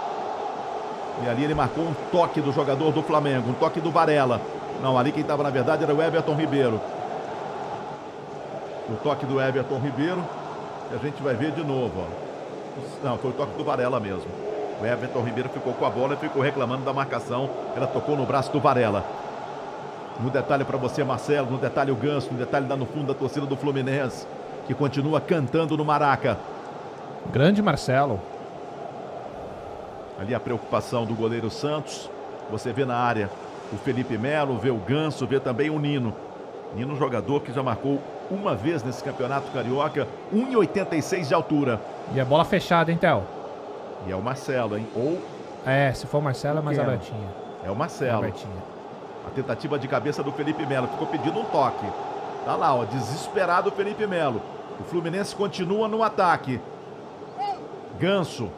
E ali ele marcou um toque do jogador do Flamengo. Um toque do Varela. Não, ali quem estava na verdade era o Everton Ribeiro. O toque do Everton Ribeiro. E a gente vai ver de novo. Ó. Não, foi o toque do Varela mesmo. O Everton Ribeiro ficou com a bola e ficou reclamando da marcação. Ela tocou no braço do Varela. No detalhe para você, Marcelo. No detalhe o Ganso. No detalhe lá no fundo da torcida do Fluminense, que continua cantando no Maraca. Grande Marcelo. Ali a preocupação do goleiro Santos. Você vê na área o Felipe Melo, vê o Ganso, vê também o Nino. Nino, jogador que já marcou uma vez nesse Campeonato Carioca, um metro e oitenta e seis de altura. E a bola fechada, hein, Théo? E é o Marcelo, hein? Ou... É, se for o Marcelo é mais abertinha. É o Marcelo. Abertinha. A tentativa de cabeça do Felipe Melo. Ficou pedindo um toque. Tá lá, ó, desesperado o Felipe Melo. O Fluminense continua no ataque. Ganso.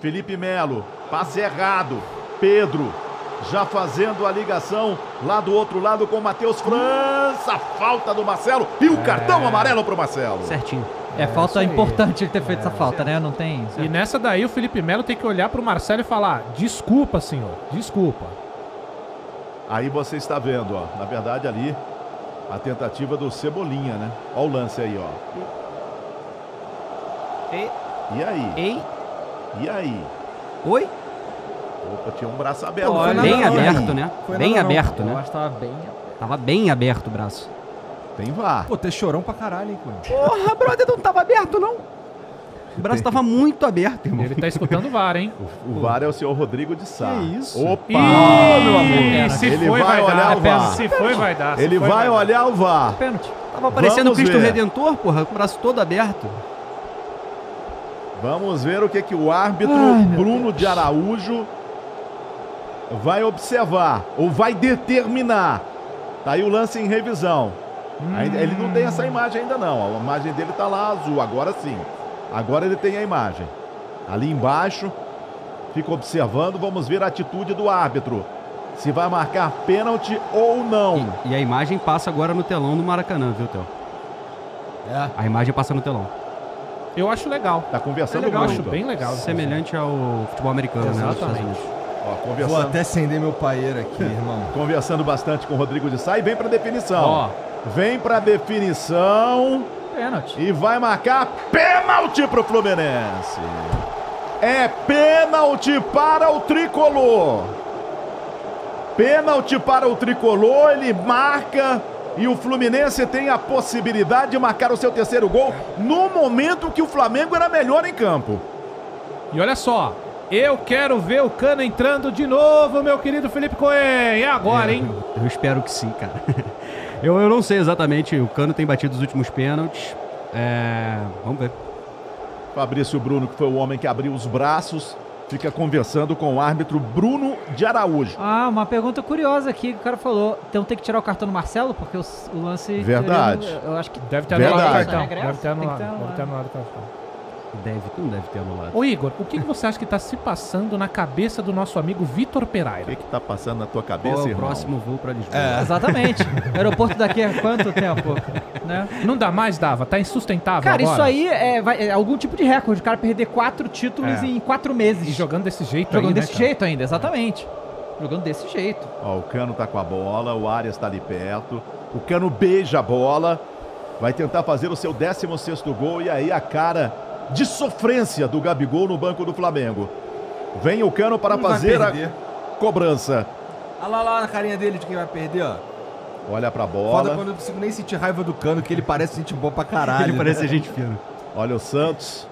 Felipe Melo. Passe errado. Pedro. Já fazendo a ligação lá do outro lado com o Matheus França. Falta do Marcelo. E o é... cartão amarelo pro Marcelo. Certinho. É, é falta importante ele ter feito é, essa falta, né? Não tem... E nessa daí o Felipe Melo tem que olhar pro Marcelo e falar: desculpa, senhor. Desculpa. Aí você está vendo, ó. Na verdade ali a tentativa do Cebolinha, né? Ó o lance aí, ó. Ei. E aí? Ei. E aí? Oi? Opa, tinha um braço aberto. Pô, bem aberto, né? Bem aberto, né? Eu acho que tava bem aberto. Tava bem aberto o braço. Tem vá. Pô, tem chorão pra caralho, hein, Corinthians? Porra, brother, não tava aberto, não. O braço tava muito aberto, irmão. Ele tá escutando o V A R, hein? O, o V A R é o senhor Rodrigo de Sá. Que isso? Opa! Ih, meu amor. Se ele foi, vai, vai dar. O V A R. Se foi, vai dar. Se ele foi, vai, vai olhar o V A R. Pênalti. Tava aparecendo o Cristo ver. Redentor, porra, com o braço todo aberto. Vamos ver o que, que o árbitro Ai, Bruno de Araújo vai observar ou vai determinar. Tá aí o lance em revisão. Hum. Ele não tem essa imagem ainda não. A imagem dele tá lá azul, agora sim. Agora ele tem a imagem. Ali embaixo, fica observando, vamos ver a atitude do árbitro. Se vai marcar pênalti ou não. E, e a imagem passa agora no telão do Maracanã, viu, Théo? É. A imagem passa no telão. Eu acho legal. Tá conversando é legal, muito. Eu acho bem legal. Semelhante ao futebol americano, exatamente, né? Ó, conversando... Vou até acender meu paeiro aqui, irmão. Conversando bastante com o Rodrigo de Sá e vem pra definição. Ó. Vem pra definição. Pênalti. E vai marcar pênalti pro Fluminense. É pênalti para o tricolor. Pênalti para o tricolor, ele marca. E o Fluminense tem a possibilidade de marcar o seu terceiro gol no momento que o Flamengo era melhor em campo. E olha só, eu quero ver o Cano entrando de novo, meu querido Felipe Coelho. E agora, hein? Eu, eu espero que sim, cara. Eu, eu não sei exatamente, o Cano tem batido os últimos pênaltis. É... Vamos ver. Fabrício Bruno, que foi o homem que abriu os braços, fica conversando com o árbitro Bruno de Araújo. Ah, uma pergunta curiosa aqui que o cara falou. Então tem que tirar o cartão do Marcelo, porque o, o lance... Verdade. Teoria, eu acho que deve ter anulado o cartão. Deve ter anulado. Deve ter anulado o cartão. Deve, não deve ter anulado. Ô Igor, o que, que você acha que está se passando na cabeça do nosso amigo Victor Pereira? O que está passando na tua cabeça, Qual é o irmão? Próximo voo para Lisboa. É. Exatamente. O aeroporto daqui há quanto tempo? Né? Não dá mais, dava. Tá insustentável cara, agora. Cara, isso aí é, vai, é algum tipo de recorde. O cara perder quatro títulos é. em quatro meses. E jogando desse jeito jogando ainda. Jogando desse né, jeito ainda, exatamente. É. Jogando desse jeito. Ó, o Cano tá com a bola, o Arias tá ali perto. O Cano beija a bola. Vai tentar fazer o seu décimo sexto gol. E aí a cara de sofrência do Gabigol no banco do Flamengo. Vem o Cano para Não fazer a cobrança. Olha lá, lá na carinha dele de quem vai perder, ó. Olha pra bola. Foda quando eu não consigo nem sentir raiva do Cano, que ele parece gente boa pra caralho. Ele parece gente fina. Olha o Santos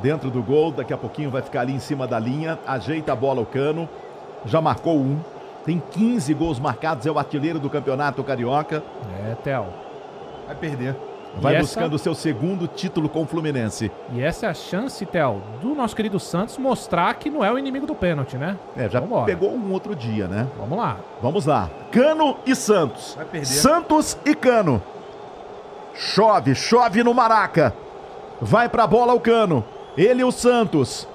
dentro do gol. Daqui a pouquinho vai ficar ali em cima da linha. Ajeita a bola o Cano. Já marcou um. Tem quinze gols marcados. É o artilheiro do Campeonato Carioca. É, Théo. Vai perder. Vai e buscando o essa... seu segundo título com o Fluminense. E essa é a chance, Théo, do nosso querido Santos mostrar que não é o inimigo do pênalti, né? É, já Vambora. pegou um outro dia, né? Vamos lá. Vamos lá. Cano e Santos. Vai perder. Santos e Cano. Chove, chove no Maraca. Vai pra bola o Cano. Ele e o Santos.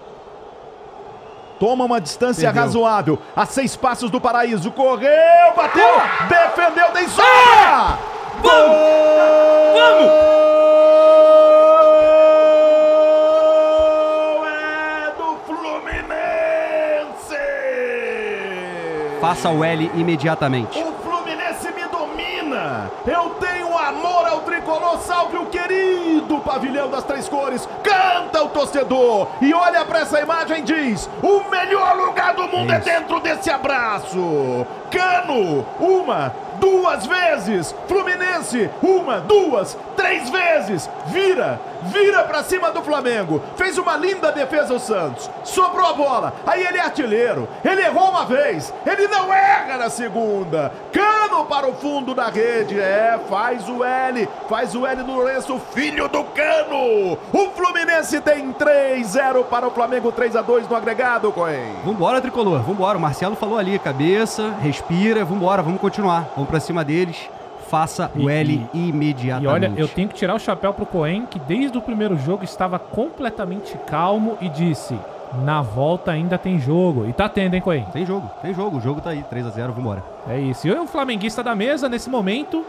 Toma uma distância Perdeu. razoável. A seis passos do paraíso. Correu, bateu, ah! defendeu, deu sobra! Ah! Vamos! Vamos! Gol é do Fluminense! Faça o L imediatamente. O Fluminense me domina! Eu tenho amor ao tricolor! tricolor, o querido pavilhão das três cores, canta o torcedor e olha pra essa imagem e diz: o melhor lugar do mundo é, é dentro desse abraço. Cano, uma, duas vezes, Fluminense, uma, duas, três vezes, vira, vira pra cima do Flamengo, fez uma linda defesa o Santos, sobrou a bola, aí ele é artilheiro, ele errou uma vez, ele não erra na segunda, Cano para o fundo da rede, é, faz o L, faz o L no lenço, filho do Cano, o Fluminense tem três a zero para o Flamengo, três a dois no agregado, Coen. Vambora, tricolor, vambora, o Marcelo falou ali, cabeça, respira, vambora, vamos continuar, vamos pra cima deles, faça o L e, imediatamente. E olha, eu tenho que tirar o chapéu pro Coen, que desde o primeiro jogo estava completamente calmo e disse: na volta ainda tem jogo. E tá tendo, hein, Coen? Tem jogo, tem jogo, o jogo tá aí, três a zero, vambora. É isso, e eu, o flamenguista da mesa, nesse momento,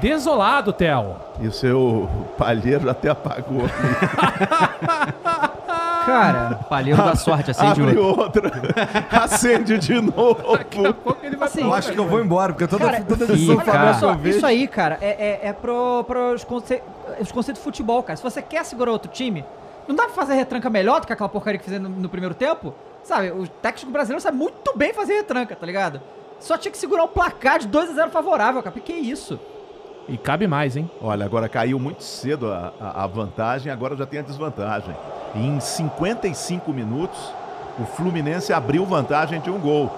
desolado, Théo. E o seu palheiro até apagou. Cara, palheiro da sorte, acende abre outro. outra. Acende de novo. Daqui a pouco ele vai assim, eu acho que eu vou embora, porque toda cara, toda edição cara. Só, isso aí, cara, é, é, é pro, pro os conceitos conce de futebol, cara. Se você quer segurar outro time, não dá pra fazer retranca melhor do que aquela porcaria que fizeram no, no primeiro tempo? Sabe, o técnico brasileiro sabe muito bem fazer retranca, tá ligado? Só tinha que segurar um placar de dois a zero favorável, cara. Que isso? E cabe mais, hein? Olha, agora caiu muito cedo a, a, a vantagem, agora já tem a desvantagem. Em cinquenta e cinco minutos, o Fluminense abriu vantagem de um gol.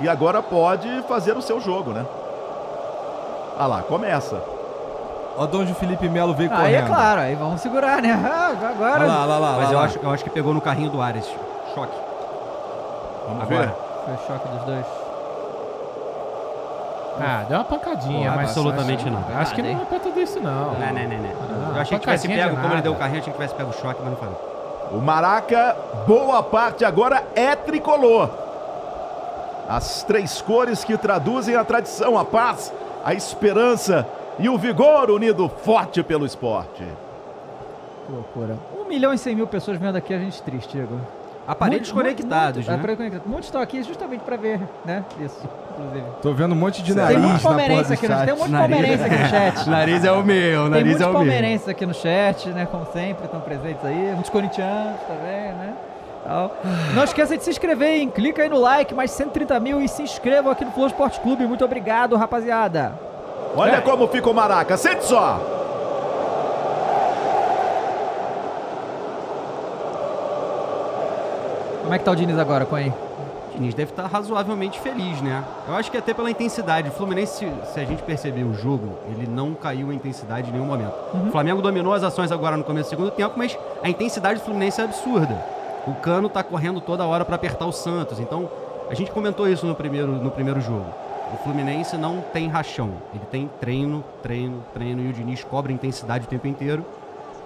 E agora pode fazer o seu jogo, né? Ah lá, começa. Olha de onde o Felipe Melo veio ah, correndo. Aí é claro, aí vamos segurar, né? Ah, agora... Olha lá, olha lá, olha lá. Mas eu acho, eu acho que pegou no carrinho do Ares. Choque. Vamos agora. Ver. Foi o choque dos dois. Ah, deu uma pancadinha, oh, mas absolutamente não. Acho, acho que não é pra tudo isso, não. Não, não, não, não. Ah, eu achei que tivesse pego, como ele deu o carrinho, eu achei que tivesse pego o choque, mas não foi. O Maraca, boa parte agora é tricolor. As três cores que traduzem a tradição, a paz, a esperança e o vigor unido forte pelo esporte. Que loucura. um milhão e cem mil pessoas vendo aqui a gente triste, Diego. Aparelhos muito, conectados, muito, né? Aparelhos conectados. Muitos estão aqui justamente para ver, né? Isso, inclusive. Tô vendo um monte de nariz. Tem muito palmeirense aqui, no, tem um monte de palmeirense aqui no chat. Nariz é o meu, nariz é o meu. Tem muitos palmeirenses aqui no chat, né? Como sempre, estão presentes aí. Muitos corintianos também, né? Então, não esqueça de se inscrever, hein? Clica aí no like, mais cento e trinta mil e se inscrevam aqui no Flow Sport Club. Muito obrigado, rapaziada. Olha é. como fica o Maraca, sente só! Como é que tá o Diniz agora, Coen? O Diniz deve estar razoavelmente feliz, né? Eu acho que até pela intensidade. O Fluminense, se a gente perceber o jogo, ele não caiu a intensidade em nenhum momento. Uhum. O Flamengo dominou as ações agora no começo do segundo tempo, mas a intensidade do Fluminense é absurda. O Cano tá correndo toda hora para apertar o Santos. Então, a gente comentou isso no primeiro, no primeiro jogo. O Fluminense não tem rachão. Ele tem treino, treino, treino. E o Diniz cobra intensidade o tempo inteiro.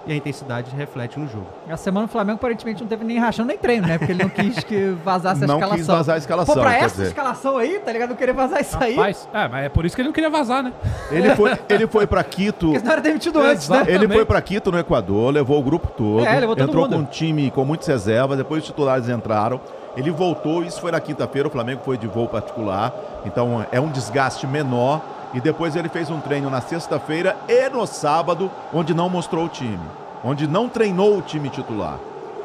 E a intensidade reflete no jogo. Na semana o Flamengo aparentemente não teve nem rachão nem treino, né? Porque ele não quis que vazasse a não escalação. Não quis vazar a escalação. Pô, pra essa dizer. escalação aí, tá ligado? Não queria vazar isso Rapaz, aí. É, mas é por isso que ele não queria vazar, né? Ele foi, ele foi pra Quito... Porque senão era demitido é, antes, exatamente. né? Ele foi pra Quito, no Equador, levou o grupo todo. É, levou todo entrou mundo. com um time com muitas reservas, depois os titulares entraram. Ele voltou, isso foi na quinta-feira, o Flamengo foi de voo particular. Então é um desgaste menor. E depois ele fez um treino na sexta-feira e no sábado, onde não mostrou o time, onde não treinou o time titular.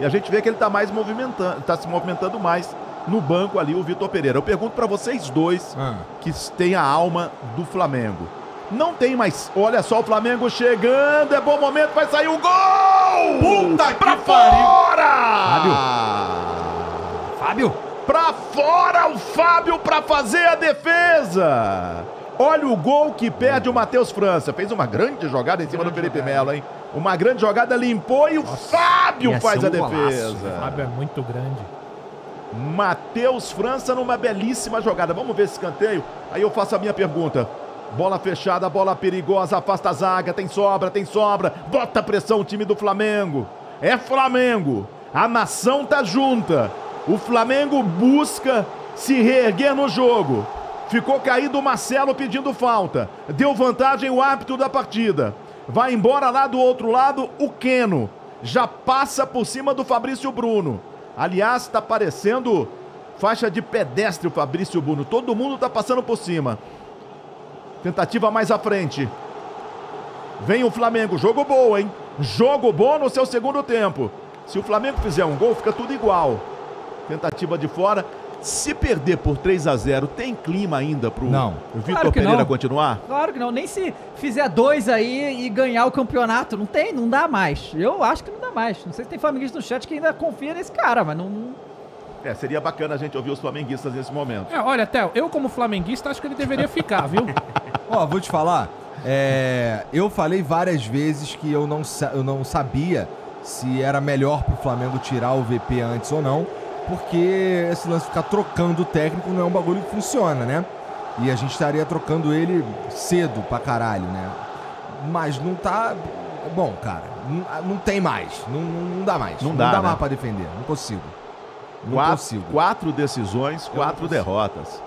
E a gente vê que ele está mais movimentando, está se movimentando mais no banco ali, o Victor Pereira. Eu pergunto para vocês dois ah. que têm a alma do Flamengo. Não tem mais. Olha só o Flamengo chegando, é bom momento, vai sair o gol! Puta pra fora! Fábio! Fábio! Pra fora o Fábio para fazer a defesa! Olha o gol que perde o Matheus França. Fez uma grande jogada em cima grande do Felipe Melo, hein? Uma grande jogada, limpou e Nossa, o Fábio faz um a defesa. Golaço. O Fábio é muito grande. Matheus França numa belíssima jogada. Vamos ver esse escanteio? Aí eu faço a minha pergunta. Bola fechada, bola perigosa, afasta a zaga, tem sobra, tem sobra. Bota pressão o time do Flamengo. É Flamengo. A nação tá junta. O Flamengo busca se reerguer no jogo. Ficou caído o Marcelo pedindo falta. Deu vantagem o árbitro da partida. Vai embora lá do outro lado o Keno. Já passa por cima do Fabrício Bruno. Aliás, tá parecendo faixa de pedestre o Fabrício Bruno. Todo mundo tá passando por cima. Tentativa mais à frente. Vem o Flamengo, jogo bom, hein? Jogo bom no seu segundo tempo. Se o Flamengo fizer um gol, fica tudo igual. Tentativa de fora. Se perder por três a zero, tem clima ainda pro não. Victor claro Pereira não. continuar? Claro que não. Nem se fizer dois aí e ganhar o campeonato. Não tem, não dá mais. Eu acho que não dá mais. Não sei se tem flamenguista no chat que ainda confia nesse cara, mas não... não... É, seria bacana a gente ouvir os flamenguistas nesse momento. É, olha, Théo, eu como flamenguista acho que ele deveria ficar, viu? Ó, vou te falar. É, eu falei várias vezes que eu não, eu não sabia se era melhor pro Flamengo tirar o V P antes ou não, porque esse lance de ficar trocando o técnico não é um bagulho que funciona, né? E a gente estaria trocando ele cedo pra caralho, né? Mas não tá... Bom, cara, não, não tem mais. Não, não dá mais. Não, não dá, dá né? mais pra defender. Não consigo. Quatro, quatro decisões, quatro derrotas.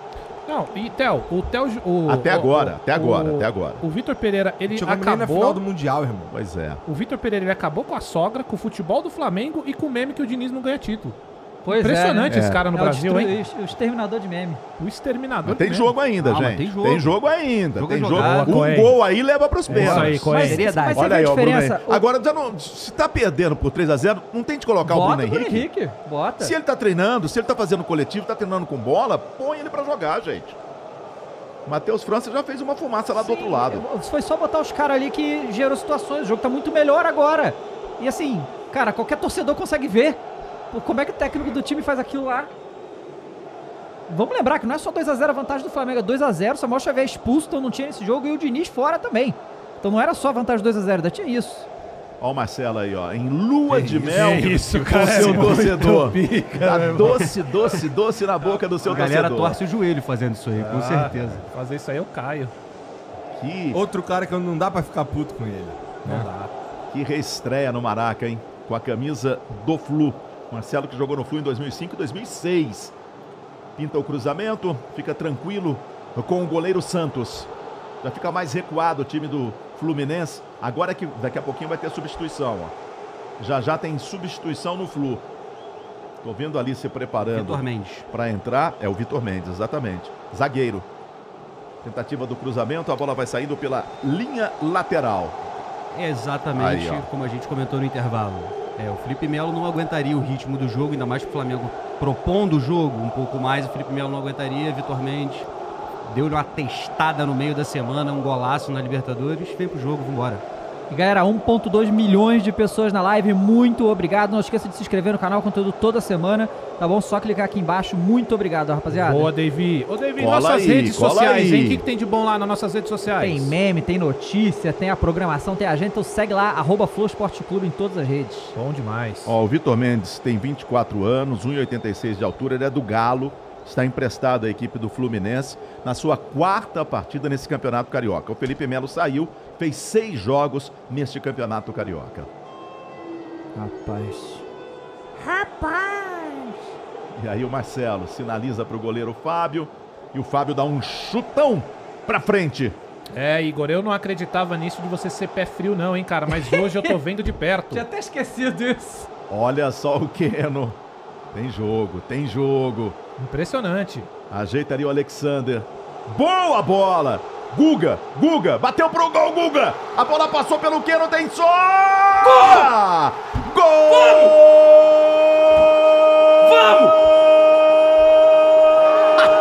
Não, e Théo, o Théo... O, até agora, o, o, até agora, o, até agora. O Victor Pereira, ele Chegou acabou... na final do Mundial, irmão. Pois é. O Victor Pereira, ele acabou com a sogra, com o futebol do Flamengo e com o meme que o Diniz não ganha título. Pois Impressionante é, né? esse cara no é, Brasil, o hein? O exterminador de meme. O exterminador mas de Tem meme. jogo ainda, ah, gente. Tem jogo. tem jogo ainda. Jogo tem jogo. Jogado, um Coen. gol aí leva para os pênaltis. Mas olha aí, ó, diferença. O... Agora, já não, se tá perdendo por três a zero, não tem de colocar Bota o Bruno Henrique. Bruno Henrique. Bota. Se ele tá treinando, se ele tá fazendo coletivo, tá treinando com bola, põe ele para jogar, gente. Matheus França já fez uma fumaça lá Sim, do outro lado. Foi só botar os caras ali que gerou situações. O jogo tá muito melhor agora. E assim, cara, qualquer torcedor consegue ver. Como é que o técnico do time faz aquilo lá? Vamos lembrar que não é só dois a zero a vantagem do Flamengo, é dois a zero, o Samuel Xavier expulso, então não tinha esse jogo, e o Diniz fora também. Então não era só a vantagem dois a zero, ainda tinha isso. Olha o Marcelo aí, ó, em lua de mel com seu torcedor. Tá doce, doce, doce na boca do seu torcedor. A galera torce o joelho fazendo isso aí, com certeza. Fazer isso aí eu caio. Que... Outro cara que não dá pra ficar puto com ele. Não dá. Que reestreia no Maraca, hein? Com a camisa do Flu. Marcelo, que jogou no Flu em dois mil e cinco e dois mil e seis. Pinta o cruzamento, fica tranquilo com o goleiro Santos. Já fica mais recuado o time do Fluminense. Agora que daqui a pouquinho vai ter substituição. Ó. Já já tem substituição no Flu. Tô vendo ali se preparando para entrar. É o Vitor Mendes, exatamente. Zagueiro. Tentativa do cruzamento, a bola vai saindo pela linha lateral. Exatamente Aí, como a gente comentou no intervalo. É, o Felipe Melo não aguentaria o ritmo do jogo, ainda mais que o Flamengo propondo o jogo um pouco mais, o Felipe Melo não aguentaria. Vitor Mendes deu-lhe uma testada no meio da semana, um golaço na Libertadores, vem pro jogo, vambora. E galera, um ponto dois milhões de pessoas na live, muito obrigado, não esqueça de se inscrever no canal, conteúdo toda semana, tá bom? Só clicar aqui embaixo, muito obrigado, rapaziada. Boa, Davi. Ô, Davi, cola nossas aí, redes sociais, aí. hein? O que, que tem de bom lá nas nossas redes sociais? Tem meme, tem notícia, tem a programação, tem a gente, então segue lá, arroba Flow Sport Club em todas as redes. Bom demais. Ó, o Vitor Mendes tem vinte e quatro anos, um metro e oitenta e seis de altura, ele é do Galo, está emprestado à equipe do Fluminense na sua quarta partida nesse Campeonato Carioca. O Felipe Melo saiu, fez seis jogos neste Campeonato Carioca. Rapaz. Rapaz! E aí o Marcelo sinaliza para o goleiro Fábio e o Fábio dá um chutão para frente. É, Igor, eu não acreditava nisso de você ser pé frio não, hein, cara? Mas hoje eu tô vendo de perto. Tinha até esquecido isso. Olha só o Keno. Tem jogo, tem jogo. Impressionante. Ajeita ali o Alexander. Boa bola! Guga, Guga, bateu pro gol, Guga! A bola passou pelo Keno, tem só! Gol! Gol! Vamos!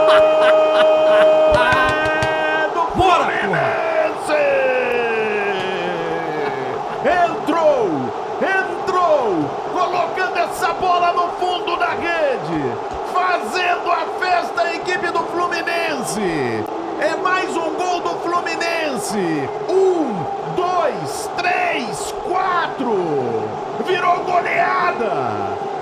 Vamos! É do Fluminense! Entrou! Entrou! Colocando essa bola no fundo da rede! Fazendo a festa a equipe do Fluminense. É mais um gol do Fluminense. Um, dois, três, quatro. Virou goleada.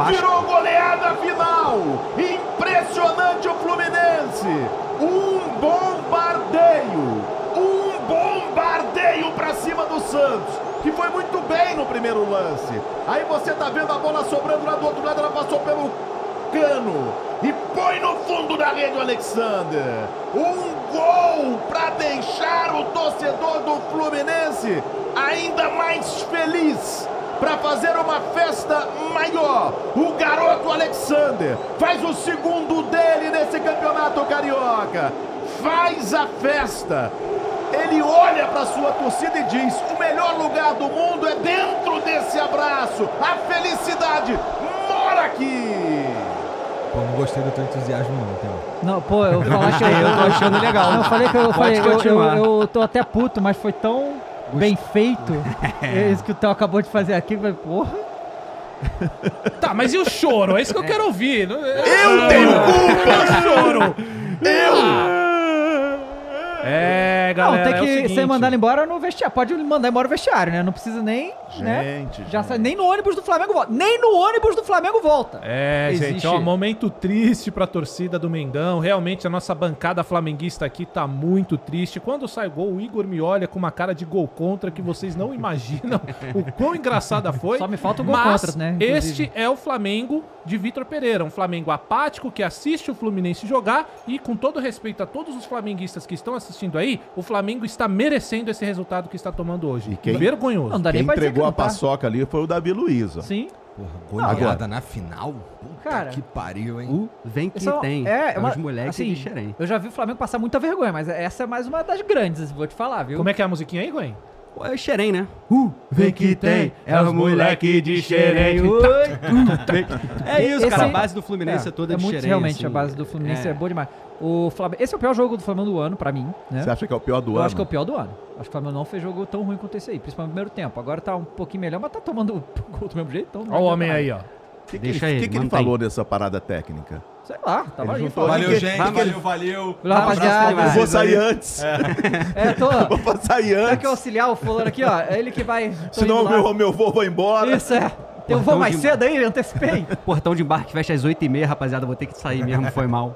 Virou goleada final. Impressionante o Fluminense. Um bombardeio. Um bombardeio para cima do Santos, que foi muito bem no primeiro lance. Aí você tá vendo a bola sobrando lá do outro lado. Ela passou pelo... Cano, e põe no fundo da rede o Alexander. Um gol para deixar o torcedor do Fluminense ainda mais feliz, para fazer uma festa maior. O garoto Alexander faz o segundo dele nesse Campeonato Carioca. Faz a festa. Ele olha para sua torcida e diz: o melhor lugar do mundo é dentro desse abraço. A felicidade mora aqui. Pô, não gostei do teu entusiasmo não, Théo. Não, pô, eu vou achar, eu tô achando legal. Não, eu falei que eu, eu, falei, eu, eu, eu tô até puto, mas foi tão Gost... bem feito. É isso que o Théo acabou de fazer aqui, vai, porra. Tá, mas e o choro? É isso que eu quero ouvir. Eu ah, tenho culpa, choro! Eu! É, galera, não, tem que é ser mandado embora no vestiário. Pode mandar embora o vestiário, né? Não precisa nem... Gente, né? Já gente. Sai, nem no ônibus do Flamengo volta. Nem no ônibus do Flamengo volta. É, existe. Gente, ó, momento triste pra torcida do Mengão. Realmente, a nossa bancada flamenguista aqui tá muito triste. Quando sai gol, o Igor me olha com uma cara de gol contra que vocês não imaginam o quão engraçada foi. Só me falta o gol Mas contra, né? Inclusive. Este é o Flamengo de Victor Pereira. Um Flamengo apático que assiste o Fluminense jogar e, com todo respeito a todos os flamenguistas que estão assistindo, assistindo aí, o Flamengo está merecendo esse resultado que está tomando hoje. E quem, vergonhoso. Não, quem entregou que a tá. paçoca ali foi o Davi Luiz. Sim. Porra, goleada na final? Puta cara, que pariu, hein? O vem que só, tem. É, é uma, os moleques assim, de Xerém. Eu já vi o Flamengo passar muita vergonha, mas essa é mais uma das grandes, vou te falar, viu? Como é que é a musiquinha aí, Gwen? É o Xerém, né? Uh, vem que tem, é os moleque de Xerém. É isso, cara, a base do Fluminense é, é toda é de muito, Xerém. Realmente, assim, a base do Fluminense é, é boa demais. O Flamengo, esse é o pior jogo do Flamengo do ano, pra mim. Né? Você acha que é o pior do Eu ano? Eu acho que é o pior do ano. Acho que o Flamengo não fez jogo tão ruim quanto esse aí, principalmente no primeiro tempo. Agora tá um pouquinho melhor, mas tá tomando gol do mesmo jeito. Então olha o homem aí, ó. O que, que, ele, aí, que, que ele falou dessa parada técnica? Sei lá, tava ali. Valeu, que, gente. Que valeu, ele... valeu. Rapaziada, eu vou sair antes. É, é tô. Eu vou sair antes. Tem que auxiliar o fulano aqui, ó. É ele que vai. Senão meu, meu voo vai embora. Isso é. Tem um voo mais de... cedo aí, antecipei. Portão de embarque fecha às oito e meia, rapaziada. Vou ter que sair mesmo, foi mal.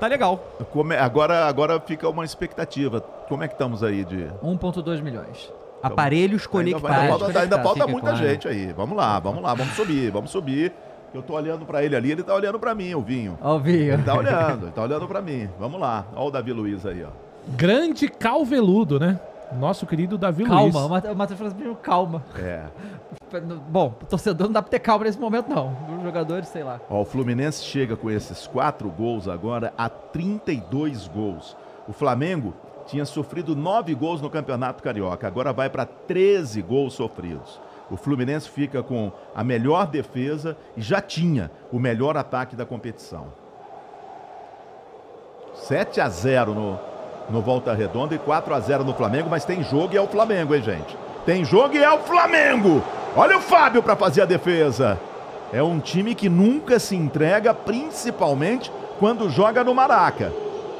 Tá legal. Como é, agora, agora fica uma expectativa. Como é que estamos aí de. um ponto dois milhões. Então, aparelhos conectados. Ainda, falta, ainda falta muita claro. gente aí. Vamos lá, vamos lá, vamos subir, vamos subir. Eu tô olhando pra ele ali, ele tá olhando pra mim, o Vinho. Ó o Vinho. Ele tá olhando, ele tá olhando pra mim. Vamos lá. Ó o Davi Luiz aí, ó. Grande calveludo, né? Nosso querido Davi calma, Luiz. Calma, o Matheus falou assim, calma. É. Bom, torcedor não dá pra ter calma nesse momento, não. Os jogadores, sei lá. Ó, o Fluminense chega com esses quatro gols agora a trinta e dois gols. O Flamengo tinha sofrido nove gols no Campeonato Carioca. Agora vai para treze gols sofridos. O Fluminense fica com a melhor defesa e já tinha o melhor ataque da competição. sete a zero no, no Volta Redonda e quatro a zero no Flamengo, mas tem jogo e é o Flamengo, hein, gente? Tem jogo e é o Flamengo! Olha o Fábio para fazer a defesa. É um time que nunca se entrega, principalmente quando joga no Maraca.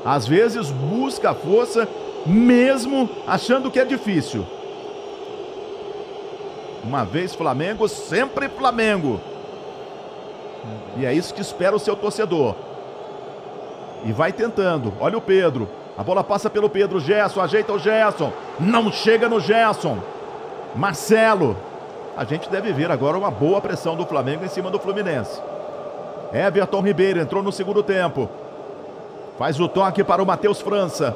Às vezes busca força, mesmo achando que é difícil. Uma vez Flamengo, sempre Flamengo. E é isso que espera o seu torcedor. E vai tentando. Olha o Pedro. A bola passa pelo Pedro. Gerson, ajeita o Gerson. Não chega no Gerson. Marcelo. A gente deve ver agora uma boa pressão do Flamengo em cima do Fluminense. Everton Ribeiro entrou no segundo tempo. Faz o toque para o Matheus França.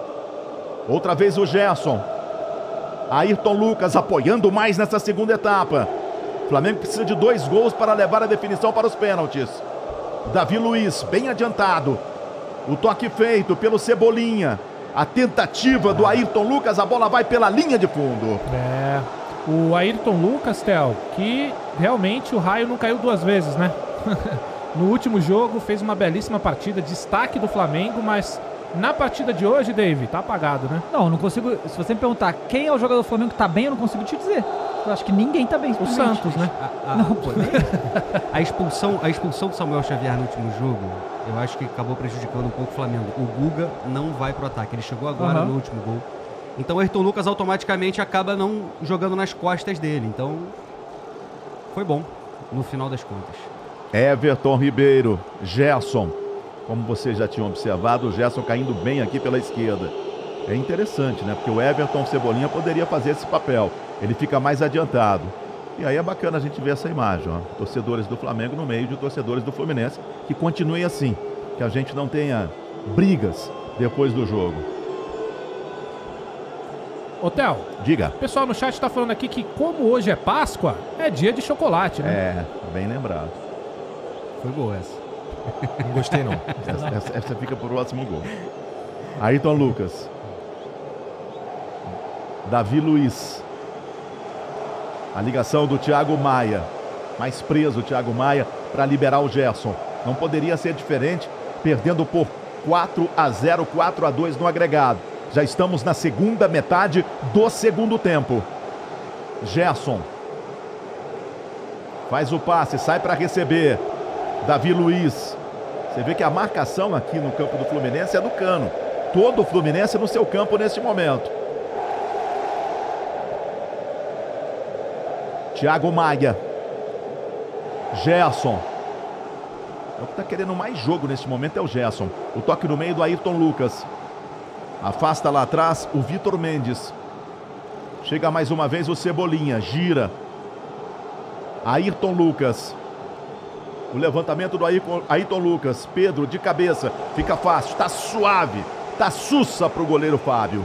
Outra vez o Gerson. Ayrton Lucas apoiando mais nessa segunda etapa. O Flamengo precisa de dois gols para levar a definição para os pênaltis. Davi Luiz, bem adiantado. O toque feito pelo Cebolinha. A tentativa do Ayrton Lucas, a bola vai pela linha de fundo. É, o Ayrton Lucas, Théo, que realmente o raio não caiu duas vezes, né? No último jogo fez uma belíssima partida, destaque do Flamengo, mas na partida de hoje, David, tá apagado, né? Não, não consigo. Se você me perguntar quem é o jogador do Flamengo que tá bem, eu não consigo te dizer. Eu acho que ninguém tá bem. O Santos, né? A, a, não, pô, a, expulsão, a expulsão do Samuel Xavier no último jogo, eu acho que acabou prejudicando um pouco o Flamengo. O Guga não vai pro ataque, ele chegou agora uhum. no último gol. Então o Ayrton Lucas automaticamente acaba não jogando nas costas dele. Então foi bom, no final das contas. Everton Ribeiro, Gerson, como vocês já tinham observado, o Gerson caindo bem aqui pela esquerda. É interessante, né? Porque o Everton Cebolinha poderia fazer esse papel. Ele fica mais adiantado. E aí é bacana a gente ver essa imagem, ó. Torcedores do Flamengo no meio de torcedores do Fluminense. Que continuem assim, que a gente não tenha brigas depois do jogo. Ô, Théo, diga. O pessoal no chat tá falando aqui que como hoje é Páscoa, é dia de chocolate, né? É, bem lembrado. Foi boa essa. Não gostei, não. Essa, essa, essa fica pro próximo gol. Ayrton Lucas. Davi Luiz. A ligação do Thiago Maia. Mais preso o Thiago Maia para liberar o Gerson. Não poderia ser diferente, perdendo por quatro a zero, quatro a dois no agregado. Já estamos na segunda metade do segundo tempo. Gerson faz o passe, sai para receber. Davi Luiz. Você vê que a marcação aqui no campo do Fluminense é do Cano. Todo o Fluminense no seu campo neste momento. Thiago Maia. Gerson. O que está querendo mais jogo neste momento é o Gerson. O toque no meio do Ayrton Lucas. Afasta lá atrás o Vitor Mendes. Chega mais uma vez o Cebolinha. Gira. Ayrton Lucas. O levantamento do Ayrton Lucas. Pedro de cabeça. Fica fácil. Tá suave. Tá sussa para o goleiro Fábio.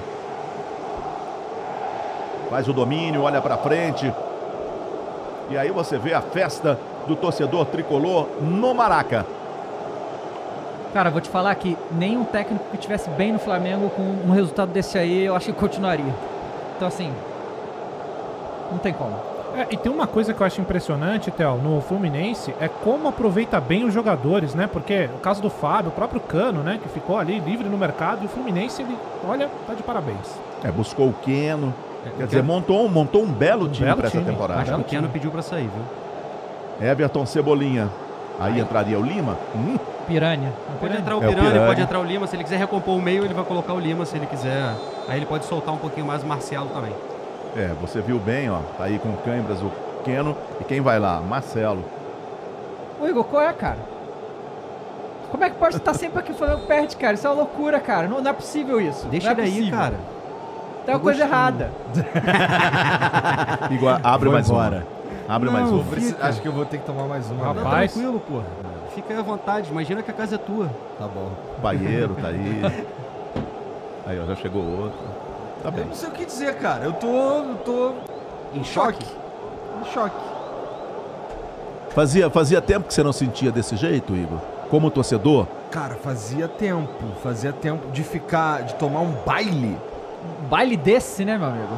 Faz o domínio. Olha para frente. E aí você vê a festa do torcedor tricolor no Maraca. Cara, vou te falar que nenhum técnico que estivesse bem no Flamengo com um resultado desse aí, eu acho que continuaria. Então, assim, não tem como. É, e tem uma coisa que eu acho impressionante, Théo, no Fluminense, é como aproveita bem os jogadores, né? Porque o caso do Fábio, o próprio Cano, né? Que ficou ali livre no mercado, e o Fluminense, ele, olha, tá de parabéns. É, buscou o Keno. É, quer dizer, montou, montou um belo um time para essa temporada. Acho que o Keno pediu para sair, viu? Everton Cebolinha. Aí, Aí entraria o Lima. Hum. Piranha. Não pode entrar o Piranha, é o Piranha, pode entrar o Lima. Se ele quiser recompor o meio, ele vai colocar o Lima. Se ele quiser, aí ele pode soltar um pouquinho mais o Marcelo também. É, você viu bem, ó. Tá aí com câimbras o Keno. E quem vai lá? Marcelo. Ô, Igor, qual é, cara? Como é que pode estar sempre aqui o Flamengo perde, cara? Isso é uma loucura, cara. Não, não é possível isso. Deixa ele aí, cara. Tem uma coisa errada. Igor, abre mais uma. Abre mais uma. Acho que eu vou ter que tomar mais uma. Rapaz. Tranquilo, porra. Fica aí à vontade. Imagina que a casa é tua. Tá bom. O banheiro tá aí. Aí, ó, já chegou outro. Tá bem. Eu não sei o que dizer, cara. Eu tô... Eu tô... Em choque. Em choque. Fazia, fazia tempo que você não sentia desse jeito, Igor? Como torcedor? Cara, fazia tempo. Fazia tempo de ficar... De tomar um baile... Baile desse, né, meu amigo?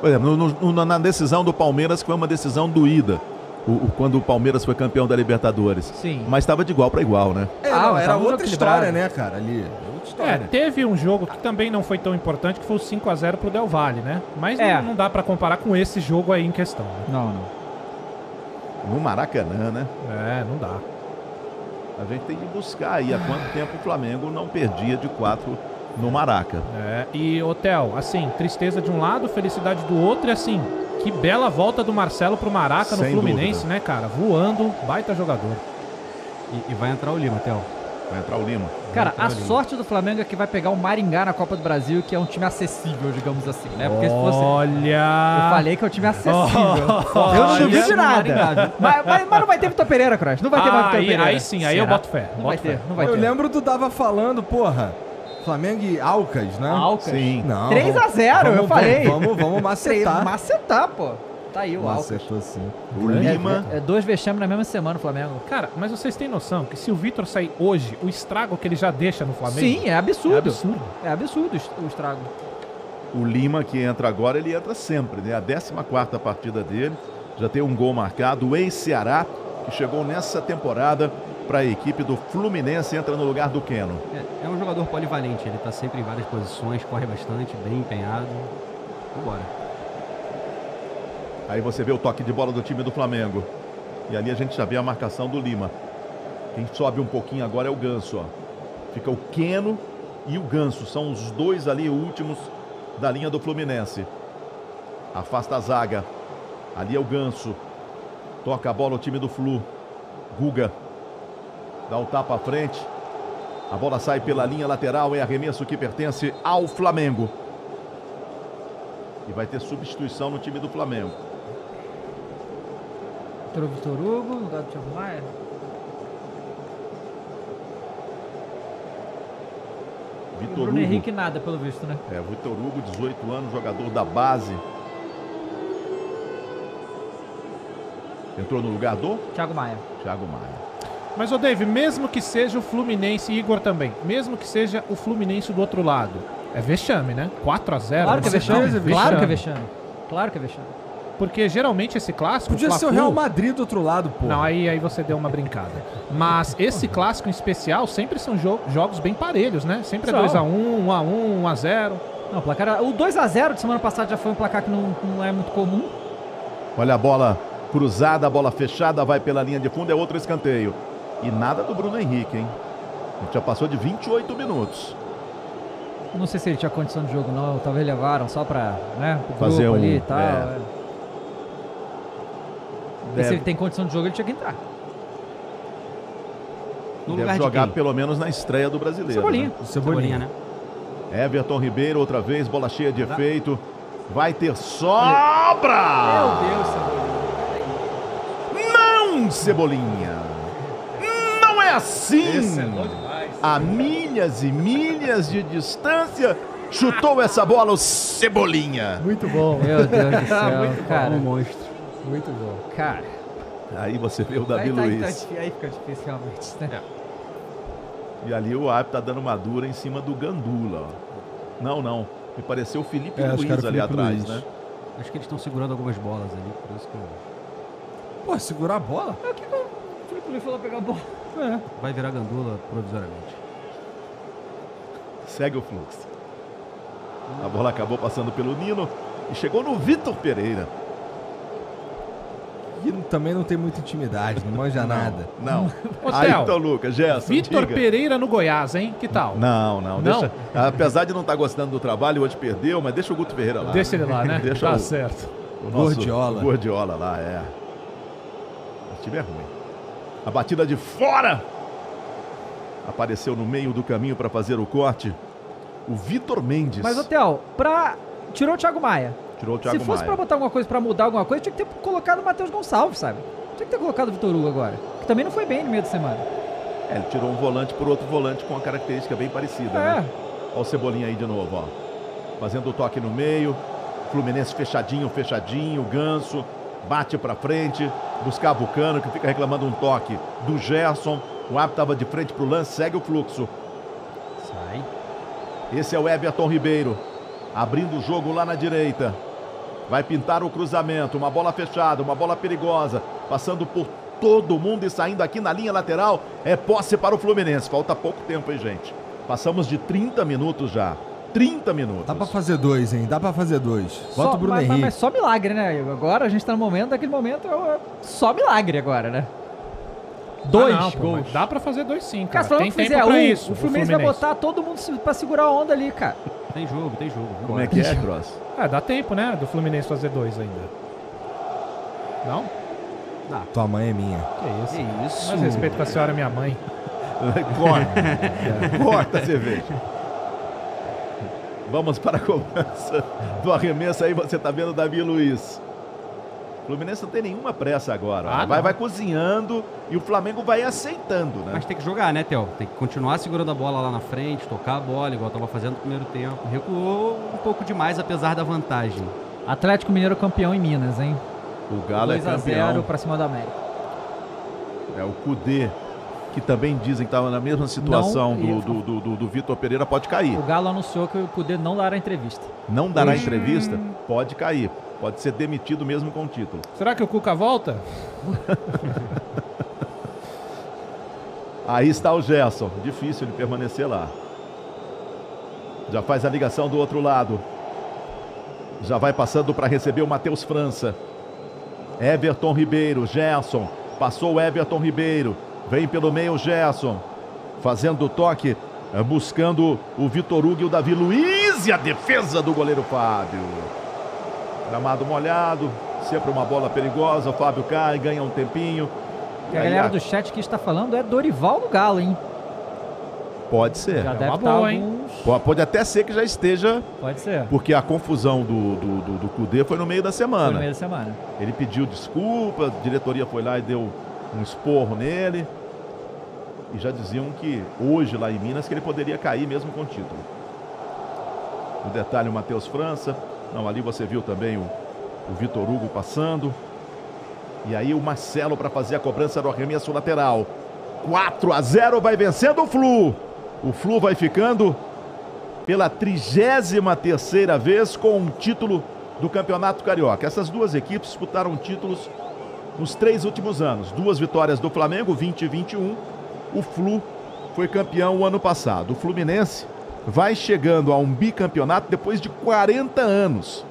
Por exemplo, no, no, na decisão do Palmeiras, que foi uma decisão doída, o, o, quando o Palmeiras foi campeão da Libertadores. Sim. Mas estava de igual para igual, né? É, ah, não, era outra história, né, cara? Ali, outra história. É, teve um jogo que também não foi tão importante, que foi o cinco a zero pro Del Valle, né? Mas é. não, não dá para comparar com esse jogo aí em questão. Né? Não, não. No Maracanã, né? É, não dá. A gente tem que buscar aí há quanto tempo o Flamengo não perdia de quatro... no Maraca. É, e Otel, assim, tristeza de um lado, felicidade do outro, e assim, que bela volta do Marcelo pro Maraca no Fluminense, né, cara? Voando, baita jogador. E, e vai entrar o Lima, Otel. Vai entrar o Lima. Cara, a sorte do Flamengo é que vai pegar o Maringá na Copa do Brasil, que é um time acessível, digamos assim, né? Porque se fosse... Olha... Eu falei que é um time acessível. Oh, eu não duvido de nada. mas, mas, mas não vai ter Victor Pereira, Crash. Não vai ter ah, mais Victor aí, Pereira. Aí sim, aí Será? eu boto fé. Não, boto vai ter, fé. não vai ter. Eu lembro do Dava falando, porra, Flamengo e Alcas, né? Alcas. Sim. Não, três a zero, vamos, eu falei. Vamos, vamos macetar. Macetar, pô. Tá aí o Macetou Alcas. Sim. O é, Lima. É, é dois vexames na mesma semana o Flamengo. Cara, mas vocês têm noção que se o Vitor sair hoje, o estrago que ele já deixa no Flamengo... Sim, é absurdo. É absurdo. É absurdo o estrago. O Lima que entra agora, ele entra sempre, né? A décima quarta partida dele. Já tem um gol marcado. O ex-Ceará, que chegou nessa temporada... para a equipe do Fluminense, entra no lugar do Keno. É, é um jogador polivalente, ele está sempre em várias posições, corre bastante, bem empenhado. Vambora. Aí você vê o toque de bola do time do Flamengo. E ali a gente já vê a marcação do Lima. Quem sobe um pouquinho agora é o Ganso. Ó. Fica o Keno e o Ganso. São os dois ali últimos da linha do Fluminense. Afasta a zaga. Ali é o Ganso. Toca a bola o time do Flu. Guga. Dá um tapa à frente. A bola sai pela linha lateral. É arremesso que pertence ao Flamengo. E vai ter substituição no time do Flamengo. Entrou o Vitor Hugo, no lugar do Thiago Maia. Vitor Hugo. Bruno Henrique nada, pelo visto, né? É, Vitor Hugo, dezoito anos, jogador da base. Entrou no lugar do... Thiago Maia. Thiago Maia. Mas, ô Dave, mesmo que seja o Fluminense, Igor também, mesmo que seja o Fluminense do outro lado, É vexame, né? quatro a zero. Claro que é vexame. vexame. Claro que é vexame. Claro que é vexame. Porque geralmente esse clássico... Podia ser o Real Madrid do outro lado, pô. Não, aí, aí você deu uma brincada. Mas esse clássico em especial sempre são jo jogos bem parelhos, né? Sempre é dois a um, um a um, um a zero. Não, o placar... O dois a zero de semana passada já foi um placar que não, não é muito comum. Olha a bola cruzada, a bola fechada, vai pela linha de fundo, é outro escanteio. E nada do Bruno Henrique, hein? Ele já passou de vinte e oito minutos. Não sei se ele tinha condição de jogo, não. Talvez levaram só pra, né, o fazer grupo um, ali e tal. É. E se ele tem condição de jogo, ele tinha que entrar. No Deve lugar jogar de pelo menos na estreia do brasileiro. Cebolinha. Né? Cebolinha, né? Everton Ribeiro, outra vez, bola cheia de efeito. Vai ter sobra! Meu Deus, Cebolinha. Não, Cebolinha! Não é assim! Esse é bom demais, a milhas e milhas de distância, chutou essa bola o Cebolinha. Muito bom. Meu Deus do céu, muito cara. Bom, um monstro. Muito bom. Cara. Aí você vê o Davi aí tá, Luiz. Tá, aí fica difícil realmente, né? É. E ali o árbitro tá dando uma dura em cima do Gandula. Ó. Não, não. Me pareceu o Felipe é, Luiz ali Felipe atrás, Luiz. Né? Acho que eles estão segurando algumas bolas ali, por isso que eu... Pô, segurar a bola? É, que não... O Felipe Luiz falou pegar a bola. É. Vai virar Gandula provisoriamente. Segue o fluxo. Ah. A bola acabou passando pelo Nino e chegou no Victor Pereira. E também não tem muita intimidade, não manja não, nada. Não. Ô, aí então, Lucas, Gerson, Victor diga. Pereira no Goiás, hein? Que tal? Não, não. não. Deixa, apesar de não estar gostando do trabalho, hoje perdeu, mas deixa o Guto Ferreira lá. Deixa ele lá, né? Deixa tá o, certo. O nosso Gordiola. Gordiola lá, é. O time é ruim. A batida de fora! Apareceu no meio do caminho para fazer o corte. O Vitor Mendes. Mas, ô, Theo, pra... tirou o Thiago Maia. Tirou o Thiago Se fosse Maia. Pra botar alguma coisa, pra mudar alguma coisa, tinha que ter colocado o Matheus Gonçalves, sabe? Tinha que ter colocado o Vitor Hugo agora, que também não foi bem no meio da semana. É, ele tirou um volante por outro volante com uma característica bem parecida, é. né? Olha o Cebolinha aí de novo, ó. Fazendo o toque no meio. Fluminense fechadinho, fechadinho. Ganso bate pra frente. Buscava o Cano, que fica reclamando um toque do Gerson. O árbitro tava de frente pro lance, segue o fluxo. Sai. Esse é o Everton Ribeiro, abrindo o jogo lá na direita. Vai pintar o cruzamento, uma bola fechada, uma bola perigosa, passando por todo mundo e saindo aqui na linha lateral. É posse para o Fluminense. Falta pouco tempo, hein, gente? Passamos de trinta minutos já. trinta minutos. Dá pra fazer dois, hein? Dá pra fazer dois. Bota só, o Bruno mas, Henrique. Mas, mas só milagre, né? Agora a gente tá no momento, daquele momento é só milagre agora, né? Dois ah, não, gols. Pô, dá pra fazer dois sim, cara. Cara, tem tempo pra um, isso. O Fluminense, Fluminense vai botar todo mundo pra segurar a onda ali, cara. Tem jogo, tem jogo. Vamos Como é que é, Cross? É, dá tempo, né? Do Fluminense fazer dois ainda. Não? Dá. Tua mãe é minha. Que isso? Que isso? Mas respeito com a senhora, minha mãe. Corta. Corta a cerveja. Vamos para a cobrança do arremesso aí. Você tá vendo o Davi Luiz. O Fluminense não tem nenhuma pressa agora. Ah, vai, vai cozinhando e o Flamengo vai aceitando, né? Mas tem que jogar, né, Theo? Tem que continuar segurando a bola lá na frente, tocar a bola, igual estava fazendo no primeiro tempo. Recuou um pouco demais, apesar da vantagem. Atlético Mineiro campeão em Minas, hein? O Galo é campeão. dois a zero para cima do América. É, o Cudê, que também dizem que estava na mesma situação não, do, do, do, do Victor Pereira, pode cair. O Galo anunciou que o Cudê não dará entrevista. Não dará Ixi. entrevista? Pode cair. Pode ser demitido mesmo com o título. Será que o Cuca volta? Aí está o Gerson. Difícil de permanecer lá. Já faz a ligação do outro lado. Já vai passando para receber o Matheus França. Everton Ribeiro. Gerson. Passou o Everton Ribeiro. Vem pelo meio o Gerson. Fazendo o toque. Buscando o Vitor Hugo e o Davi Luiz. E a defesa do goleiro Fábio. Gramado molhado. Sempre uma bola perigosa. O Fábio cai. Ganha um tempinho. E a galera do chat que está falando é Dorival no Galo, hein? Pode ser. Já é deve estar alguns... hein? Pode até ser que já esteja. Pode ser. Porque a confusão do, do, do, do Cudê foi no meio da semana. Foi no meio da semana. Ele pediu desculpa, a diretoria foi lá e deu um esporro nele. E já diziam que hoje, lá em Minas, que ele poderia cair mesmo com o título. No detalhe, o Matheus França. Não, ali você viu também o, o Vitor Hugo passando. E aí o Marcelo para fazer a cobrança do arremesso lateral. quatro a zero, vai vencendo o Flu. O Flu vai ficando pela trigésima terceira vez com um título do Campeonato Carioca. Essas duas equipes disputaram títulos nos três últimos anos. Duas vitórias do Flamengo, vinte e vinte e um. O Flu foi campeão o ano passado. O Fluminense vai chegando a um bicampeonato depois de quarenta anos.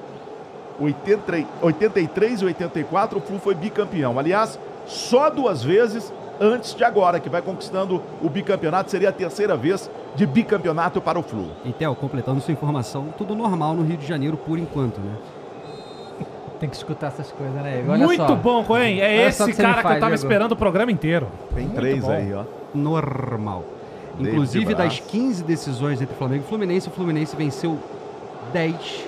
oitenta e três e oitenta e quatro, o Flu foi bicampeão. Aliás, só duas vezes antes de agora, que vai conquistando o bicampeonato. Seria a terceira vez de bicampeonato para o Flu. E, Théo, completando sua informação, tudo normal no Rio de Janeiro por enquanto, né? Tem que escutar essas coisas, né? Olha Muito só. bom, hein? É Olha esse que cara faz, que eu tava Diego. esperando o programa inteiro. Tem Muito três bom. aí, ó. Normal. David Inclusive, das quinze decisões entre Flamengo e Fluminense, o Fluminense venceu dez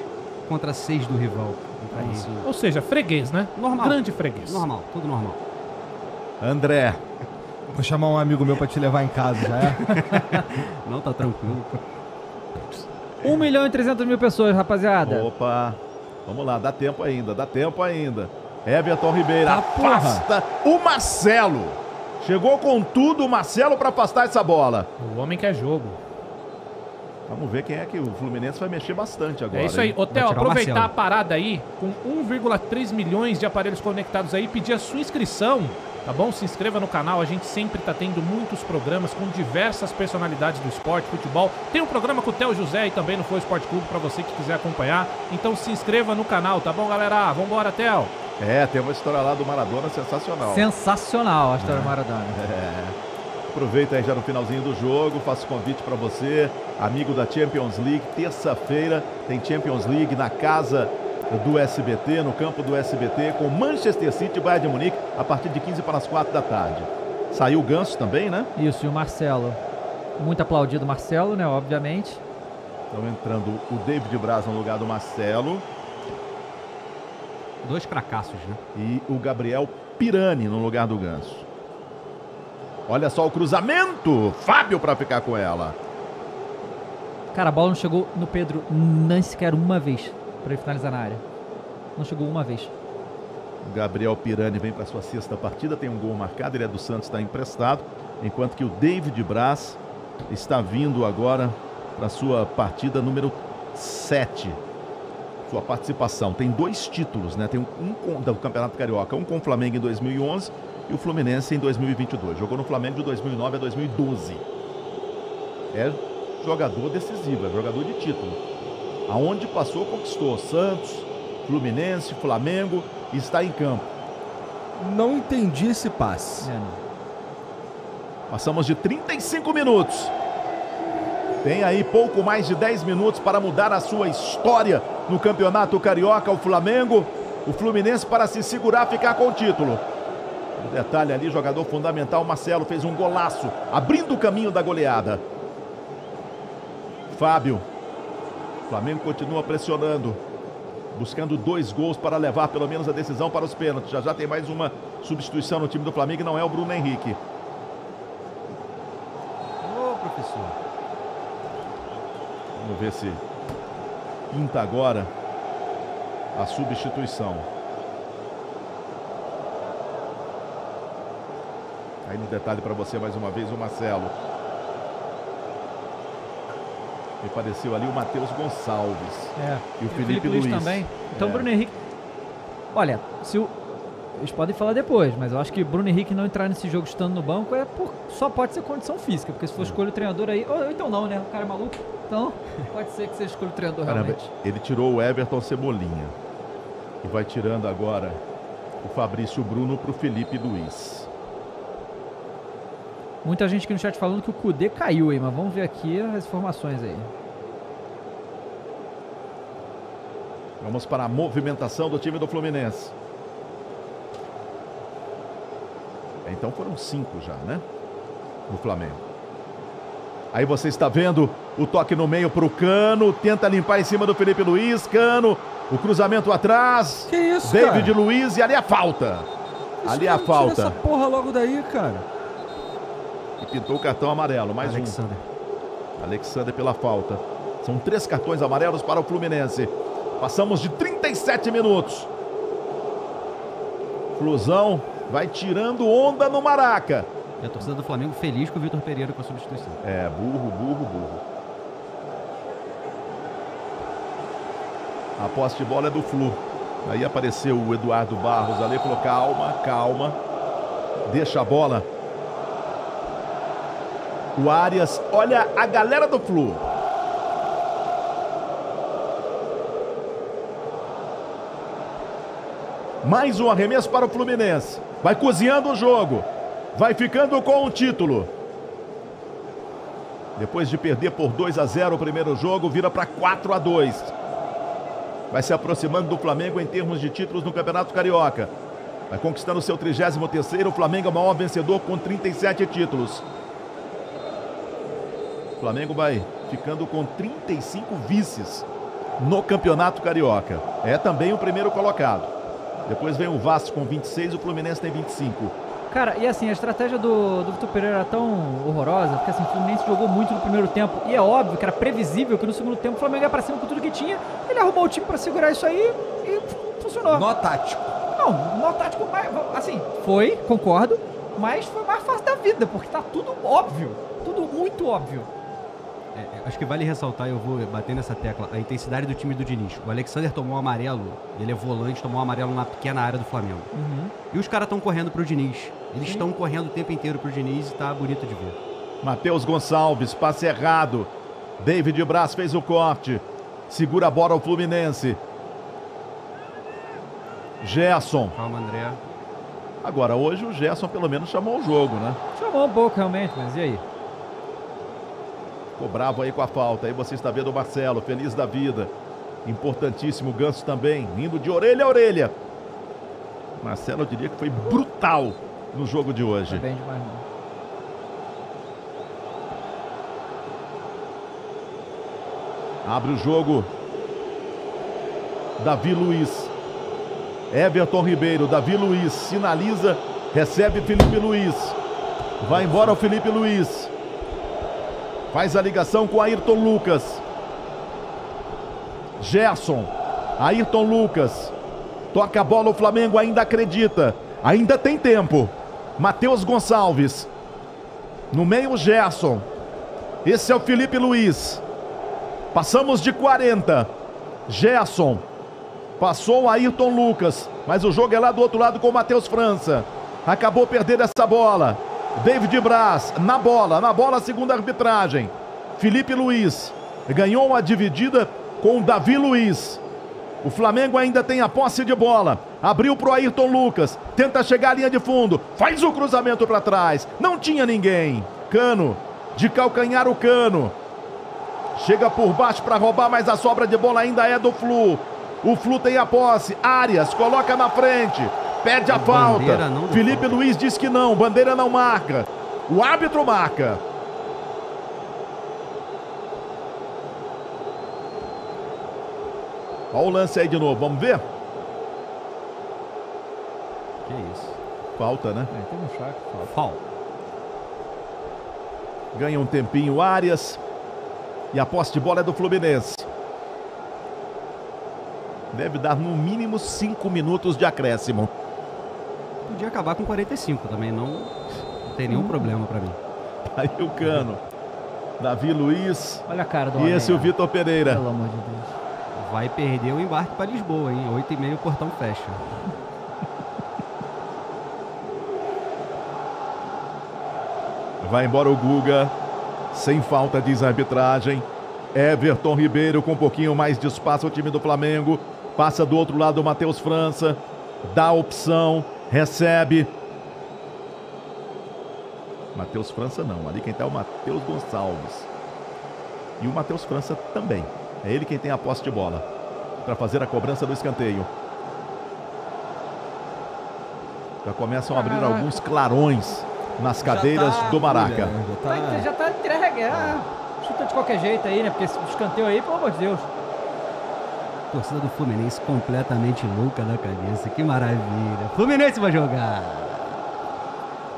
contra seis do rival. Então, assim, ou seja, freguês, né? Normal. Grande freguês. Normal, tudo normal. André, vou chamar um amigo meu pra te levar em casa, já é? Não, tá tranquilo. um milhão e trezentas mil pessoas, rapaziada. Opa. Vamos lá, dá tempo ainda, dá tempo ainda. Everton Ribeiro afasta o Marcelo. Chegou com tudo o Marcelo para afastar essa bola. O homem quer jogo. Vamos ver quem é que o Fluminense vai mexer bastante agora. É isso aí. Ô, Théo, aproveitar a parada aí com um vírgula três milhões de aparelhos conectados aí, pedir a sua inscrição, tá bom? Se inscreva no canal, a gente sempre tá tendo muitos programas com diversas personalidades do esporte, futebol. Tem um programa com o Théo José e também no Flow Sport Club para você que quiser acompanhar. Então se inscreva no canal, tá bom, galera? Vambora, Théo! É, tem uma história lá do Maradona sensacional. Sensacional a história é. do Maradona. É. Aproveita aí já no finalzinho do jogo, faço convite para você, amigo da Champions League. Terça-feira tem Champions League na casa do S B T, no campo do S B T, com Manchester City e Bayern de Munique, a partir de quinze para as quatro da tarde. Saiu o Ganso também, né? Isso, e o Marcelo. Muito aplaudido o Marcelo, né? Obviamente. Estão entrando o David Braz no lugar do Marcelo. Dois fracassos, né? E o Gabriel Pirani no lugar do Ganso. Olha só o cruzamento! Fábio para ficar com ela. Cara, a bola não chegou no Pedro nem sequer uma vez. Para ele finalizar na área. Não chegou uma vez. Gabriel Pirani vem para sua sexta partida. Tem um gol marcado. Ele é do Santos, está emprestado. Enquanto que o David Braz está vindo agora para sua partida número sete. Sua participação. Tem dois títulos, né? Tem um, um do Campeonato Carioca. Um com o Flamengo em dois mil e onze e o Fluminense em dois mil e vinte e dois. Jogou no Flamengo de dois mil e nove a dois mil e doze. É jogador decisivo. É jogador de título. Aonde passou, conquistou. Santos, Fluminense, Flamengo, está em campo. Não entendi esse passe. É, Passamos de trinta e cinco minutos. Tem aí pouco mais de dez minutos para mudar a sua história no Campeonato Carioca. O Flamengo, o Fluminense, para se segurar, ficar com o título. Um detalhe ali, jogador fundamental, Marcelo, fez um golaço, abrindo o caminho da goleada. Fábio. O Flamengo continua pressionando, buscando dois gols para levar pelo menos a decisão para os pênaltis. Já já tem mais uma substituição no time do Flamengo, e não é o Bruno Henrique. Ô, professor. Vamos ver se pinta agora a substituição. Aí no detalhe para você mais uma vez o Marcelo. Me pareceu ali o Matheus Gonçalves. É. E o Felipe, Felipe Luiz, Luiz também. Então é. Bruno Henrique... Olha, se o... eles podem falar depois, mas eu acho que Bruno Henrique não entrar nesse jogo estando no banco é por... só pode ser condição física, porque se for é. escolher o treinador aí... Ou, então não, né? O cara é maluco. Então pode ser que você escolha o treinador. Caramba, realmente. Ele tirou o Everton Cebolinha. E vai tirando agora o Fabrício Bruno para o Felipe Luiz. Muita gente aqui no chat falando que o Kudê caiu aí, mas vamos ver aqui as informações aí. Vamos para a movimentação do time do Fluminense. Então foram cinco já, né? No Flamengo. Aí você está vendo o toque no meio para o Cano. Tenta limpar em cima do Felipe Luiz. Cano, o cruzamento atrás. Que isso, cara? David Luiz e ali a falta. Ali a falta. Tira essa porra logo daí, cara. E pintou o cartão amarelo, mais Alexander. um. Alexander pela falta. São três cartões amarelos para o Fluminense. Passamos de trinta e sete minutos. Flusão vai tirando onda no Maraca. E a torcida do Flamengo feliz com o Victor Pereira com a substituição. É, burro, burro, burro. A posse de bola é do Flu. Aí apareceu o Eduardo Barros ali, falou calma, calma. Deixa a bola. O Arias, olha a galera do Flu. Mais um arremesso para o Fluminense. Vai cozinhando o jogo. Vai ficando com o título. Depois de perder por dois a zero o primeiro jogo, vira para quatro a dois. Vai se aproximando do Flamengo em termos de títulos no Campeonato Carioca. Vai conquistando seu trigésimo terceiro. O Flamengo é o maior vencedor com trinta e sete títulos. O Flamengo vai ficando com trinta e cinco vices no Campeonato Carioca. É também o primeiro colocado. Depois vem o Vasco com vinte e seis, o Fluminense tem vinte e cinco. Cara, e assim, a estratégia do, do Victor Pereira era tão horrorosa, porque assim, o Fluminense jogou muito no primeiro tempo, e é óbvio que era previsível que no segundo tempo o Flamengo ia pra cima com tudo que tinha, ele arrumou o time pra segurar isso aí e funcionou. Nó tático. Não, nó tático, assim, foi, concordo, mas foi mais fácil da vida, porque tá tudo óbvio, tudo muito óbvio. É, acho que vale ressaltar, eu vou bater nessa tecla, a intensidade do time do Diniz. O Alexander tomou um amarelo, ele é volante, tomou um amarelo na pequena área do Flamengo. Uhum. E os caras estão correndo pro Diniz. Eles estão uhum. correndo o tempo inteiro pro Diniz e tá bonito de ver. Matheus Gonçalves, passe errado. David Braz fez o corte. Segura a bola o Fluminense. Gerson. Calma, André. Agora, hoje o Gerson pelo menos chamou o jogo, né? Chamou um pouco realmente, mas e aí? Ficou bravo aí com a falta. Aí você está vendo o Marcelo, feliz da vida. Importantíssimo, o Ganso também, indo de orelha a orelha. Marcelo, eu diria que foi brutal no jogo de hoje. Tá bem demais, né? Abre o jogo. Davi Luiz. Everton Ribeiro, Davi Luiz, sinaliza, recebe Felipe Luiz. Vai embora o Felipe Luiz. Faz a ligação com Ayrton Lucas. Gerson. Ayrton Lucas. Toca a bola, o Flamengo ainda acredita. Ainda tem tempo. Matheus Gonçalves. No meio, Gerson. Esse é o Felipe Luiz. Passamos de quarenta. Gerson. Passou o Ayrton Lucas. Mas o jogo é lá do outro lado com o Matheus França. Acabou perdendo essa bola. David Braz, na bola, na bola, segunda arbitragem. Felipe Luiz ganhou uma dividida com o Davi Luiz. O Flamengo ainda tem a posse de bola. Abriu para o Ayrton Lucas, tenta chegar à linha de fundo. Faz o cruzamento para trás, não tinha ninguém. Cano, de calcanhar o Cano. Chega por baixo para roubar, mas a sobra de bola ainda é do Flu. O Flu tem a posse, Arias coloca na frente. Pede a, a falta. Felipe falta. Luiz diz que não. Bandeira não marca. O árbitro marca. Olha o lance aí de novo. Vamos ver? Que isso? Falta, né? É, tem um chaco. Falta. Falta. Ganha um tempinho Arias. E a posse de bola é do Fluminense. Deve dar no mínimo cinco minutos de acréscimo. Podia acabar com quarenta e cinco também, não, não tem nenhum hum. problema pra mim. Aí o Cano, Davi Luiz. Olha a cara do E homem, esse é o Victor Pereira. Pelo amor de Deus. Vai perder o embarque pra Lisboa, hein? oito e meia o portão fecha. Vai embora o Guga. Sem falta, diz a arbitragem. Everton Ribeiro com um pouquinho mais de espaço. O time do Flamengo. Passa do outro lado o Matheus França. Dá a opção. Recebe. Matheus França não. Ali quem está é o Matheus Gonçalves. E o Matheus França também. É ele quem tem a posse de bola. Para fazer a cobrança do escanteio. Já começam a abrir alguns clarões nas cadeiras tá, do Maraca. Mulher, já está tá entregue. Ah, chuta de qualquer jeito aí, né? Porque esse escanteio aí, pelo amor de Deus. Torcida do Fluminense completamente louca da cabeça. Que maravilha. Fluminense vai jogar.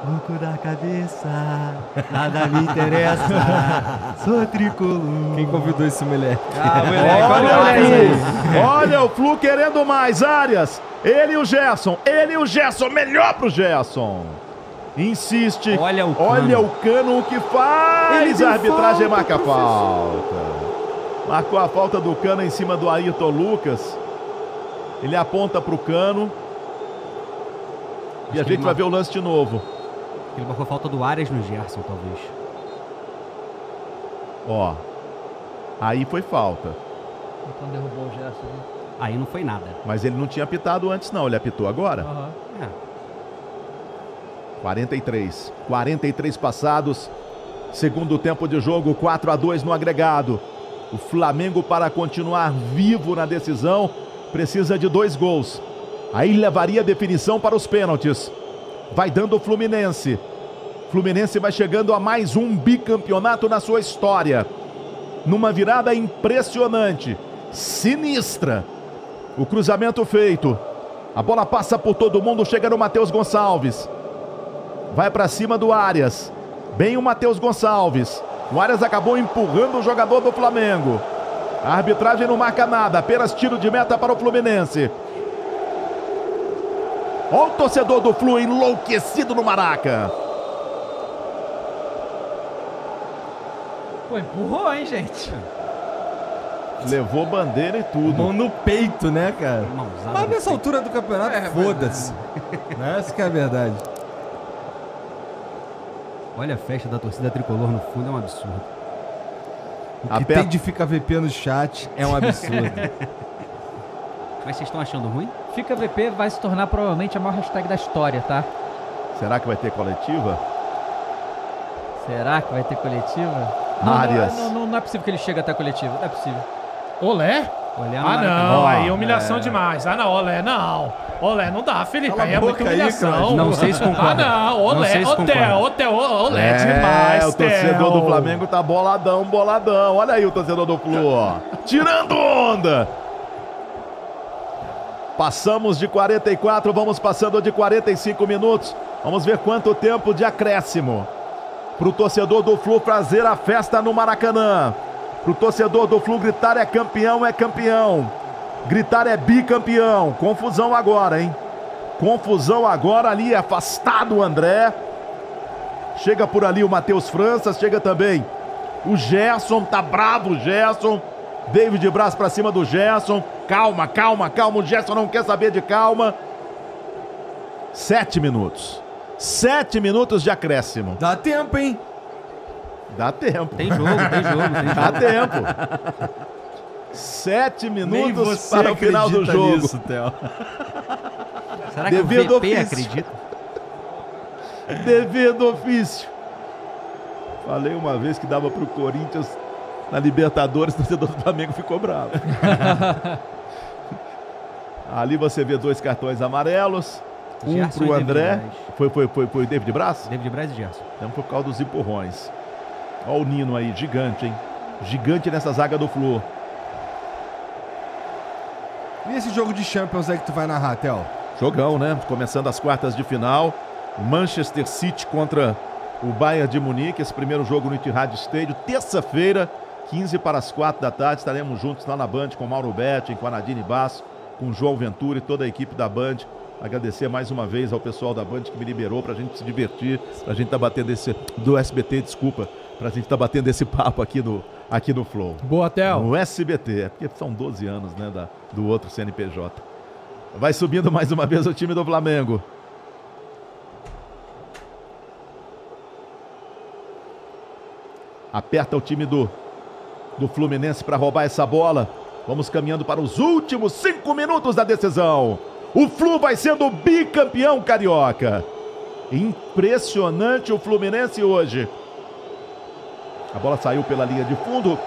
Louco da cabeça. Nada me interessa. Sou tricolor. Quem convidou esse moleque? Ah, moleque. Olha, olha, olha o Flu querendo mais. Arias. Ele e o Gerson. Ele e o Gerson. Melhor pro Gerson. Insiste. Olha o Cano. Olha o Cano o que faz. Ele a arbitragem marca falta. Marcou a falta do Cano em cima do Ayrton Lucas. Ele aponta para o Cano. Acho e a gente vai ver o lance de novo. Ele marcou a falta do Arias no Gerson, talvez. Ó. Aí foi falta. Então derrubou o Gerson. Né? Aí não foi nada. Mas ele não tinha apitado antes, não. Ele apitou agora? Uhum. É. quarenta e três. quarenta e três passados. Segundo tempo de jogo, quatro a dois no agregado. O Flamengo, para continuar vivo na decisão, precisa de dois gols. Aí levaria a definição para os pênaltis. Vai dando o Fluminense. Fluminense vai chegando a mais um bicampeonato na sua história. Numa virada impressionante. Sinistra. O cruzamento feito. A bola passa por todo mundo. Chega no Matheus Gonçalves. Vai para cima do Arias. Bem o Matheus Gonçalves. O Arias acabou empurrando o jogador do Flamengo. A arbitragem não marca nada. Apenas tiro de meta para o Fluminense. Olha o torcedor do Flu enlouquecido no Maraca. Pô, empurrou, hein, gente? Levou bandeira e tudo. Mão no peito, né, cara? Mãozada. Mas nessa altura do campeonato, é, foda-se. É. Essa que é a verdade. Olha a festa da torcida tricolor no fundo, é um absurdo. O que Aperta... tem de ficar V P no chat é um absurdo. Mas vocês estão achando ruim? Fica V P vai se tornar provavelmente a maior hashtag da história, tá? Será que vai ter coletiva? Será que vai ter coletiva? Não, Arias. Não, não, não, não é possível que ele chegue até a coletiva, não é possível. Olé? Olé ah, não, não, aí humilhação é... demais. Ah, não, Olé, não. Olé, não dá, Felipe, aí é muita humilhação. Aí, não sei se concorda. Ah, não, Olé, Otel, Otel, Olé, é, demais, o torcedor do Flamengo tá boladão, boladão. Olha aí o torcedor do Flu, ó. Tirando onda! Passamos de quarenta e quatro, vamos passando de quarenta e cinco minutos. Vamos ver quanto tempo de acréscimo. Para o torcedor do Flu fazer a festa no Maracanã. Para o torcedor do Flu gritar é campeão, é campeão. Gritar é bicampeão. Confusão agora, hein? Confusão agora ali, afastado o André. Chega por ali o Matheus França, chega também o Gerson, tá bravo o Gerson. David Braz para cima do Gerson. Calma, calma, calma. O Gerson não quer saber de calma. Sete minutos. Sete minutos de acréscimo. Dá tempo, hein? Dá tempo. Tem jogo, tem jogo. Tem jogo. Dá tempo. Sete minutos para o final do jogo. Nisso, Theo. Será que devido o V P acredita? Devido ofício. Falei uma vez que dava para o Corinthians... Na Libertadores, o torcedor do Flamengo ficou bravo. Ali você vê dois cartões amarelos. Um Gerson pro André. Foi, foi, foi, foi o David Braz? David Braz e Gerson. Então foi por causa dos empurrões. Olha o Nino aí, gigante, hein? Gigante nessa zaga do Flu. E esse jogo de Champions aí que tu vai narrar, Theo? Jogão, né? Começando as quartas de final. Manchester City contra o Bayern de Munique. Esse primeiro jogo no Etihad Stadium. Terça-feira. quinze para as quatro da tarde, estaremos juntos lá na Band com Mauro Betting, com a Nadine Basso, com o João Ventura e toda a equipe da Band. Agradecer mais uma vez ao pessoal da Band que me liberou pra gente se divertir, pra gente tá batendo esse... do S B T, desculpa, pra gente tá batendo esse papo aqui no, aqui no Flow. Boa, Theo. No S B T, é porque são doze anos, né, da... do outro C N P J. Vai subindo mais uma vez o time do Flamengo. Aperta o time do do Fluminense para roubar essa bola. Vamos caminhando para os últimos cinco minutos da decisão. O Flu vai sendo bicampeão carioca. Impressionante o Fluminense hoje. A bola saiu pela linha de fundo.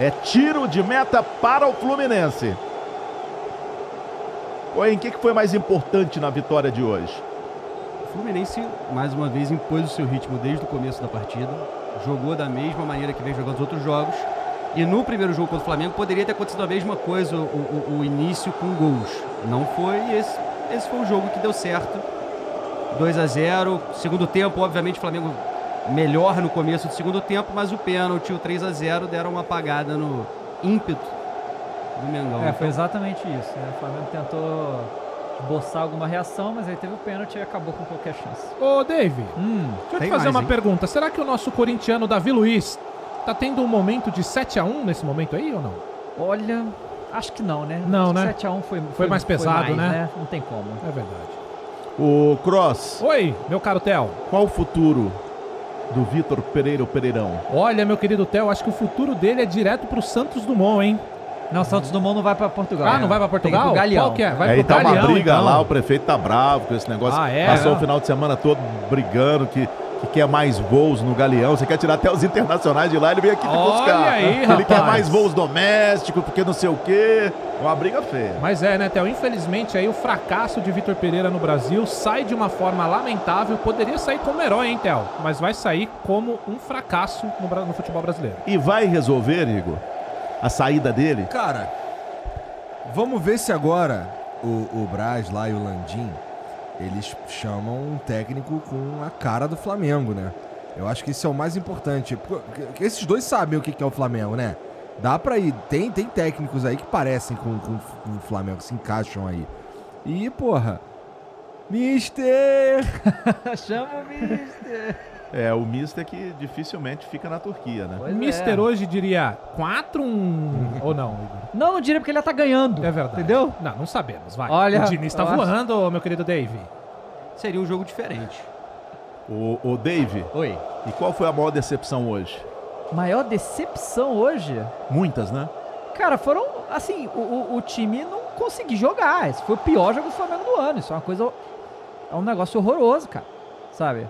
É tiro de meta para o Fluminense. Coen, o que foi mais importante na vitória de hoje? O Fluminense mais uma vez impôs o seu ritmo desde o começo da partida. Jogou da mesma maneira que vem jogando os outros jogos. E no primeiro jogo contra o Flamengo poderia ter acontecido a mesma coisa, o, o, o início com gols. Não foi, e esse, esse foi o jogo que deu certo. dois a zero. Segundo tempo, obviamente, o Flamengo melhor no começo do segundo tempo, mas o pênalti, o três a zero, deram uma apagada no ímpeto do Mengão. É, foi exatamente isso. Né? O Flamengo tentou esboçar alguma reação, mas aí teve o pênalti e acabou com qualquer chance. Ô, Dave, hum, deixa eu te fazer mais, uma hein? pergunta. Será que o nosso corintiano Davi Luiz Tá tendo um momento de sete a um nesse momento aí ou não? Olha, acho que não, né? Não, né? sete a um foi, foi, foi mais pesado, foi mais, né? né? Não tem como. É verdade. O Cross. Oi, meu caro Théo. Qual o futuro do Victor Pereira, o Pereirão? Olha, meu querido Théo, acho que o futuro dele é direto pro Santos Dumont, hein? Não, Santos Dumont não vai pra Portugal. Ah, não vai pra Portugal? Pro Galeão. Qual que é? Vai é, pro tá Galeão, uma briga então. Lá, o prefeito tá bravo com esse negócio. Ah, é? Passou é. o final de semana todo brigando que... que quer mais voos no Galeão, você quer tirar até os internacionais de lá, ele vem aqui te buscar. Aí, ele rapaz. Quer mais voos domésticos, porque não sei o quê. Uma briga feia. Mas é, né, Théo? Infelizmente, aí o fracasso de Victor Pereira no Brasil sai de uma forma lamentável. Poderia sair como herói, hein, Théo? Mas vai sair como um fracasso no, no futebol brasileiro. E vai resolver, Igor, a saída dele? Cara, vamos ver se agora o, o Braz lá e o Landim... eles chamam um técnico com a cara do Flamengo, né? Eu acho que isso é o mais importante. Porque esses dois sabem o que é o Flamengo, né? Dá pra ir. Tem, tem técnicos aí que parecem com, com, com o Flamengo, que se encaixam aí. E, porra... Mister! Chama o Mister! É, o Mister que dificilmente fica na Turquia, né? Pois Mister é. Hoje diria quatro a um ou não? Não, não diria porque ele já tá ganhando. É verdade. Entendeu? Não, não sabemos, vai. Olha, o Diniz tá voando, meu querido Dave. Seria um jogo diferente. O, o Dave. Oi. E qual foi a maior decepção hoje? Maior decepção hoje? Muitas, né? Cara, foram, assim, o, o, o time não conseguiu jogar. Esse foi o pior jogo do Flamengo do ano. Isso é uma coisa... é um negócio horroroso, cara. Sabe?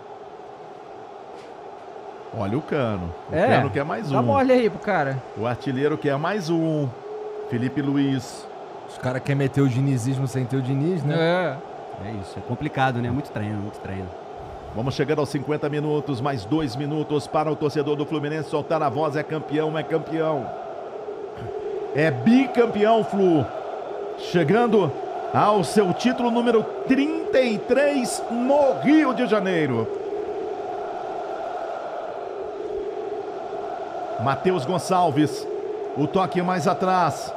Olha o Cano. O é, Cano quer mais um. Dá uma olhada aí pro cara. O artilheiro quer mais um. Felipe Luiz. Os caras querem meter o dinizismo sem ter o Diniz, né? É. É isso. É complicado, né? Muito treino, muito treino. Vamos chegando aos cinquenta minutos. Mais dois minutos para o torcedor do Fluminense soltar a voz. É campeão, é campeão. É bicampeão, Flu. Chegando ao seu título número trinta e três no Rio de Janeiro. Matheus Gonçalves, o toque mais atrás,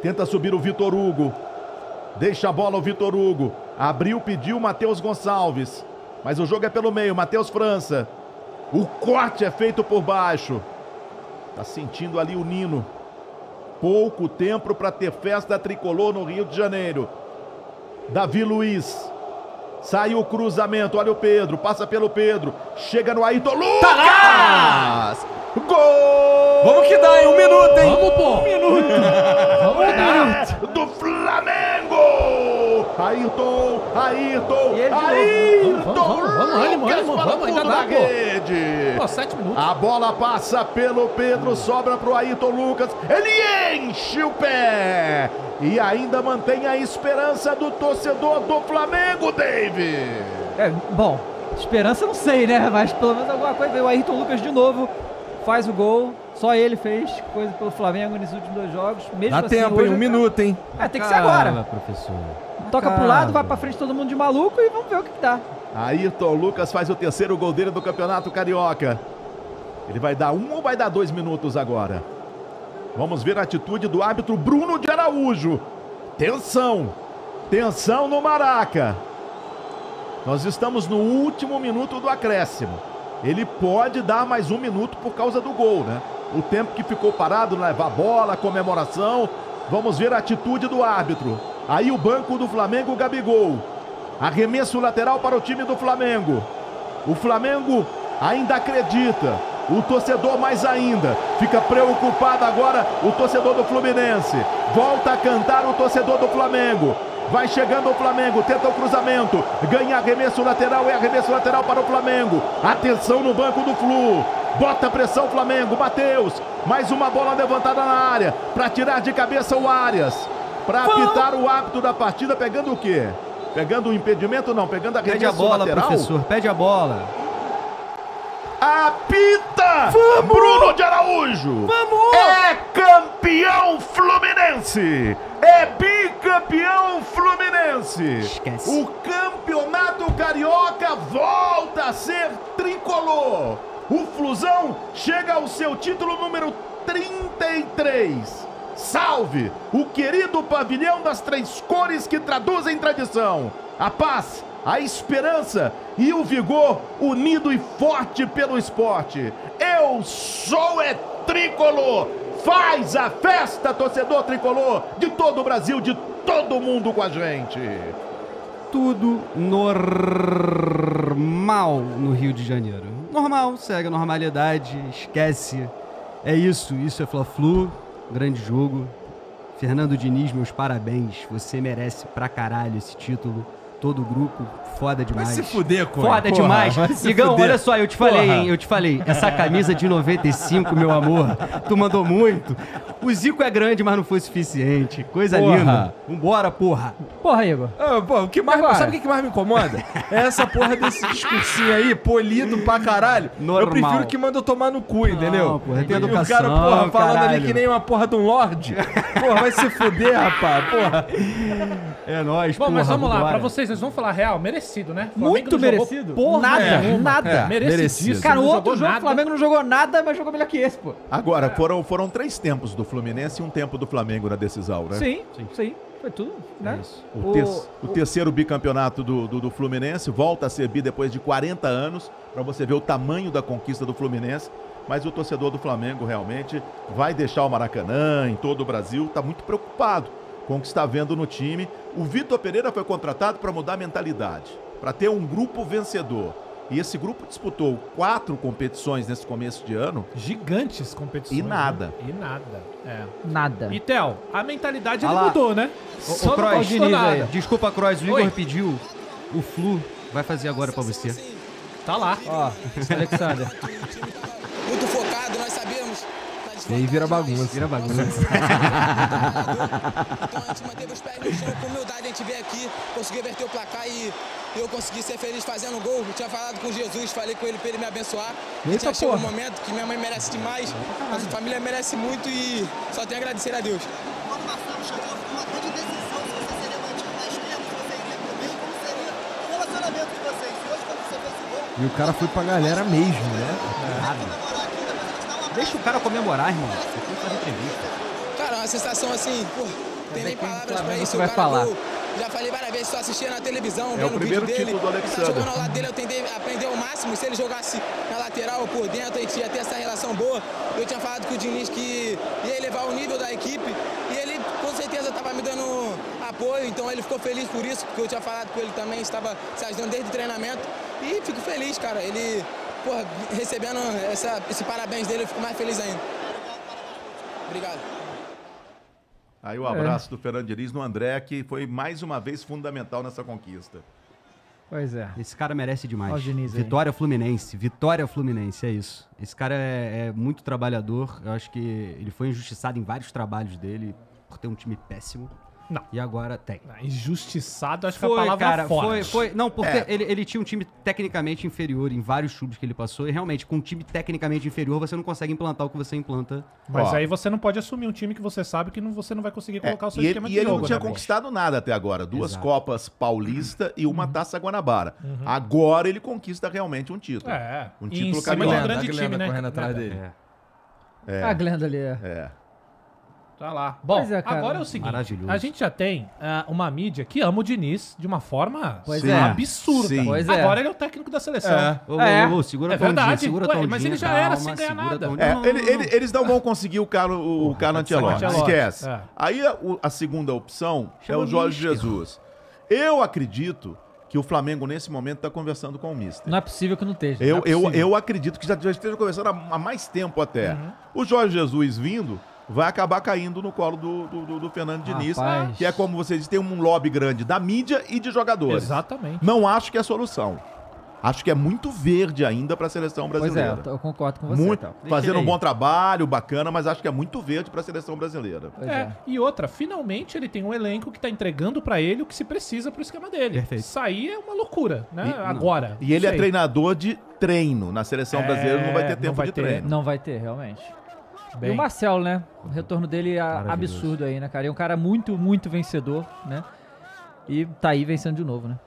tenta subir o Vitor Hugo, deixa a bola o Vitor Hugo, abriu, pediu Matheus Gonçalves, mas o jogo é pelo meio, Matheus França, o corte é feito por baixo, tá sentindo ali o Nino, pouco tempo para ter festa tricolor no Rio de Janeiro. Davi Luiz, saiu o cruzamento, olha o Pedro, passa pelo Pedro, chega no Ayrton Lucas! Gol! Vamos que dá, hein? Um minuto, hein? Vamos, pô! Um minuto! Vamos que dá! Do Flamengo! Ayrton! Ayrton! Ayrton! Vamos, vamos, vamos, vamos, ainda dá, pô! Pô, sete minutos! A bola passa pelo Pedro, sobra pro Ayrton Lucas, ele enche o pé! E ainda mantém a esperança do torcedor do Flamengo, David! É, bom, esperança não sei, né? Mas pelo menos alguma coisa veio o Ayrton Lucas de novo. Faz o gol, só ele fez coisa pelo Flamengo nesses últimos dois jogos. Mesmo dá assim, tempo, hoje, um minuto, hein? É, tem que ser agora. Calma, professor. Toca Calma. pro lado, vai pra frente todo mundo de maluco e vamos ver o que, que dá. Ayrton Lucas faz o terceiro gol dele do Campeonato Carioca. Ele vai dar um ou vai dar dois minutos agora? Vamos ver a atitude do árbitro Bruno de Araújo. Tensão, tensão no Maraca. Nós estamos no último minuto do acréscimo. Ele pode dar mais um minuto por causa do gol, né? O tempo que ficou parado, levar a bola, comemoração. Vamos ver a atitude do árbitro. Aí o banco do Flamengo, Gabigol. Arremesso lateral para o time do Flamengo. O Flamengo ainda acredita. O torcedor mais ainda. Fica preocupado agora o torcedor do Fluminense. Volta a cantar o torcedor do Flamengo. Vai chegando o Flamengo, tenta o cruzamento, ganha arremesso lateral, é arremesso lateral para o Flamengo. Atenção no banco do Flu, bota pressão Flamengo, Matheus, mais uma bola levantada na área, para tirar de cabeça o Arias. Para apitar o árbitro da partida, pegando o quê? Pegando o impedimento não, pegando arremesso lateral? Pede a bola, lateral. Professor, pede a bola. Apita! Vamos! Bruno de Araújo! Vamos! É campeão Fluminense! É bicampeão Fluminense! Esquece. O Campeonato Carioca volta a ser tricolor! O Flusão chega ao seu título número trinta e três! Salve o querido pavilhão das três cores que traduzem tradição! A paz! a esperança e o vigor unido e forte pelo esporte. Eu sou é tricolor, faz a festa, torcedor tricolor de todo o Brasil, de todo mundo com a gente. Tudo normal no Rio de Janeiro. Normal, segue a normalidade, esquece. É isso, isso é Fla-Flu, grande jogo. Fernando Diniz, meus parabéns, você merece pra caralho esse título. Todo o grupo, foda demais. Vai se fuder, Cone. Foda porra, demais. Igão, fuder. Olha só, eu te falei, porra. hein, eu te falei. Essa camisa de noventa e cinco, meu amor, tu mandou muito. O Zico é grande, mas não foi suficiente. Coisa porra. linda. Vambora, porra. Porra, Igor. Ah, porra, o que mais, sabe o que mais me incomoda? É essa porra desse discursinho aí, polido pra caralho. Normal. Eu prefiro que manda eu tomar no cu, entendeu? Não, porra, tem educação, o cara, porra, falando caralho. ali que nem uma porra de um lorde. Porra, vai se fuder, rapaz, porra. É nóis, porra. Bom, mas vamos lá, pra vocês, vocês vão falar real, merecido, né? Flamengo muito merecido. Porra, nada, é, nada. É, merecido. Cara, o outro jogo, o Flamengo não jogou nada, mas jogou melhor que esse, pô. Agora, é. foram, foram três tempos do Fluminense e um tempo do Flamengo na decisão, né? Sim, sim. sim. Foi tudo, né? É o, o, te o terceiro bicampeonato do, do, do Fluminense, volta a ser bi depois de quarenta anos, pra você ver o tamanho da conquista do Fluminense. Mas o torcedor do Flamengo realmente vai deixar o Maracanã, em todo o Brasil, tá muito preocupado com o que está vendo no time. O Victor Pereira foi contratado para mudar a mentalidade, para ter um grupo vencedor. E esse grupo disputou quatro competições nesse começo de ano. Gigantes competições. E nada. Né? E nada. É. Nada. E, Théo, a mentalidade ele mudou, né? O, o Cross, Diniz aí. Desculpa, Cross, o Igor Oi. pediu. O Flu vai fazer agora para você. Tá lá. Ó, Alexander. Muito focado, nós sabemos. E aí vira bagunça. Vira bagunça. Então a gente manteve os pés no chão, com humildade a gente veio aqui, consegui inverter o placar e eu consegui ser feliz fazendo gol. Eu tinha falado com Jesus, falei com ele pra ele me abençoar. Eita, já chegou um momento que minha mãe merece demais, mas a família merece muito e só tenho a agradecer a Deus. E o cara foi pra galera mesmo, né? Nada. Deixa o cara comemorar, irmão. Cara, uma sensação assim, pô, tem nem palavras pra isso. O cara, falar. Pô, já falei várias vezes, só assistindo na televisão, é vendo o vídeo dele. Do tá jogando ao lado dele, eu tentei aprender o máximo. Se ele jogasse na lateral ou por dentro, a gente ia ter essa relação boa. Eu tinha falado com o Diniz que ia elevar o nível da equipe. E ele, com certeza, tava me dando apoio. Então, ele ficou feliz por isso, porque eu tinha falado com ele também. Estava se ajudando desde o treinamento. E fico feliz, cara. Ele... Porra, recebendo essa, esse parabéns dele, eu fico mais feliz ainda. Obrigado. Aí o abraço é. do Fernando Diniz no André, que foi mais uma vez fundamental nessa conquista. Pois é. Esse cara merece demais. Ó, Diniz, vitória Fluminense, vitória Fluminense, é isso. Esse cara é, é muito trabalhador, eu acho que ele foi injustiçado em vários trabalhos dele, por ter um time péssimo. Não. E agora tem. Injustiçado, acho foi, que a palavra cara, forte. Foi, foi. Não, porque é. ele, ele tinha um time tecnicamente inferior em vários clubes que ele passou. E realmente, com um time tecnicamente inferior, você não consegue implantar o que você implanta. Mas Ó. aí você não pode assumir um time que você sabe que não, você não vai conseguir colocar é. o seu e esquema ele, de e jogo. E ele não tinha né, conquistado gente? nada até agora. Duas Exato. Copas Paulista uhum. e uma uhum. Taça Guanabara. Uhum. Agora ele conquista realmente um título. É. Um título campeão. É um grande time, né? correndo atrás dele. É. É. A Glenda ali é... é. Tá lá. Bom, é, agora é o seguinte, a gente já tem uh, uma mídia que ama o Diniz de uma forma pois sim, é. absurda. Sim. Pois agora é. ele é o técnico da seleção. É, ô, é. Ô, ô, segura é verdade, dia, segura Ué, mas dia, ele já calma, era sem ganhar nada. É, não, ele, ele, eles não vão conseguir o Carlo, o Carlo Ancelotti, esquece. É. Aí a, a segunda opção Chama é o Jorge Mister. Jesus. Eu acredito que o Flamengo, nesse momento, está conversando com o Mister. Não é possível que não esteja. Eu, não é eu, eu acredito que já, já esteja conversando há, há mais tempo até. Uhum. O Jorge Jesus vindo... vai acabar caindo no colo do, do, do Fernando Diniz, Rapaz. que é como vocês dizem, tem um lobby grande da mídia e de jogadores. Exatamente. Não acho que é a solução. Acho que é muito verde ainda para a seleção brasileira. Pois é, eu concordo com você. Muito, então. Fazendo um bom trabalho, bacana, mas acho que é muito verde para a seleção brasileira. É, é, e outra, finalmente ele tem um elenco que tá entregando para ele o que se precisa pro esquema dele. Perfeito. Isso aí é uma loucura, né? E, Agora. E ele é treinador de treino. Na seleção é, brasileira não vai ter tempo vai de ter, treino. Não vai ter, realmente. Bem. E o Marcelo, né? O retorno dele é absurdo aí, né, cara? É um cara muito, muito vencedor, né? E tá aí vencendo de novo, né?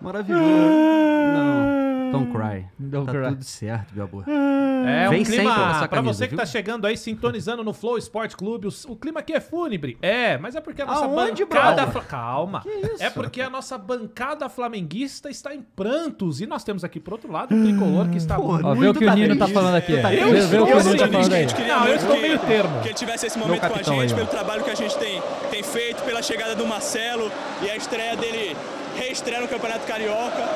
Maravilhoso. Não, don't cry. Don't tá cry. Tudo certo, meu amor. É, vem um clima, sempre essa camisa, pra você que viu? Tá chegando aí, sintonizando no Flow Sport Club, o, o clima aqui é fúnebre. É, mas é porque a nossa Aonde, bancada... Bro? Calma. Que isso? É porque a nossa bancada flamenguista está em prantos. E nós temos aqui, por outro lado, o Tricolor que está... Pô, muito vê o que o Nino tá falando aqui. Tá eu, eu, eu, eu, eu, eu, eu, tá eu, eu, não, eu estou meio termo. Que tivesse esse momento com a gente, pelo trabalho que a gente tem feito, pela chegada do Marcelo e a estreia dele, reestreia no Campeonato Carioca.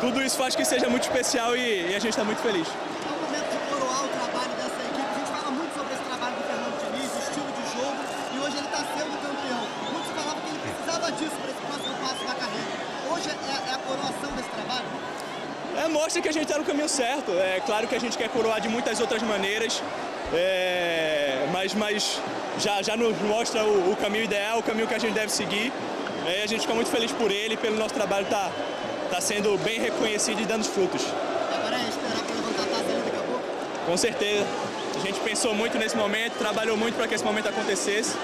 Tudo isso faz que seja muito especial e, e a gente está muito feliz. É um momento de coroar o trabalho dessa equipe. A gente fala muito sobre esse trabalho do Fernando Diniz, o estilo de jogo, e hoje ele está sendo campeão. Muitos falavam que ele precisava disso para esse próximo passo da carreira. Hoje é, é a coroação desse trabalho? É, mostra que a gente está no caminho certo. É claro que a gente quer coroar de muitas outras maneiras, é, mas, mas já, já nos mostra o, o caminho ideal, o caminho que a gente deve seguir. É, a gente fica muito feliz por ele, pelo nosso trabalho tá Está sendo bem reconhecido e dando frutos. Agora é esperar para levantar a taça daqui a pouco? Com certeza. A gente pensou muito nesse momento, trabalhou muito para que esse momento acontecesse.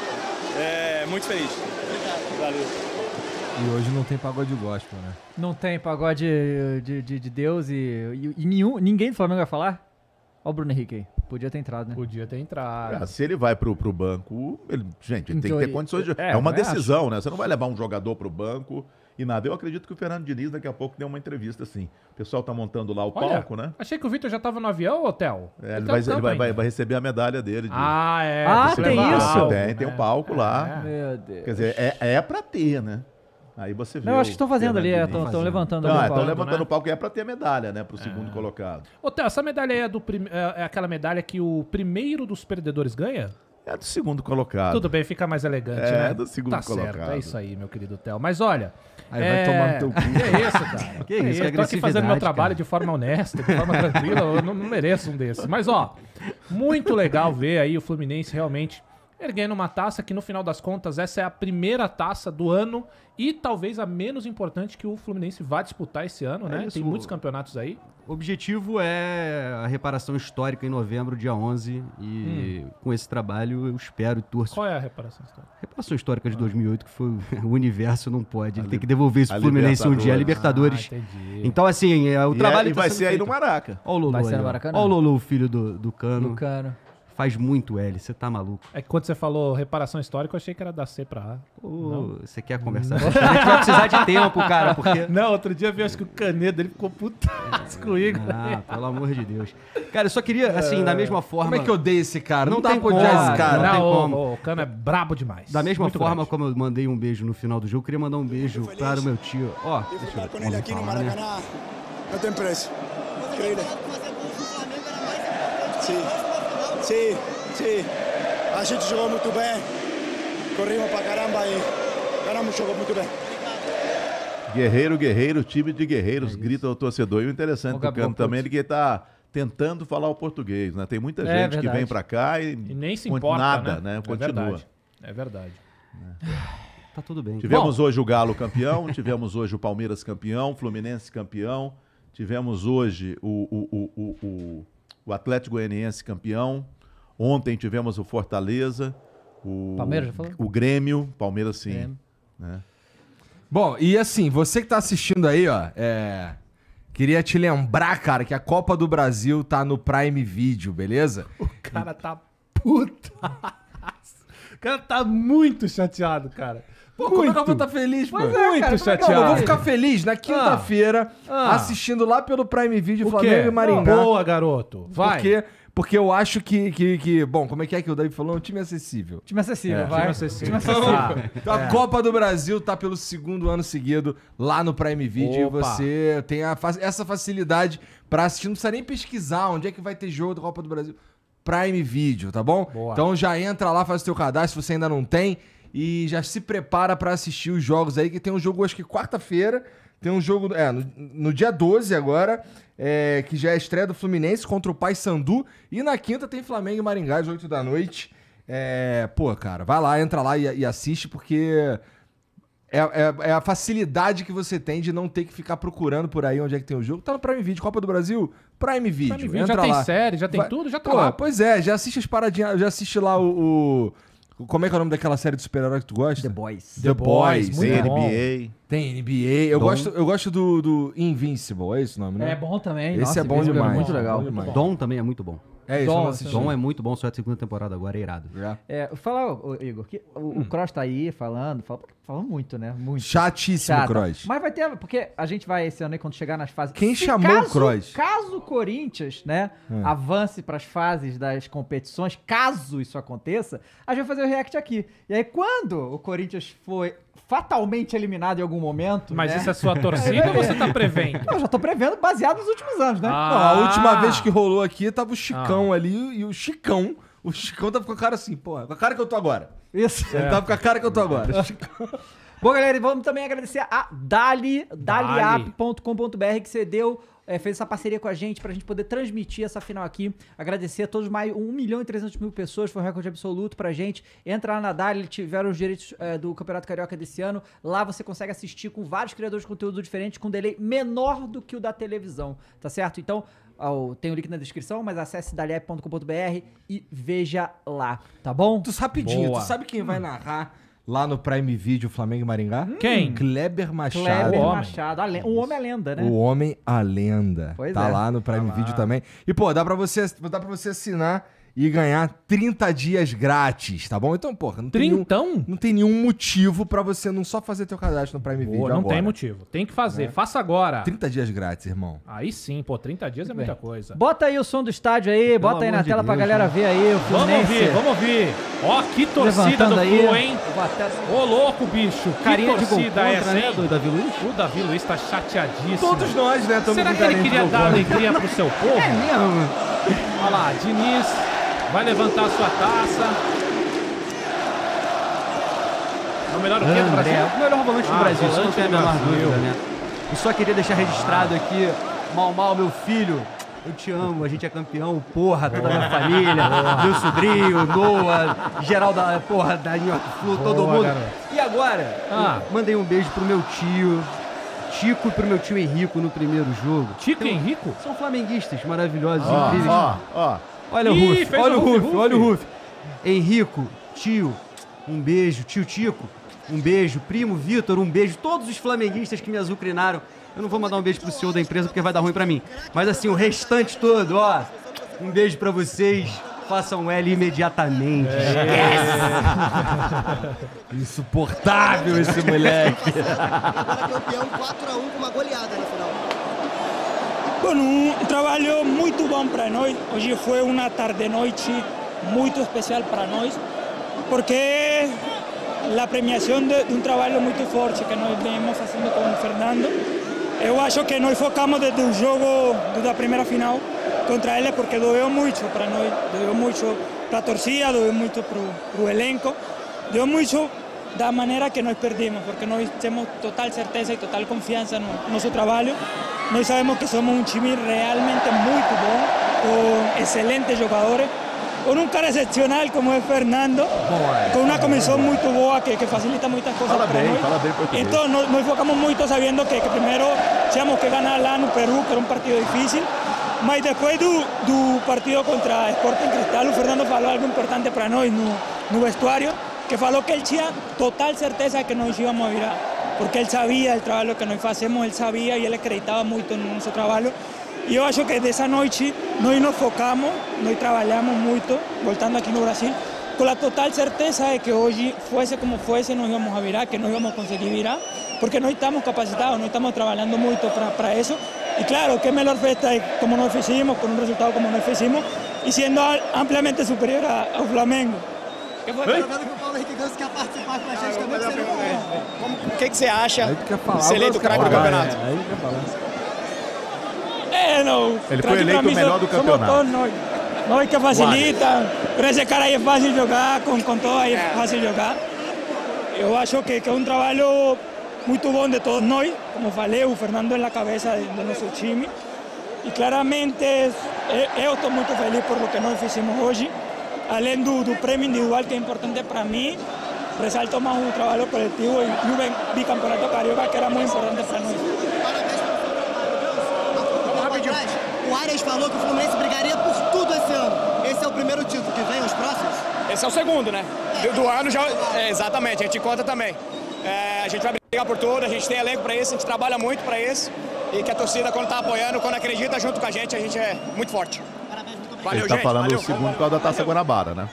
É, muito feliz. Obrigado. Valeu. E hoje não tem pagode gospel, né? Não tem pagode de, de, de Deus e, e, e nenhum, ninguém do Flamengo vai falar? Olha o Bruno Henrique aí. Podia ter entrado, né? Podia ter entrado. É, se ele vai pro, pro banco, ele, gente, ele então, tem que ter ele, condições de... É, é uma decisão, acho. Né? Você não vai levar um jogador pro banco... E nada, eu acredito que o Fernando Diniz daqui a pouco deu uma entrevista assim. O pessoal tá montando lá o Olha, palco, né? Achei que o Victor já tava no avião, hotel. É, ele vai, ele vai, vai, vai receber a medalha dele. De, ah, é. Ah, tem palco, isso. Tem, né? Tem um palco é, lá. É. Meu Deus. Quer dizer, é, é pra ter, né? Aí você vê. Não, eu acho que estão fazendo ali, estão levantando o palco. Estão levantando o palco e é pra ter a medalha, né? Pro segundo é. colocado. Ô, Theo, essa medalha aí é, do prim... é aquela medalha que o primeiro dos perdedores ganha? É do segundo colocado. Tudo bem, fica mais elegante, é, né? É do segundo tá colocado. Certo, é isso aí, meu querido Theo. Mas olha... Aí vai é... tomar no teu cu. Que isso, cara? Que isso, que eu tô aqui fazendo meu trabalho cara. de forma honesta, de forma tranquila. Eu não, não mereço um desses. Mas, ó, muito legal ver aí o Fluminense realmente erguendo uma taça que, no final das contas, essa é a primeira taça do ano e talvez a menos importante que o Fluminense vá disputar esse ano, é né? Isso. Tem muitos campeonatos aí. O objetivo é a reparação histórica em novembro, dia onze, e hum. com esse trabalho eu espero e torço. Qual é a reparação histórica? A reparação histórica de dois mil e oito, que foi o universo não pode, ele a tem que devolver isso pro Fluminense um dia, a Libertadores. Ah, então, assim, é, o e trabalho... É, e vai tá ser aí no Maraca. Olha o Lolo, vai ser no Maracanã. Olha o Lolo, o filho do, do Cano. Do Cano. Faz muito L, você tá maluco. É que quando você falou reparação histórica, eu achei que era da C pra A. Oh, você quer conversar? Hum. A gente vai precisar de tempo, cara, porque... Não, outro dia eu vi, acho que o Canedo, ele ficou putaço comigo. Ah, pelo amor de Deus. Cara, eu só queria, assim, é... da mesma forma... Como é que eu odeio esse cara? Não, não tem como odiar esse cara. Não, não tem oh, como. Oh, o Cano é brabo demais. Da mesma muito forma grande. Como eu mandei um beijo no final do jogo, eu queria mandar um beijo eu para o meu tio. Ó, oh, deixa eu ver. Ele aqui falar, no Maracanã, né? Não tem preço. Incrível. Sim. Sim, sim. A gente jogou muito bem. Corrimos pra caramba e ganhamos o jogo muito bem. Guerreiro, guerreiro, time de guerreiros, é grita o torcedor. E o interessante o do Cano também é que ele tá tentando falar o português, né? Tem muita é, gente verdade. que vem pra cá e, e nem se importa, nada, né? né? Continua. É verdade. É verdade. Tá tudo bem. Tivemos Bom. hoje o Galo campeão, tivemos hoje o Palmeiras campeão, Fluminense campeão, tivemos hoje o... o, o, o, o O Atlético Goianiense campeão. Ontem tivemos o Fortaleza, o, Palmeiras, já falou? o Grêmio, Palmeiras sim. Grêmio. Né? Bom, e assim, você que tá assistindo aí, ó, é... queria te lembrar, cara, que a Copa do Brasil tá no Prime Video, beleza? O cara tá puta. O cara tá muito chateado, cara. Pô, muito. Como é que eu vou estar tá feliz, pô? É, muito cara, chateado. Não, eu vou ficar feliz na quinta-feira, ah, ah, assistindo lá pelo Prime Video Flamengo e Maringá. Boa, garoto. Vai. Porque, porque eu acho que, que, que... Bom, como é que é que o David falou? Um time acessível. Time acessível, é, vai. Time acessível. Time acessível. Ah, então, é. A Copa do Brasil tá pelo segundo ano seguido lá no Prime Video. Opa. E você tem a, essa facilidade pra assistir. Não precisa nem pesquisar onde é que vai ter jogo da Copa do Brasil. Prime Video, tá bom? Boa. Então já entra lá, faz o teu cadastro, se você ainda não tem. E já se prepara para assistir os jogos aí, que tem um jogo, acho que quarta-feira, tem um jogo, é, no, no dia doze agora, é, que já é a estreia do Fluminense contra o Paysandu, e na quinta tem Flamengo e Maringá, às oito da noite. É, pô, cara, vai lá, entra lá e, e assiste, porque é, é, é a facilidade que você tem de não ter que ficar procurando por aí onde é que tem o jogo. Tá no Prime Video, Copa do Brasil, Prime Video, Prime Video entra já lá. Já tem série, já tem vai, tudo, já tá pô, lá. Pois é, já assiste as paradinhas, já assiste lá o... o Como é que é o nome daquela série de super-herói que tu gosta? The Boys. The, The Boys. Boys. Tem N B A. Tem N B A. Eu Dom. gosto, eu gosto do, do Invincible, é esse o nome, né? É bom também. Esse Nossa, é bom demais. É muito legal. Muito bom. Dom também é muito bom. É isso, Dom, eu Dom é muito bom, só é a segunda temporada agora, é irado. Yeah. É, fala, Igor, que o, hum. o Cross tá aí falando, falando fala muito, né? Muito. Chatíssimo o Cross. Mas vai ter, porque a gente vai esse ano aí, quando chegar nas fases... Quem Se chamou caso, o Cross? Caso o Corinthians, né, hum. avance pras fases das competições, caso isso aconteça, a gente vai fazer o react aqui. E aí, quando o Corinthians foi... fatalmente eliminado em algum momento. Mas né? isso é sua torcida ou você tá prevendo? Eu já tô prevendo baseado nos últimos anos, né? Ah. Não, a última vez que rolou aqui, tava o Chicão ah. ali e o Chicão, o Chicão tava com a cara assim, porra, com a cara que eu tô agora. Isso. Ele tava com a cara que eu tô agora. Chicão. Bom, galera, vamos também agradecer a Dali, dali app ponto com ponto br, que cedeu... É, fez essa parceria com a gente pra gente poder transmitir essa final aqui. Agradecer a todos mais um milhão e trezentos mil pessoas, foi um recorde absoluto pra gente. Entra lá na Dali, tiveram os direitos é, do Campeonato Carioca desse ano. Lá você consegue assistir com vários criadores de conteúdo diferentes, com um delay menor do que o da televisão, tá certo? Então, ó, tem o link na descrição, mas acesse dali app ponto com ponto br e veja lá, tá bom? Tu rapidinho, Boa. tu sabe quem hum. vai narrar lá no Prime Video, Flamengo e Maringá? Quem? Kleber Machado. Kleber o Machado. A o Homem à Lenda, né? O Homem à Lenda. Pois tá é. lá no Prime tá Video lá. também. E, pô, dá pra, você, dá pra você assinar e ganhar trinta dias grátis, tá bom? Então, porra, não tem, nenhum, não tem nenhum motivo pra você não só fazer teu cadastro no Prime Video agora. Não tem motivo. Tem que fazer. É. Faça agora. trinta dias grátis, irmão. Aí sim, pô. trinta dias é Bem. muita coisa. Bota aí o som do estádio aí. Pelo bota aí na de tela Deus, pra galera mano. ver aí. O Fluminense. Vamos ouvir, vamos ouvir. Ó, que torcida Levantando do Flu, hein? Ô, oh, louco, bicho. Que Carinha torcida é essa, hein? Do Davi Luiz? O Davi Luiz tá chateadíssimo. Todos nós, né? Será que ele queria dar alegria pro seu povo? É mesmo. Olha lá, Diniz... vai levantar a sua taça. É o melhor o quê do Brasil? É o melhor volante do ah, Brasil, volante isso não tem a menor dúvida, né? Eu só queria deixar registrado aqui, mal, mal, meu filho, eu te amo, a gente é campeão, porra, toda boa. a minha família, boa. meu sobrinho, Noah, geral da, porra, da New York Flu, todo mundo. Garoto. E agora, ah. mandei um beijo pro meu tio, Tico, e pro meu tio Henrico no primeiro jogo. Tico e então, Henrico? São flamenguistas maravilhosos, oh, incríveis. Ó, oh, ó. Oh. Olha o Ruf, olha o Ruf, olha o Ruf. Henrico, tio, um beijo. Tio Tico, um beijo. Primo Vitor, um beijo. Todos os flamenguistas que me azucrinaram. Eu não vou mandar um beijo pro senhor da empresa porque vai dar ruim pra mim. Mas assim, o restante todo, ó. Um beijo pra vocês. Façam L imediatamente. É. Yes! Insuportável esse moleque. Era campeão quatro a um com uma goleada no final. Bueno, un trabajo muy bueno para nosotros. Hoy fue una tarde-noche muy especial para nosotros porque la premiación de un trabajo muy fuerte que nos venimos haciendo con Fernando. Yo acho que nos enfocamos desde el juego, desde la primera final contra él porque doyó mucho para nosotros, doyó mucho para la torcida, doyó mucho para el elenco, doyó mucho de la manera que nos perdimos porque nos tenemos total certeza y total confianza en nuestro trabajo. Nós sabemos que somos um time realmente muito bom, com excelentes jogadores, com um cara excepcional como é Fernando, boa, com uma comissão boa. muito boa que, que facilita muitas coisas fala para bem, nós. Fala bem então, nós, nós focamos muito sabendo que, que primeiro tínhamos que ganhar lá no Peru, que era um partido difícil, mas depois do, do partido contra Sporting Cristal, o Fernando falou algo importante para nós no, no vestuário, que falou que ele tinha total certeza que nós íamos a virar. Porque él sabía el trabajo que nosotros hacemos, él sabía y él acreditaba mucho en nuestro trabajo. Y yo creo que de esa noche nosotros nos enfocamos, nosotros trabajamos mucho, voltando aquí en Brasil, con la total certeza de que hoy, fuese como fuese, nos íbamos a virar, que nos íbamos a conseguir virar, porque no estamos capacitados, no estamos trabajando mucho para, para eso. Y claro, qué mejor fiesta como nos hicimos, con un resultado como nos hicimos, y siendo ampliamente superior a, a Flamengo. Que foi o que o Paulo Henrique Ganso quer participar com a gente também. O que você acha do eleito craque do campeonato? É, não. Ele foi eleito o melhor do campeonato. Nós que facilita. Para esse cara aí é fácil jogar, com, com todo aí é fácil jogar. Eu acho que, que é um trabalho muito bom de todos nós. Como falei, o Fernando é a cabeça do nosso time. E claramente eu estou muito feliz por o que nós fizemos hoje. Além do, do prêmio individual, que é importante para mim, ressalto mais o trabalho coletivo e o bicampeonato carioca, que era muito importante para nós. O Arias falou que o Fluminense brigaria por tudo esse ano. Esse é o primeiro título que vem, os próximos? Esse é o segundo, né? Do, do ano já... É, exatamente, a gente conta também. É, a gente vai brigar por tudo, a gente tem elenco para isso, a gente trabalha muito para isso. E que a torcida, quando está apoiando, quando acredita junto com a gente, a gente é muito forte. Parabéns, muito obrigado. Ele está falando o segundo por causa da Taça Guanabara, né?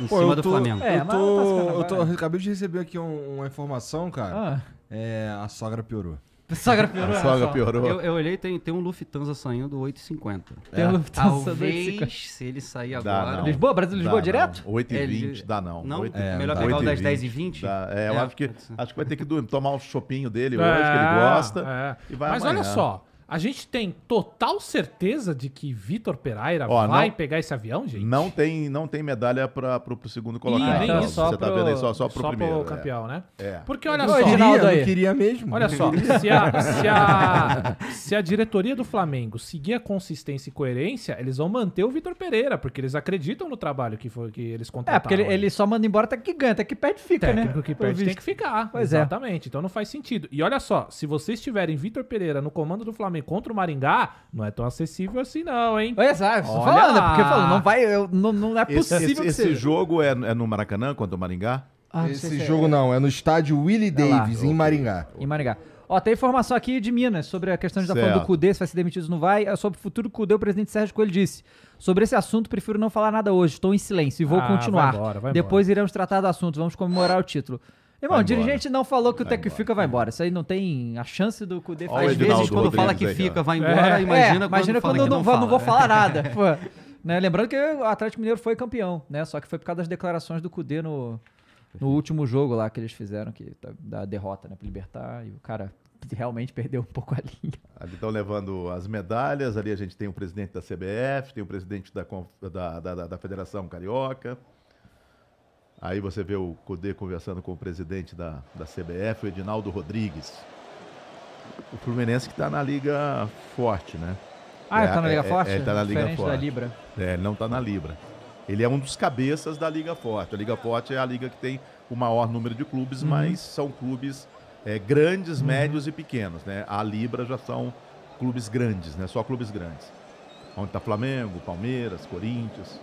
Em Pô, cima tô, do Flamengo. É, eu, tô, eu, tô, eu acabei de receber aqui um, uma informação, cara. Ah. É, a sogra piorou. A sogra piorou? A sogra piorou. Eu, eu olhei, tem, tem um Lufthansa saindo oito e cinquenta. É. Tem um Lufthansa oito e cinquenta. Se ele sair agora... Lisboa? Brasil Lisboa dá direto? oito e vinte, dá não. Não? oito, é, melhor pegar o das dez e vinte? É, eu é. Acho, que, acho que vai ter que tomar um chopinho dele é, hoje, que ele gosta. É. E vai Mas amanhã. Olha só. A gente tem total certeza de que Victor Pereira Ó, vai não, pegar esse avião, gente? Não tem, não tem medalha para pro, pro segundo colocado. Ah, então, só você pro, tá vendo aí, só, só pro só primeiro. Só pro campeão, é. né? É. Porque olha eu só... Queria, aí. Eu queria mesmo. Olha só, se a, se, a, se a diretoria do Flamengo seguir a consistência e coerência, eles vão manter o Victor Pereira, porque eles acreditam no trabalho que, foi, que eles contrataram. É, porque ele, ele só manda embora até que ganha, até que perde fica, Técnico né? Técnico que perde tem que ficar. Pois exatamente, é. Então não faz sentido. E olha só, se vocês tiverem Victor Pereira no comando do Flamengo, contra o Maringá, não é tão acessível assim não, hein? É, sabe, Olha, falando, porque eu falo, não vai, eu, não, não é possível esse, esse, que seja. Esse jogo é, é no Maracanã contra o Maringá? Ah, esse jogo é. não, é no estádio Willie Davis, lá, em Maringá. Em Maringá. Ó, tem informação aqui de Minas sobre a questão de da falando do Cudê, se vai ser demitido ou não vai. Sobre o futuro do Cudê, o presidente Sérgio Coelho disse: sobre esse assunto, prefiro não falar nada hoje, estou em silêncio e vou ah, continuar. Vai embora, vai Depois embora. iremos tratar do assunto, vamos comemorar o título. Irmão, o dirigente não falou que o Teco fica vai embora. Isso aí não tem a chance do Cudê. Às vezes, Edinaldo quando Rodrigues fala que aí, fica, vai embora, é, imagina, é, imagina quando, quando eu não, não, não vou falar nada. Né? Lembrando que o Atlético Mineiro foi campeão, né? Só que foi por causa das declarações do Cudê no, no último jogo lá que eles fizeram, que, da derrota, né? Para Libertar, e o cara realmente perdeu um pouco a linha. Ali estão levando as medalhas, ali a gente tem o presidente da C B F, tem o presidente da, da, da, da Federação Carioca. Aí você vê o Cudê conversando com o presidente da, da C B F, o Edinaldo Rodrigues. O Fluminense que está na Liga Forte, né? Ah, está é, na Liga é, Forte? É, ele está na Liga Forte. Da Libra. É, ele não está na Libra. Ele é um dos cabeças da Liga Forte. A Liga Forte é a liga que tem o maior número de clubes, uhum. mas são clubes é, grandes, uhum. médios e pequenos, né? A Libra já são clubes grandes, né? Só clubes grandes. Onde está Flamengo, Palmeiras, Corinthians...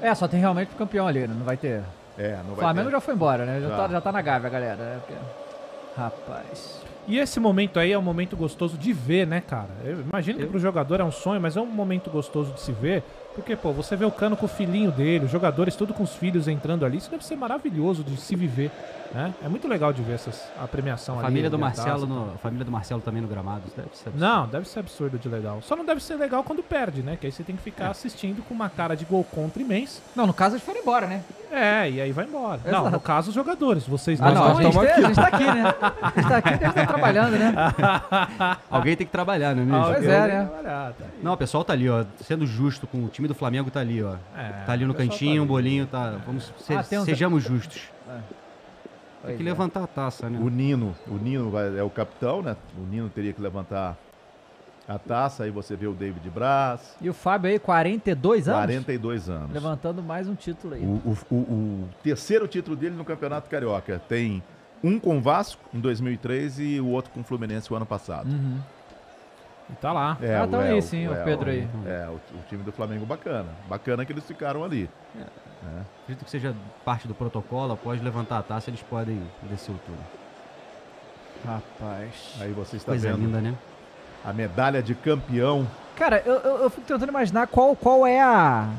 É, só tem realmente o campeão ali, não vai ter. É, não vai ter. O Flamengo já foi embora, né? Já, já. Tá, já tá na gávea, galera. É porque... Rapaz. E esse momento aí é um momento gostoso de ver, né, cara? Eu imagino que pro jogador é um sonho, mas é um momento gostoso de se ver. Porque, pô, você vê o Cano com o filhinho dele, os jogadores tudo com os filhos entrando ali. Isso deve ser maravilhoso de se viver, né? É muito legal de ver essas, a premiação a ali. Família do Marcelo no, a família do Marcelo também no gramado. Deve ser não, deve ser absurdo de legal. Só não deve ser legal quando perde, né? Que aí você tem que ficar é. assistindo com uma cara de gol contra imenso. Não, no caso eles foram embora, né? É, e aí vai embora. Exato. Não, no caso os jogadores, vocês ah, não, não estão aqui. A gente tá aqui, né? A gente tá aqui porque a gente tá trabalhando, né? Alguém tem que trabalhar, né? Ah, pois é, né? Tá. Não, o pessoal tá ali, ó, sendo justo com o time do Flamengo, tá ali, ó. É, tá ali no cantinho, tá ali. Um bolinho, tá... Vamos, se, ah, um... sejamos justos. É. Tem que levantar a taça, né? O Nino, o Nino vai, é o capitão, né? O Nino teria que levantar a taça, aí você vê o David Braz. E o Fábio aí, quarenta e dois anos? quarenta e dois anos. Levantando mais um título aí. O, o, o, o terceiro título dele no Campeonato Carioca. Tem um com o Vasco, em dois mil e três, e o outro com o Fluminense, o ano passado. Uhum. E tá lá. É, ah, tá aí sim, o, o Pedro é, aí. O, é, o, o time do Flamengo bacana. Bacana que eles ficaram ali. É. É. Acredito que seja parte do protocolo, após levantar a taça, eles podem descer o túnel. Rapaz. Aí você está coisa vendo linda, né? A medalha de campeão. Cara, eu, eu, eu fico tentando imaginar qual, qual é a...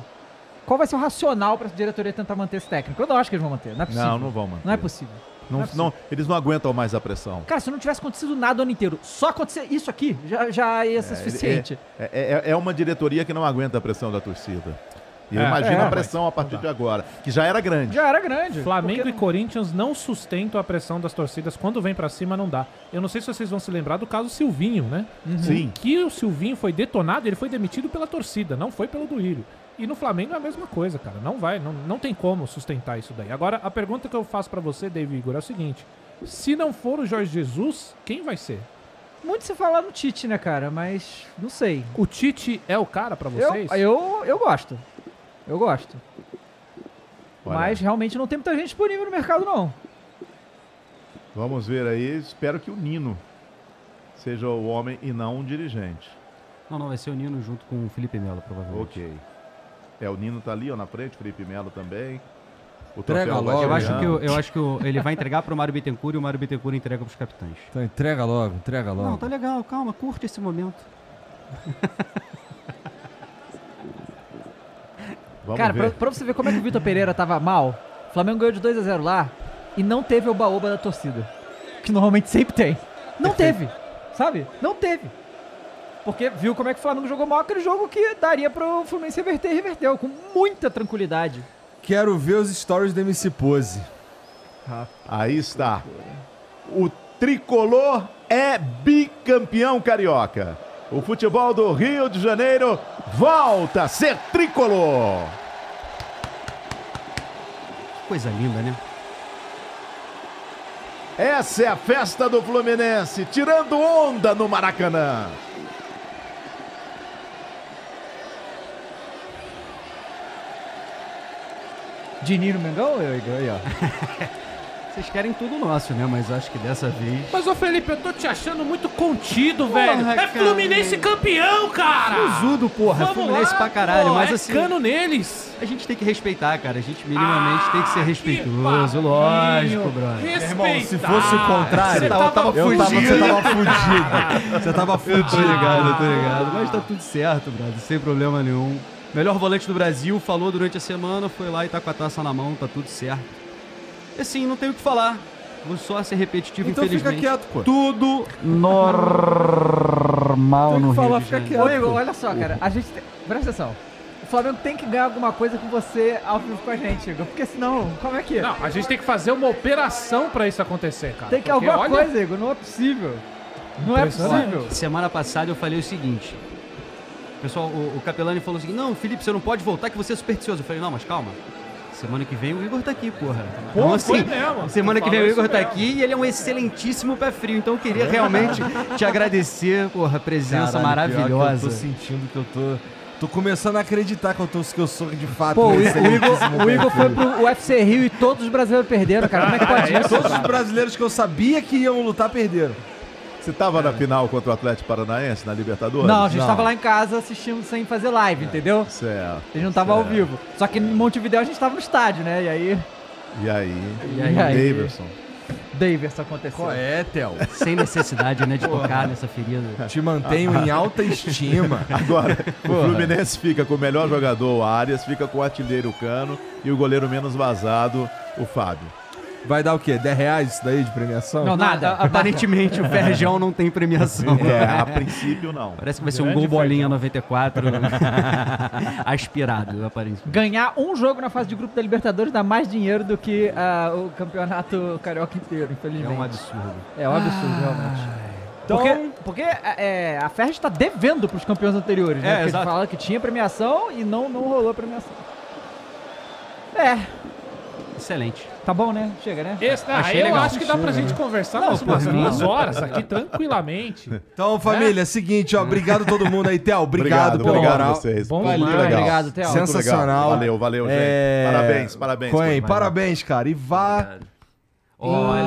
Qual vai ser o racional para a diretoria tentar manter esse técnico? Eu não acho que eles vão manter, não é possível. Não, não vão manter. Não é possível. Não, não, é não, eles não aguentam mais a pressão. Cara, se não tivesse acontecido nada o ano inteiro, só acontecer isso aqui já, já ia ser é, suficiente. É, é, é, é uma diretoria que não aguenta a pressão da torcida. E eu é, imagino é, a pressão a partir de agora, que já era grande. Já era grande. Flamengo porque... e Corinthians não sustentam a pressão das torcidas. Quando vem pra cima, não dá. Eu não sei se vocês vão se lembrar do caso Silvinho, né? Uhum. Sim. Que o Silvinho foi detonado, ele foi demitido pela torcida, não foi pelo Duílio. E no Flamengo é a mesma coisa, cara. Não vai, não, não tem como sustentar isso daí. Agora, a pergunta que eu faço pra você, David Igor, é o seguinte. Se não for o Jorge Jesus, quem vai ser? Muito se falar no Tite, né, cara? Mas não sei. O Tite é o cara pra vocês? Eu, eu, eu gosto. Eu gosto. Olha. Mas realmente não tem muita gente disponível no mercado, não. Vamos ver aí. Espero que o Nino seja o homem e não um dirigente. Não, não. Vai ser o Nino junto com o Felipe Melo, provavelmente. Ok. É, o Nino tá ali, ó, na frente, Felipe Melo também. O entrega logo. Eu acho que, eu, eu acho que eu, ele vai entregar para o Mário Bittencourt e o Mário Bittencourt entrega para os capitães. Então entrega logo, entrega logo. Não, tá legal, calma, curte esse momento. Cara, pra, pra você ver como é que o Victor Pereira tava mal, o Flamengo ganhou de dois a zero lá e não teve o baoba da torcida, que normalmente sempre tem. Não teve, sabe? Não teve. Porque viu como é que o Flamengo jogou mal aquele jogo que daria pro Fluminense reverter e reverteu com muita tranquilidade. Quero ver os stories do M C Pose. Aí está. O tricolor é bicampeão carioca. O futebol do Rio de Janeiro volta a ser tricolor. Coisa linda, né? Essa é a festa do Fluminense, tirando onda no Maracanã. Dininho no Mengão? Aí, ó. Vocês querem tudo nosso, né? Mas acho que dessa vez... Mas, ô Felipe, eu tô te achando muito contido, porra, velho. É cara, Fluminense velho. Campeão, cara! Fuzudo, porra. Vamos Fluminense lá, pra caralho. Pô, mas é assim... Cano neles. A gente tem que respeitar, cara. A gente minimamente ah, tem que ser respeitoso. Que lógico, brother. Respeitar. Meu irmão, se fosse o contrário... Você tava, tava fudido. Você tava fudido. Você tava fudido. Eu tô ligado, eu tô ligado. Mas tá tudo certo, brother. Sem problema nenhum. Melhor volante do Brasil. Falou durante a semana. Foi lá e tá com a taça na mão. Tá tudo certo. Assim, não tem o que falar. Vou só ser repetitivo, então infelizmente. Então fica quieto, pô. Tudo normal no falar, Rio de Janeiro. Ô, Igor, olha só, cara. A gente tem... Presta atenção. O Flamengo tem que ganhar alguma coisa com você ao vivo com a gente, Igor. Porque senão, como é que é? Não, a gente tem que fazer uma operação pra isso acontecer, cara. Tem que porque alguma olha... coisa, Igor. Não é possível. Não é possível. Semana passada eu falei o seguinte. Pessoal, o, o Capelani falou o seguinte. Não, Felipe, você não pode voltar que você é supersticioso. Eu falei, não, mas calma. Semana que vem o Igor tá aqui, porra. Pô, então, assim, mesmo. Semana que vem o Igor tá mesmo. Aqui e ele é um excelentíssimo pé frio. Então eu queria realmente te agradecer, porra, a presença caralho, maravilhosa. Eu tô sentindo que eu tô... Tô começando a acreditar que eu, tô, que eu sou de fato... Pô, o Igor, o Igor foi pro U F C Rio e todos os brasileiros perderam, cara. Como é que pode isso? Todos os brasileiros que eu sabia que iam lutar perderam. Você tava é. na final contra o Atlético Paranaense, na Libertadores? Não, a gente não. tava lá em casa assistindo sem fazer live, é. entendeu? Certo. A gente não tava certo. ao vivo. Só que é. em Montevideo a gente tava no estádio, né? E aí... E aí... E aí... E aí... Davidson. Davidson aconteceu. Qual é, Théo? Sem necessidade, né, de porra. tocar nessa ferida. Te mantenho ah, em alta estima. Agora, porra. o Fluminense fica com o melhor jogador, o Arias, fica com o artilheiro Cano e o goleiro menos vazado, o Fábio. Vai dar o quê? dez reais isso daí de premiação? Não, nada. Aparentemente o Ferjão não tem premiação. É, a princípio não. Parece que vai ser um gol bolinha noventa e quatro aspirado, aparentemente. Ganhar um jogo na fase de grupo da Libertadores dá mais dinheiro do que uh, o campeonato carioca inteiro, infelizmente. É um absurdo. É um absurdo, ah, realmente. Então... Porque, porque é, a Ferj está devendo para os campeões anteriores, né? É, porque eles falaram que tinha premiação e não, não rolou a premiação. É. Excelente. Tá bom, né? Chega, né? Esse, né? Achei eu legal. Acho que dá pra gente conversar não, nas próximas horas aqui tranquilamente. Então, família, é seguinte, ó. Obrigado a todo mundo aí, Théo. Obrigado, obrigado pela obrigado moral. Vocês. Bom, valeu, legal. Obrigado, Théo. Sensacional. Valeu, valeu, gente. É... Parabéns, parabéns. Coen, parabéns, cara. E vá... Olha,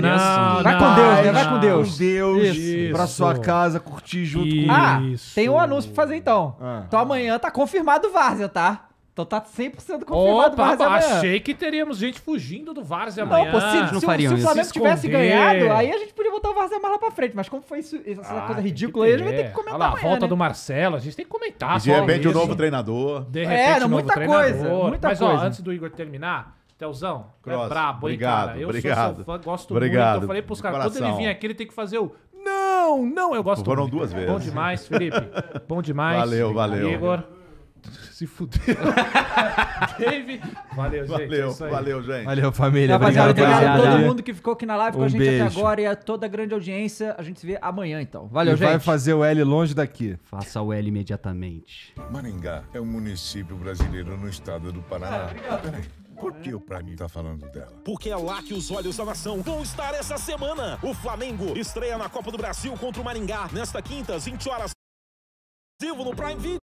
não, não, vai com Deus, né? Vai com Deus. Com Deus, isso. Pra sua casa, curtir junto isso. com Ah, tem um anúncio pra fazer, então. Ah. Então amanhã tá confirmado o Várzea, tá? Então tá cem por cento confirmado. Opa, Várzea amanhã. Achei que teríamos gente fugindo do Várzea amanhã. Não, pô, se, não se, fariam, se o Flamengo se tivesse ganhado, aí a gente podia botar o Várzea mais lá pra frente. Mas como foi isso, essa ah, coisa ridícula aí, a gente vai ter que comentar lá, amanhã, a volta né? do Marcelo, a gente tem que comentar. De repente o um novo treinador. De repente é, não, muita novo coisa, treinador. Muita Mas, coisa. Ó, antes do Igor terminar, Theozão, é brabo, hein, cara? Eu obrigado, sou fã, gosto obrigado, muito. Eu falei pros caras, quando ele vir aqui, ele tem que fazer o... Não, não, eu gosto Foram muito. Foram duas vezes. Bom demais, Felipe. Bom demais. Valeu, valeu. Igor. Se fudeu. David. Valeu, gente. Valeu, é valeu, gente. Valeu, família. Rapaziada, obrigado a todo mundo que ficou aqui na live um com a gente beijo. até agora e a toda a grande audiência. A gente se vê amanhã, então. Valeu, e gente. Vai fazer o L longe daqui. Faça o L imediatamente. Maringá é um município brasileiro no estado do Paraná. Ah, obrigado. Por que o Prime tá falando dela? Porque é lá que os olhos da nação vão estar essa semana. O Flamengo estreia na Copa do Brasil contra o Maringá nesta quinta, às vinte horas. No Prime Video.